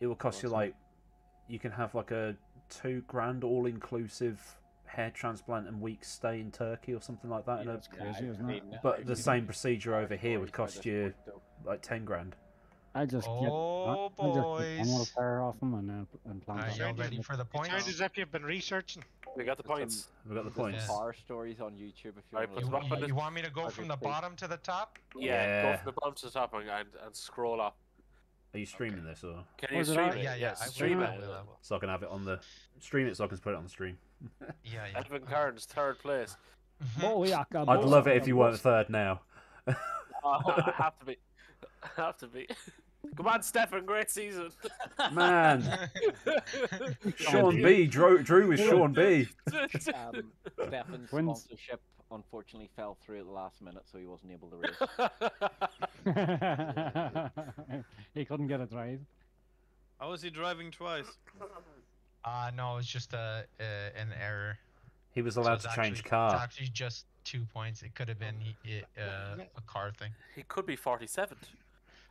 it will cost you like, you can have like a $2,000 all-inclusive hair transplant and week's stay in Turkey or something like that. That's crazy, isn't it? But the same procedure over here would cost you like $10,000. I just get another pair off them and plant them. Are you ready for the points? It sounds as if you've been researching. We got the points. We got the points. Horror stories on YouTube. If you want me to go from the bottom to the top? Yeah, go from the bottom to the top and scroll up. Are you streaming this or? Can you stream it? Yeah. Stream it. So I can have it on the stream. It so I can put it on the stream. Yeah. Edwin Cairns, third place. I'd love it if you weren't third now. I have to be. I have to be. Come on, Stefan, great season. Man. Sean B. Drew with Sean B. Stefan's sponsorship, unfortunately, fell through at the last minute, so he wasn't able to race. He couldn't get a drive. How was he driving twice? No, it's just an error. He was allowed to change car. It's actually just 2 points. It could have been a car thing. He could be 47th.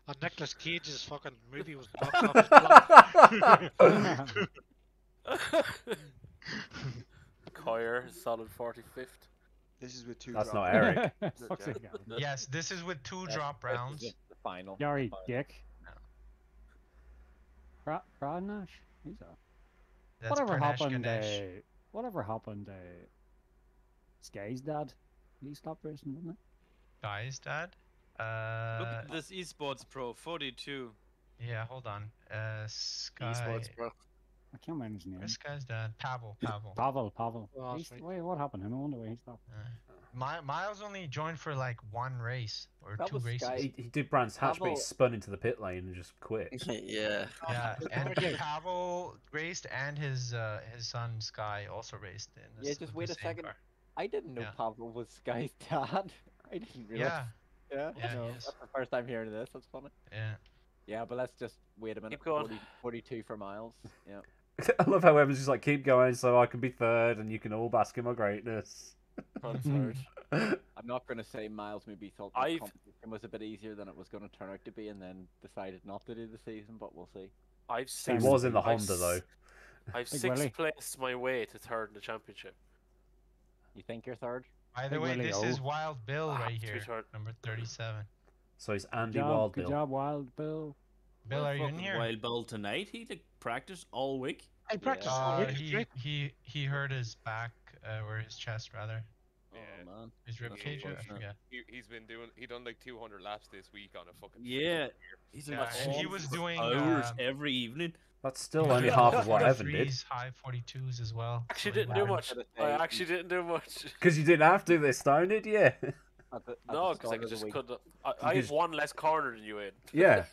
And Nicolas Cage's fucking movie was knocked off his block. Coyer, solid 45th. This is with two. That's not Eric. Yes, this is with two drop rounds. The final. Yari Dick. No. Pradnash? Who's that? That's whatever happened to Sky's dad? He stopped racing, didn't he? Sky's dad? Look at this esports pro 42. Yeah, hold on. Sky. Esports pro. I can't remember his name. This guy's dad, Pavel. Oh, wait, what happened to him? I wonder where he stopped. Miles only joined for like one race or two races. He did Brands Hatch, but he spun into the pit lane and just quit. Yeah. And Pavel raced, and his son Sky also raced. In this, just wait a second. Car. I didn't know Pavel was Sky's dad. I didn't realize. Yeah, no, that's the first time hearing this. That's funny. Yeah, but let's just wait a minute. Keep going. 42 for Miles. Yeah. I love how Evans is like, keep going, so I can be third, and you can all bask in my greatness. Third. I'm not going to say Miles maybe thought the competition was a bit easier than it was going to turn out to be, and then decided not to do the season, but we'll see. He was in the Honda though. I've six-placed my way to third in the championship. You think you're third? By the way, this is Wild Bill right here, number 37. So he's Andy Wild Bill. Good job, Wild Bill. Bill, are you in here? Wild Bill tonight. He did practice all week. I practiced all week. He hurt his back, or his chest rather. Yeah. Oh man, his ribcage. He's been doing. He done like 200 laps this week on a fucking. Yeah. He's in he was doing hours every evening. That's still only half of what Evan did. High 42s as well. Actually, didn't do much. I actually didn't do much. Because you didn't have to this time, did you? No, because I just couldn't. I have one less corner than you in. Yeah.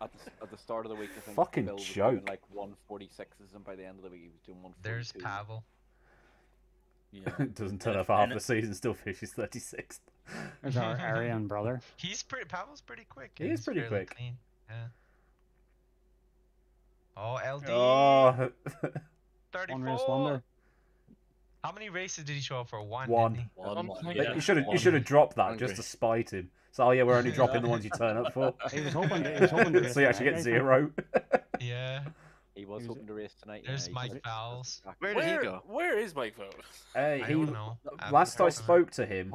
At the start of the week, I think fucking Bill was doing like 146s, and by the end of the week, he was doing 142s. There's Pavel. Yeah. Doesn't turn up half the season, still finishes 36th. There's our Aryan brother. He's pretty. Pavel's pretty quick. He is pretty quick. Clean. Yeah. Oh, LD. Oh. 34. How many races did he show up for? One. Yeah. You should have dropped that just to spite him. So yeah, we're only dropping the ones you turn up for. He was hoping to so you actually get zero. Yeah. He was hoping to race tonight. There's Mike Fowles. Where did he go? Where is Mike Fowles? I don't know. Last I spoke to him,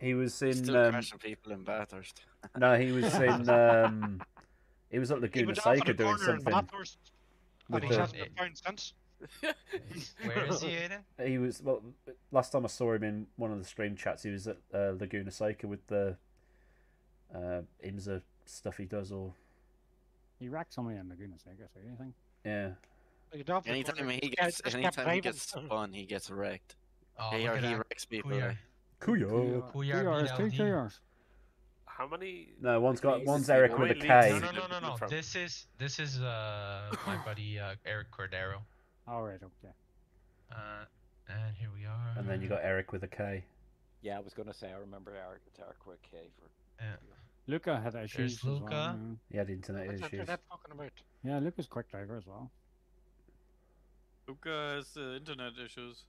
he was in still crashing people in Bathurst. No, he was in he was at Laguna Seca doing something. He hasn't been found since. Where is he, Aiden? He was last time I saw him in one of the stream chats. He was at Laguna Seca with the IMSA stuff he does. Or he racked somebody in Laguna Seca, so anything. Yeah. Anytime he gets spun, he gets wrecked. Oh, he wrecks people. Kuya. How many? No, one's Eric with a K. No. This is my buddy Eric Cordero. Alright, okay. And here we are. And then you got Eric with a K. Yeah, I was going to say, I remember Eric with a K. Luca had issues. There's Luca. Well. He had internet issues. Talking about? Yeah, Luca's quick driver as well. Luca has internet issues.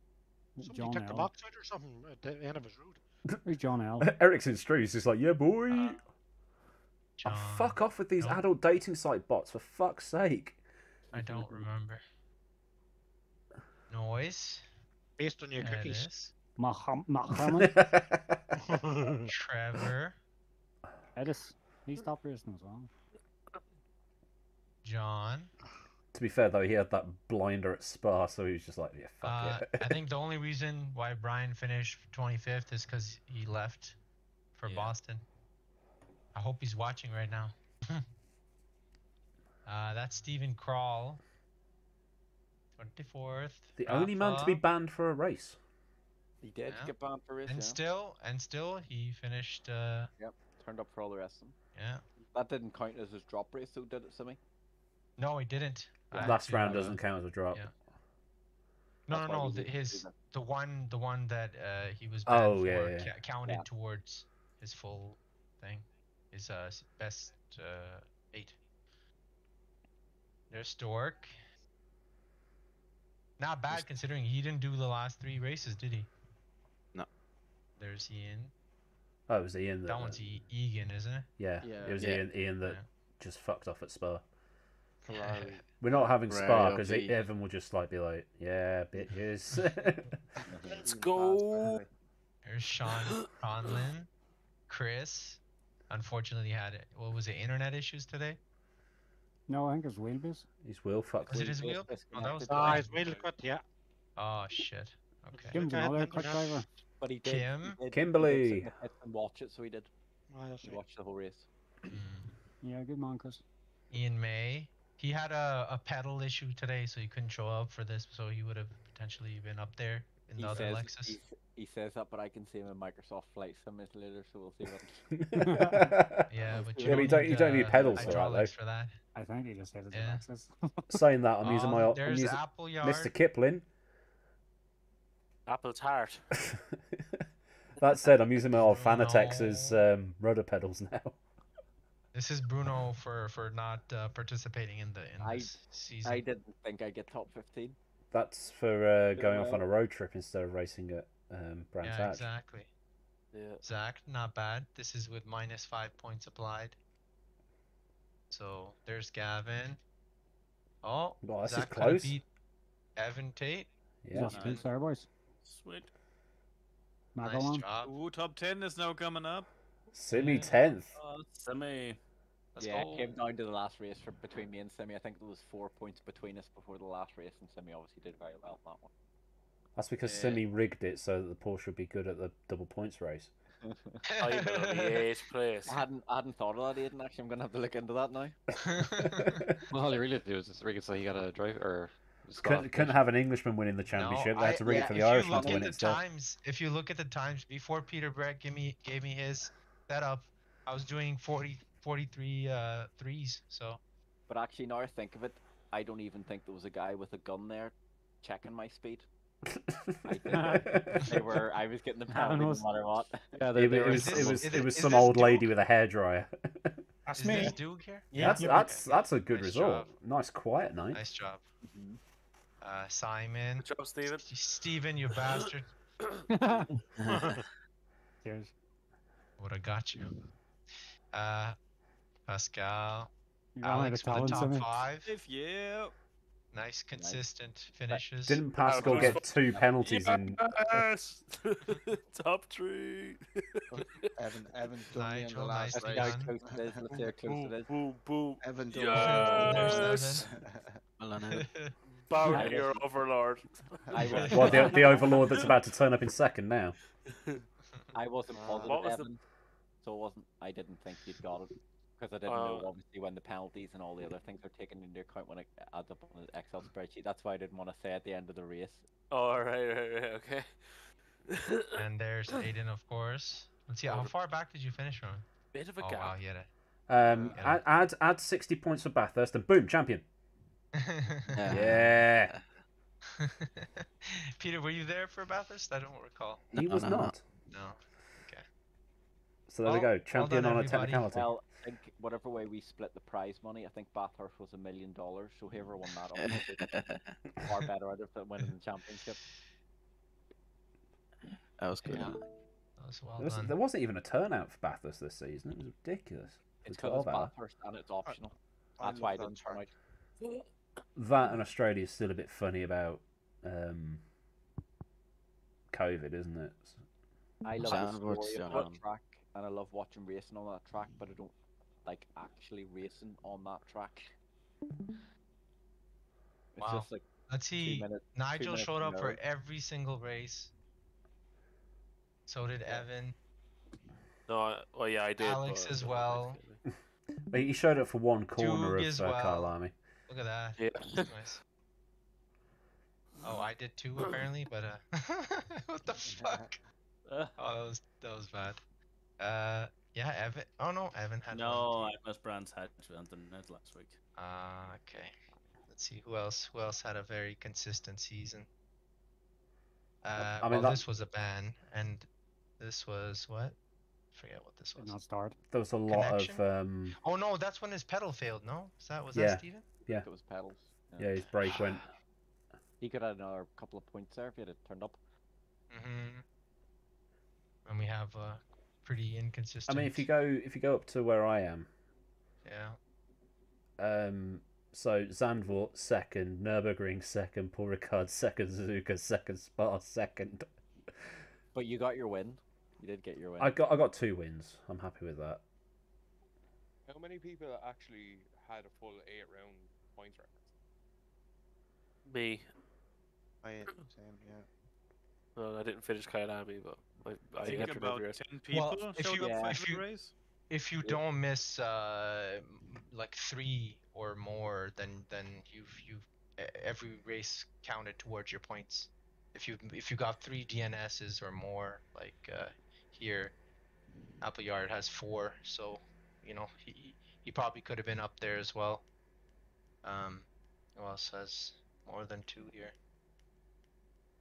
Somebody took the box out or something at the end of his route. Who's John L? Eric's in streets. He's like, yeah, boy. Fuck off with these adult dating site bots, for fuck's sake. I don't remember. Noise based on your cookies. Muhammad. Trevor. Edis. He stopped racing as well. John. To be fair though, he had that blinder at Spa, so he was just like, yeah, fuck it. I think the only reason why Brian finished 25th is because he left for Boston. I hope he's watching right now. That's Stephen Kroll. 24th. The only man to be banned for a race. He did get banned for a race. And still, he finished. Yep, turned up for all the rest of them. Yeah. That didn't count as his drop race, though, did it, Simi? No, he didn't. Last round doesn't count as a drop. Yeah. No. The one that he was banned for counted towards his full thing. His best 8. There's Stork. Not bad considering he didn't do the last 3 races, did he? No. There's Ian. Oh, it was Ian. That one's Egan, isn't it? Yeah. It was Ian that just fucked off at Spa. Ferrari. We're not having Spa because Evan will just like be like, yeah, bitches. Let's go. There's Sean Conlon. Chris, unfortunately, had it. What was it? Internet issues today. No, I think it's wheelbase. His wheel fucked. Was it his wheel? Oh, that was his wheel cut, yeah. Oh, shit. Okay. Kim's another cut driver. But he did. Kimberly. I didn't watch it, so he did. He watched the whole race. Yeah, good man, Chris. Ian May. He had a pedal issue today, so he couldn't show up for this, so he would have potentially been up there in the other Lexus. He says that, but I can see him in Microsoft Flight some minutes later, so we'll see what. Yeah, but you don't need pedals for that. I think he just said it's an Access. Saying that, I'm using my. There's Apple Yard. Mr. Kipling. Apple's heart. That said, I'm using my old Fanatex's rudder pedals now. This is Bruno for not participating in this season. I didn't think I'd get top 15. That's for going off on a road trip instead of racing at Brands Hatch. Yeah, exactly. Yeah. Zach, not bad. This is with minus 5 points applied. So there's Gavin. Oh, well, this is close. Beat Evan Tate. Yeah, just two Star Boys. Sweet. Nice job. Ooh, top 10 is now coming up. Semi 10th. Semi. Let's go. It came down to the last race for, between me and Semi. I think there was 4 points between us before the last race, and Semi obviously did very well on that one. That's because Semi rigged it so that the Porsche would be good at the double points race. I hadn't thought of that, Aiden, actually. I'm going to have to look into that now. Well, all you really have to do is just rig it so you got to drive, or... Couldn't have an Englishman winning the championship. No, they had to rig it for the Irishman to win it. If you look at the times, before Peter Brett gave me his setup, I was doing 43 threes, so... But actually, now I think of it, I don't even think there was a guy with a gun there checking my speed. I was getting the penalty no matter what. Yeah, it was some old lady with a hairdryer. That's me. Is Duke here? Yeah, that's a good result. Nice quiet night. Nice job. Mm-hmm. Simon. Good job, Steven. Steven, you bastard. Cheers. Would have got you. Pascal. Alex for the top five. Yeah. Nice, consistent finishes. Didn't Pascal get two penalties in? Yes! Top three! Evan nice in the last race. Boom, Evan yes! Bow to your overlord. Well, the overlord that's about to turn up in second now. I wasn't positive, Evan. So I didn't think you'd got it. Because I didn't know, obviously, when the penalties and all the other things are taken into account when it adds up on the Excel spreadsheet. That's why I didn't want to say at the end of the race. Oh, right, okay. And there's Aiden, of course. Let's see, how far back did you finish, Ron? Bit of a gap. Wow, add 60 points for Bathurst and boom, champion. Yeah. Peter, were you there for Bathurst? I don't recall. He was not. No. Okay. So there we go, champion well done, on a technicality. Well, I think whatever way we split the prize money, I think Bathurst was $1 million, so whoever won that obviously did far better out of it winning the championship. That was good. Yeah. That was well done. There wasn't even a turnout for Bathurst this season. It was ridiculous. It's because it's Bathurst and it's optional. That's why I didn't turn out. That and Australia is still a bit funny about COVID, isn't it? I love the story about the track, and I love watching racing on that track, but I don't like actually racing on that track. Wow. Just like let's see. Nigel showed up for every single race. So did Evan. No, well, yeah, I did. Alex as well. But he showed up for one corner of Carl Army. Look at that. Yeah. Nice. Oh, I did too apparently, but what the fuck? Oh, that was bad. Yeah, Evan. Oh no, Evan had one. I missed Brands Hatch on the net last week. Okay. Let's see who else. Who else had a very consistent season? I mean, this was a ban, and this was what? I forget what this was. Not start. There was a lot of. Oh no, that's when his pedal failed. No, was that Steven? Yeah, it was pedals. Yeah, his brake went. He could have another couple of points there if he had it turned up. Mm-hmm. And we have. Pretty inconsistent. I mean, if you go up to where I am, yeah. So Zandvoort second, Nürburgring second, Paul Ricard second, Suzuka second, Spa second. But you got your win. You did get your win. I got two wins. I'm happy with that. How many people actually had a full 8-round points record? Me. I am. Same. Yeah. Well, I didn't finish Kyalami, but. I think about 10 people. Well, if you don't miss like 3 or more, then you've every race counted towards your points. If you got 3 DNSs or more, like here, Appleyard has 4, so you know he probably could have been up there as well. Who else has more than 2 here?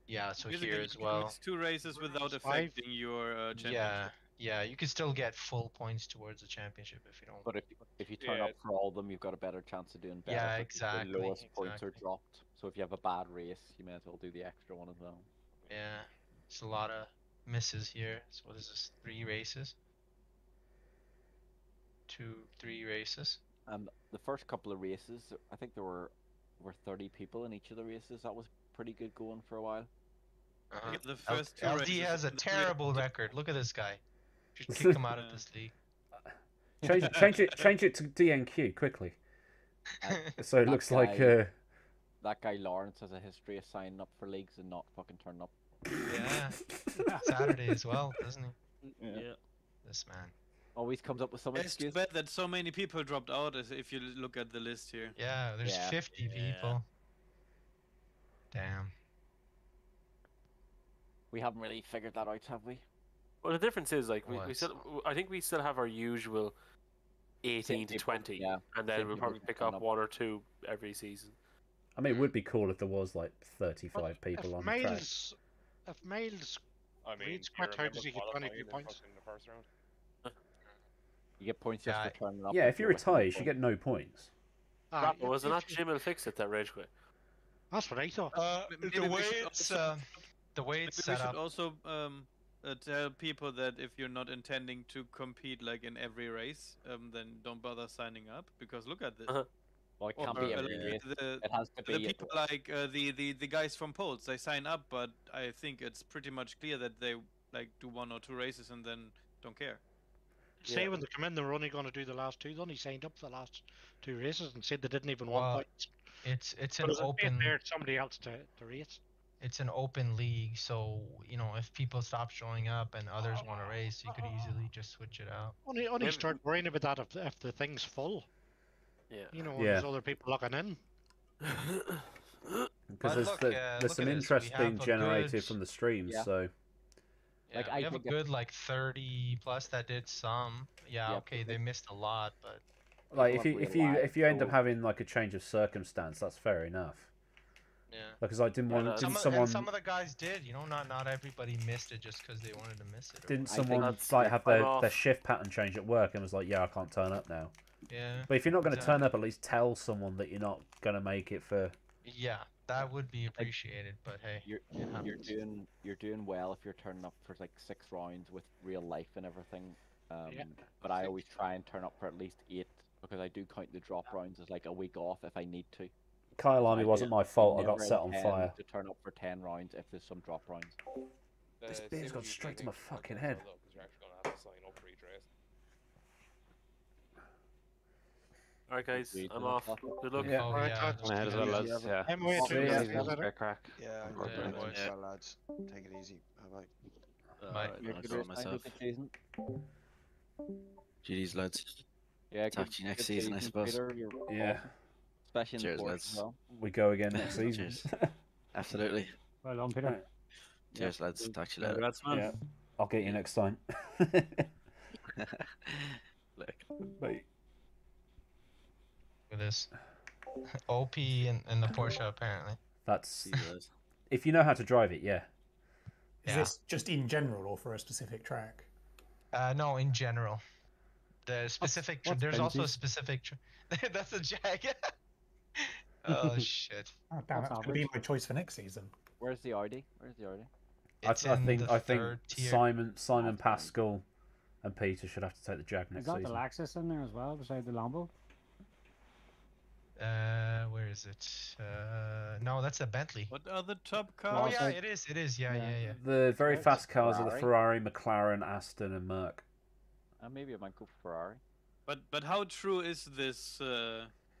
Yeah, so here as well. It's 2 races without affecting your championship. Yeah, you can still get full points towards the championship if you don't. But if you turn up for all of them, you've got a better chance of doing better. Yeah, exactly. The lowest points are dropped. So if you have a bad race, you may as well do the extra one as well. Yeah, it's a lot of misses here. So what is this? 3 races? 2, 3 races? The first couple of races, I think there were over 30 people in each of the races. That was pretty good going for a while. The first LD has a terrible record. Look at this guy. Should kick him out of this league. Change it to DNQ quickly. So it looks like that guy Lawrence has a history of signing up for leagues and not fucking turning up. Yeah, Saturday as well, doesn't he? Yeah. This man always comes up with some excuse. It's too bad that so many people dropped out. If you look at the list here. Yeah, there's 50 people. Damn. We haven't really figured that out, have we? Well, the difference is like we still, I think we still have our usual 18 to 20, and then we'll probably pick up one or two every season. I mean, it would be cool if there was like 35 people on the track. If males, I mean, it's quite hard to get 22 points in the first round. You get points just for turning up. Yeah, if you retire, you get no points. Wasn't that Jim will fix it that Rageway? That's what I thought. The way it's set up. We should also tell people that if you're not intending to compete like in every race, then don't bother signing up, because look at this. Well, it can't be every race. It has to be the people like the guys from Poles. They sign up, but I think it's pretty much clear that they like do one or two races and then don't care. Say when they come in, they're only going to do the last two. They only signed up for the last two races and said they didn't even want points. It's an open. Somebody else to race. It's an open league, so you know if people stop showing up and others want to race, you could easily just switch it out. Only start worrying about that if the thing's full. Yeah. You know, there's other people looking in. Because there's some interest being generated from the streams, so. Yeah, like, we have a good like 30 plus that did some. Yeah, okay, they missed a lot, but like if you end up having like a change of circumstance, that's fair enough. Yeah. Because like, I didn't want some of the guys did, you know, not everybody missed it just because they wanted to miss it. Didn't someone like have their shift pattern change at work and was like, yeah, I can't turn up now. Yeah. But if you're not going to turn up, at least tell someone that you're not going to make it for. Yeah, that would be appreciated. But hey, you're doing well if you're turning up for like 6 rounds with real life and everything. But I always try and turn up for at least 8 because I do count the drop rounds as like a week off if I need to. Kyle Army wasn't my fault. I got set on fire. To turn up for 10 rounds if there's some drop rounds. This beer's gone straight to my fucking head. Alright guys, I'm off. Good luck. Yeah. Oh, yeah. My head as well, lads. Yeah. Yeah, lads. Take it easy. Bye. GD's lads. Yeah. Catch you next season, I suppose. Yeah. Cheers, lads. We go again next season. Absolutely. Well done, Peter. Cheers, lads. Talk to you later. Congrats, man. Yeah. I'll get you next time. Look. Bye. Look at this. OP in the Porsche, apparently. That's... if you know how to drive it, yeah. Is this just in general or for a specific track? No, in general. The specific... There's also a specific... That's a Jag. Oh shit! Oh, damn, that's gonna be my choice for next season. Where's the Audi? Where's the Audi? I think Simon Pascal and Peter should have to take the Jag next season. Is that the Lexus in there as well, beside the Lambo? Where is it? No, that's a Bentley. What are the top cars? Oh yeah, it is. Yeah. The very fast cars are the Ferrari, McLaren, Aston, and Merc. Maybe I might go for Ferrari. But how true is this?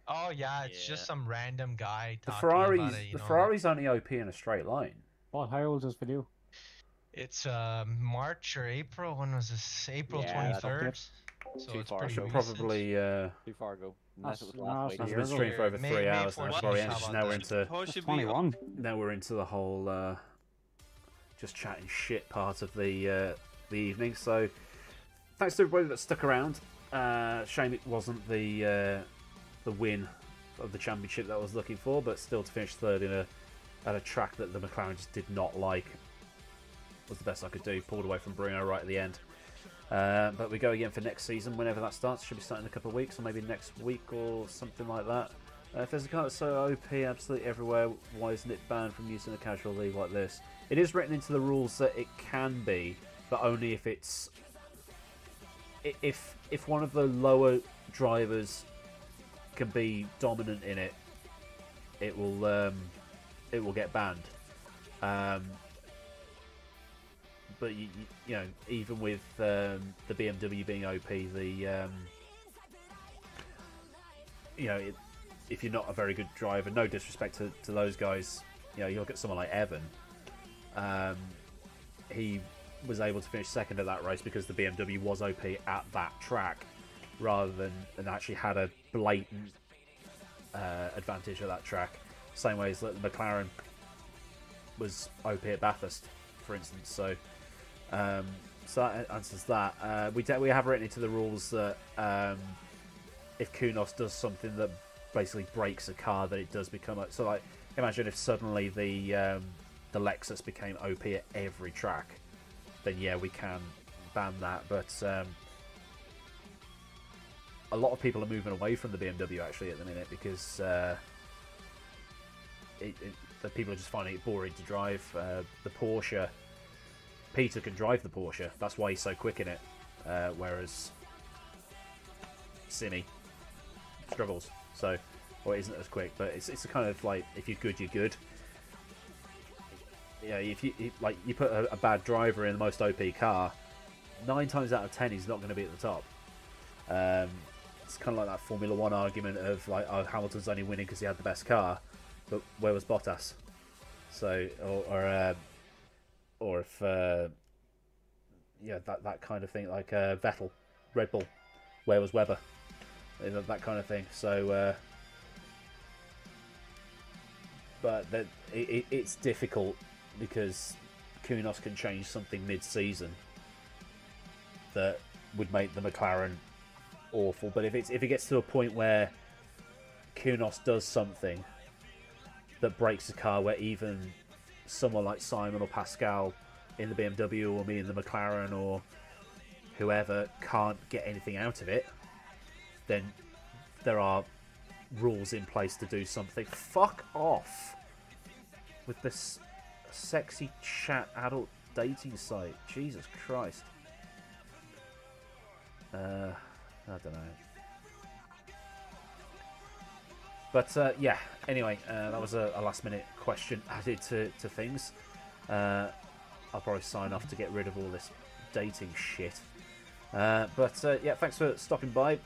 Oh yeah, it's just some random guy talking about it. The Ferrari's only OP in a straight line. Well, how old is this video? It's March or April. When was this? April 23rd. So it's pretty recent. Probably too far ago. That's been streamed for over 3 hours. Now we're into 21. Now we're into the whole just chatting shit part of the evening. So thanks to everybody that stuck around. Shame it wasn't the win of the championship that I was looking for, but still to finish third in at a track that the McLaren just did not like was the best I could do. Pulled away from Bruno right at the end. But we go again for next season, whenever that starts. Should be starting in a couple of weeks, or maybe next week or something like that. If there's a car that's so OP absolutely everywhere, why isn't it banned from using a casual league like this? It is written into the rules that it can be, but only if it's... If one of the lower drivers can be dominant in it, it will get banned. But you know, even with the BMW being OP, the you know, if you're not a very good driver, no disrespect to those guys, you know, you look at someone like Evan. He was able to finish second at that race because the BMW was OP at that track, rather than and actually had a blatant advantage at that track. Same way as the McLaren was OP at Bathurst, for instance. So, so that answers that. We have written into the rules that if Kunos does something that basically breaks a car, that it does become a, so like imagine if suddenly the Lexus became OP at every track, then yeah, we can ban that. But a lot of people are moving away from the BMW actually at the minute because the people are just finding it boring to drive. The Porsche, Peter can drive the Porsche, that's why he's so quick in it, whereas Cine struggles, so, or isn't as quick. But it's a kind of like, if you're good, you're good. Yeah, if you like, you put a bad driver in the most OP car, 9 times out of 10 he's not going to be at the top. It's kind of like that Formula One argument of like, oh, Hamilton's only winning because he had the best car, but where was Bottas? So, or if yeah, that kind of thing, like Vettel, Red Bull, where was Webber? That kind of thing. So. But that it's difficult because Kunos can change something mid-season that would make the McLaren awful. But if it gets to a point where Kunos does something that breaks the car, where even someone like Simon or Pascal in the BMW or me in the McLaren or whoever can't get anything out of it, then there are rules in place to do something. Fuck off with this sexy chat adult dating site. Jesus Christ. I don't know. But yeah, anyway, that was a last minute question added to things. I'll probably sign off to get rid of all this dating shit. But yeah, thanks for stopping by.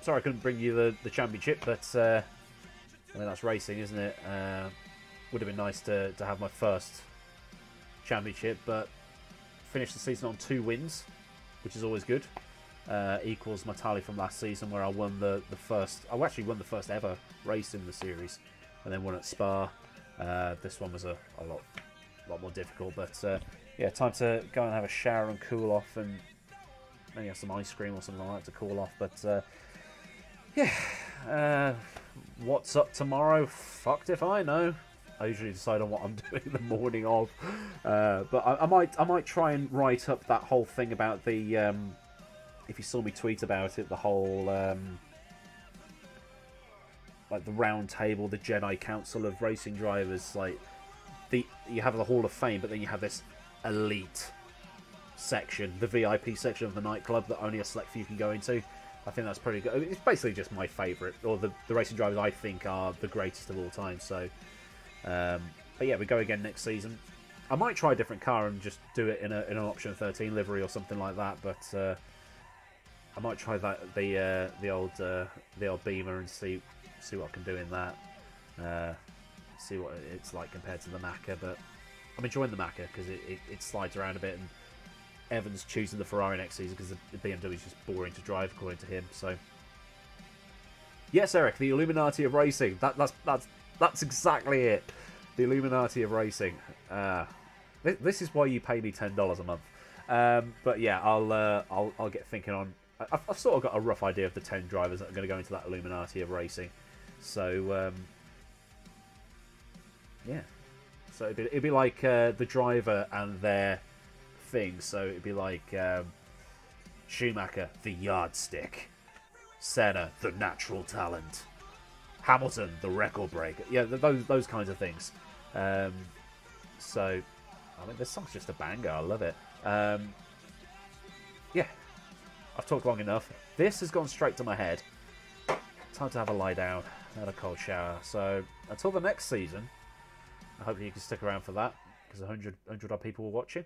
Sorry I couldn't bring you the championship, but I mean, that's racing, isn't it? Would have been nice to have my first championship, but finished the season on 2 wins, which is always good. Equals my tally from last season, where I won the first... I actually won the first ever race in the series, and then won at Spa. This one was a lot more difficult, but yeah, time to go and have a shower and cool off, and maybe have some ice cream or something like that to cool off, but... yeah, what's up tomorrow? Fucked if I know. I usually decide on what I'm doing the morning of, but I might try and write up that whole thing about the, if you saw me tweet about it, the whole, like the round table, the Jedi Council of Racing Drivers, like, you have the Hall of Fame, but then you have this elite section, the VIP section of the nightclub that only a select few can go into. I think that's pretty good. It's basically just my favourite, or the racing drivers I think are the greatest of all time. So, but yeah, we go again next season. I might try a different car and just do it in an option 13 livery or something like that. But I might try that the old Beamer and see what I can do in that. See what it's like compared to the Macca. But I'm enjoying the Macca because it slides around a bit. And Evans choosing the Ferrari next season because the BMW is just boring to drive, according to him. So, yes, Eric, the Illuminati of racing. That's exactly it. The Illuminati of racing. This is why you pay me $10 a month. But yeah, I'll get thinking on. I've sort of got a rough idea of the 10 drivers that are going to go into that Illuminati of racing. So yeah, so it'd be like the driver and their thing. So it'd be like Schumacher, the yardstick; Senna, the natural talent; Hamilton, the record breaker. Yeah, those kinds of things. So I mean, this song's just a banger. I love it. Yeah, I've talked long enough. This has gone straight to my head. Time to have a lie down and a cold shower. So until the next season, I hope you can stick around for that, because 100 odd people were watching.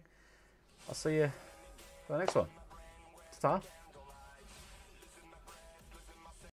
I'll see you for the next one. Ta-ta.